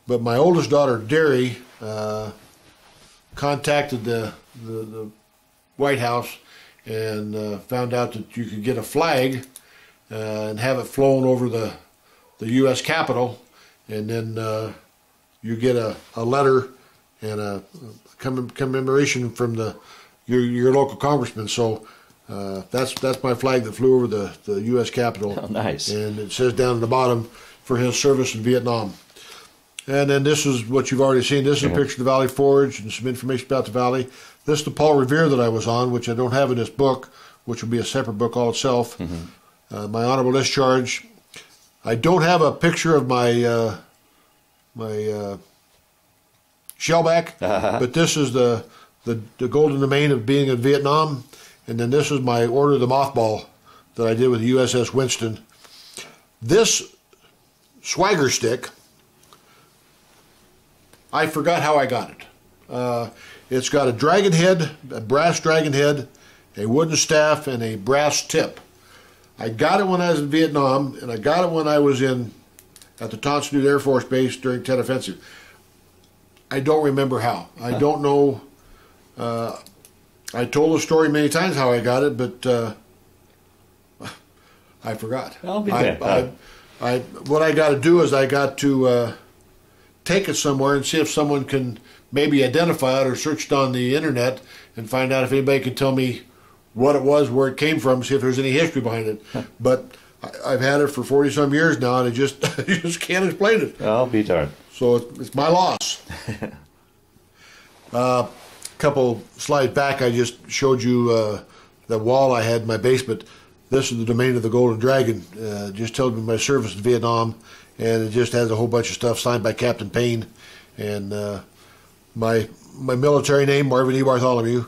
but my oldest daughter, Derry, uh, contacted the The, the White House and uh, found out that you could get a flag uh, and have it flown over the the U S Capitol, and then uh, you get a, a letter and a commemoration from the your your local congressman. So uh, that's that's my flag that flew over the the U S Capitol. Oh, nice! And it says down at the bottom, for his service in Vietnam. And then this is what you've already seen. This is mm-hmm. a picture of the Valley Forge and some information about the Valley. This is the Paul Revere that I was on, which I don't have in this book, which will be a separate book all itself. Mm-hmm. uh, my honorable discharge. I don't have a picture of my uh, my uh, shellback, uh-huh. but this is the, the the golden domain of being in Vietnam, and then this is my order of the mothball that I did with the U S S Winston. This swagger stick, I forgot how I got it. Uh, it's got a dragon head, a brass dragon head, a wooden staff, and a brass tip. I got it when I was in Vietnam, and I got it when I was in at the Tonson Air Force Base during Tet Offensive. I don't remember how. I huh. don't know. Uh, I told the story many times how I got it, but uh, I forgot. I'll be I, I, I, I, what I got to do is I got to uh, take it somewhere and see if someone can maybe identify it or searched on the internet and find out if anybody can tell me what it was, where it came from, see if there's any history behind it. But I've had it for forty-some years now, and I just I just can't explain it. I'll be darned. So it's my loss. uh, a couple slides back, I just showed you uh, the wall I had in my basement. This is the domain of the Golden Dragon. Uh, just tells me my service in Vietnam, and it just has a whole bunch of stuff signed by Captain Payne, and uh, my my military name, Marvin E. Bartholomew.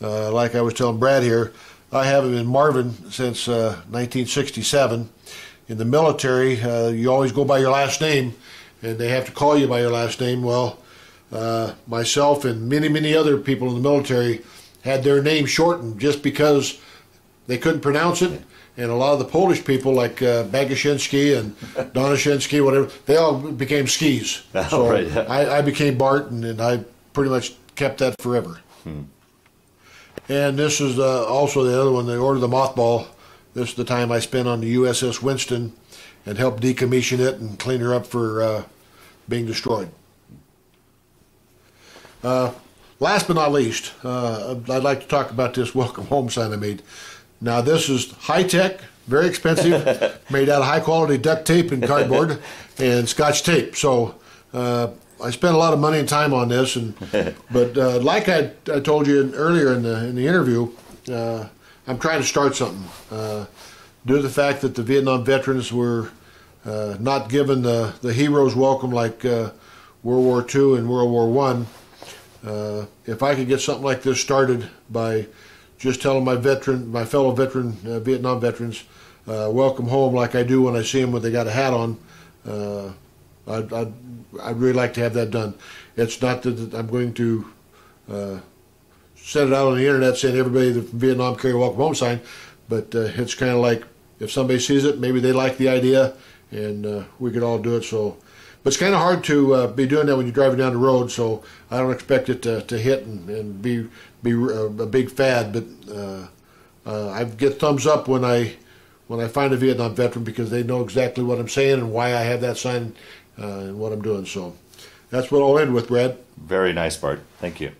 Uh, like I was telling Brad here, I haven't been Marvin since uh, nineteen sixty-seven. In the military, uh, you always go by your last name, and they have to call you by your last name. Well, uh, myself and many, many other people in the military had their name shortened just because they couldn't pronounce it. And a lot of the Polish people, like uh, Bagashinsky and Donishinsky, whatever, they all became Skis. Oh, so right, yeah. I, I became Bart, and, and I pretty much kept that forever. Hmm. And this is uh, also the other one, the Order of the Mothball. This is the time I spent on the U S S Winston and helped decommission it and clean her up for uh, being destroyed. Uh, last but not least, uh, I'd like to talk about this welcome home sign I made. Now this is high-tech, very expensive, made out of high-quality duct tape and cardboard and Scotch tape. So uh, I spent a lot of money and time on this, and but uh, like I, I told you earlier in the in the interview, uh, I'm trying to start something. Uh, due to the fact that the Vietnam veterans were uh, not given the the hero's welcome like uh, World War Two and World War One, uh, if I could get something like this started by just telling my veteran, my fellow veteran, uh, Vietnam veterans, uh, welcome home like I do when I see them when they got a hat on. Uh, I'd, I'd, I'd really like to have that done. It's not that I'm going to uh, send it out on the internet saying everybody from Vietnam carry a welcome home sign, but uh, it's kind of like if somebody sees it, maybe they like the idea, and uh, we could all do it. So, but it's kind of hard to uh, be doing that when you're driving down the road, so I don't expect it to, to hit and, and be be a, a big fad, but uh, uh, I get thumbs up when I when I find a Vietnam veteran because they know exactly what I'm saying and why I have that sign. Uh, and what I'm doing. So that's what I'll end with, Brad. Very nice, Bart. Thank you.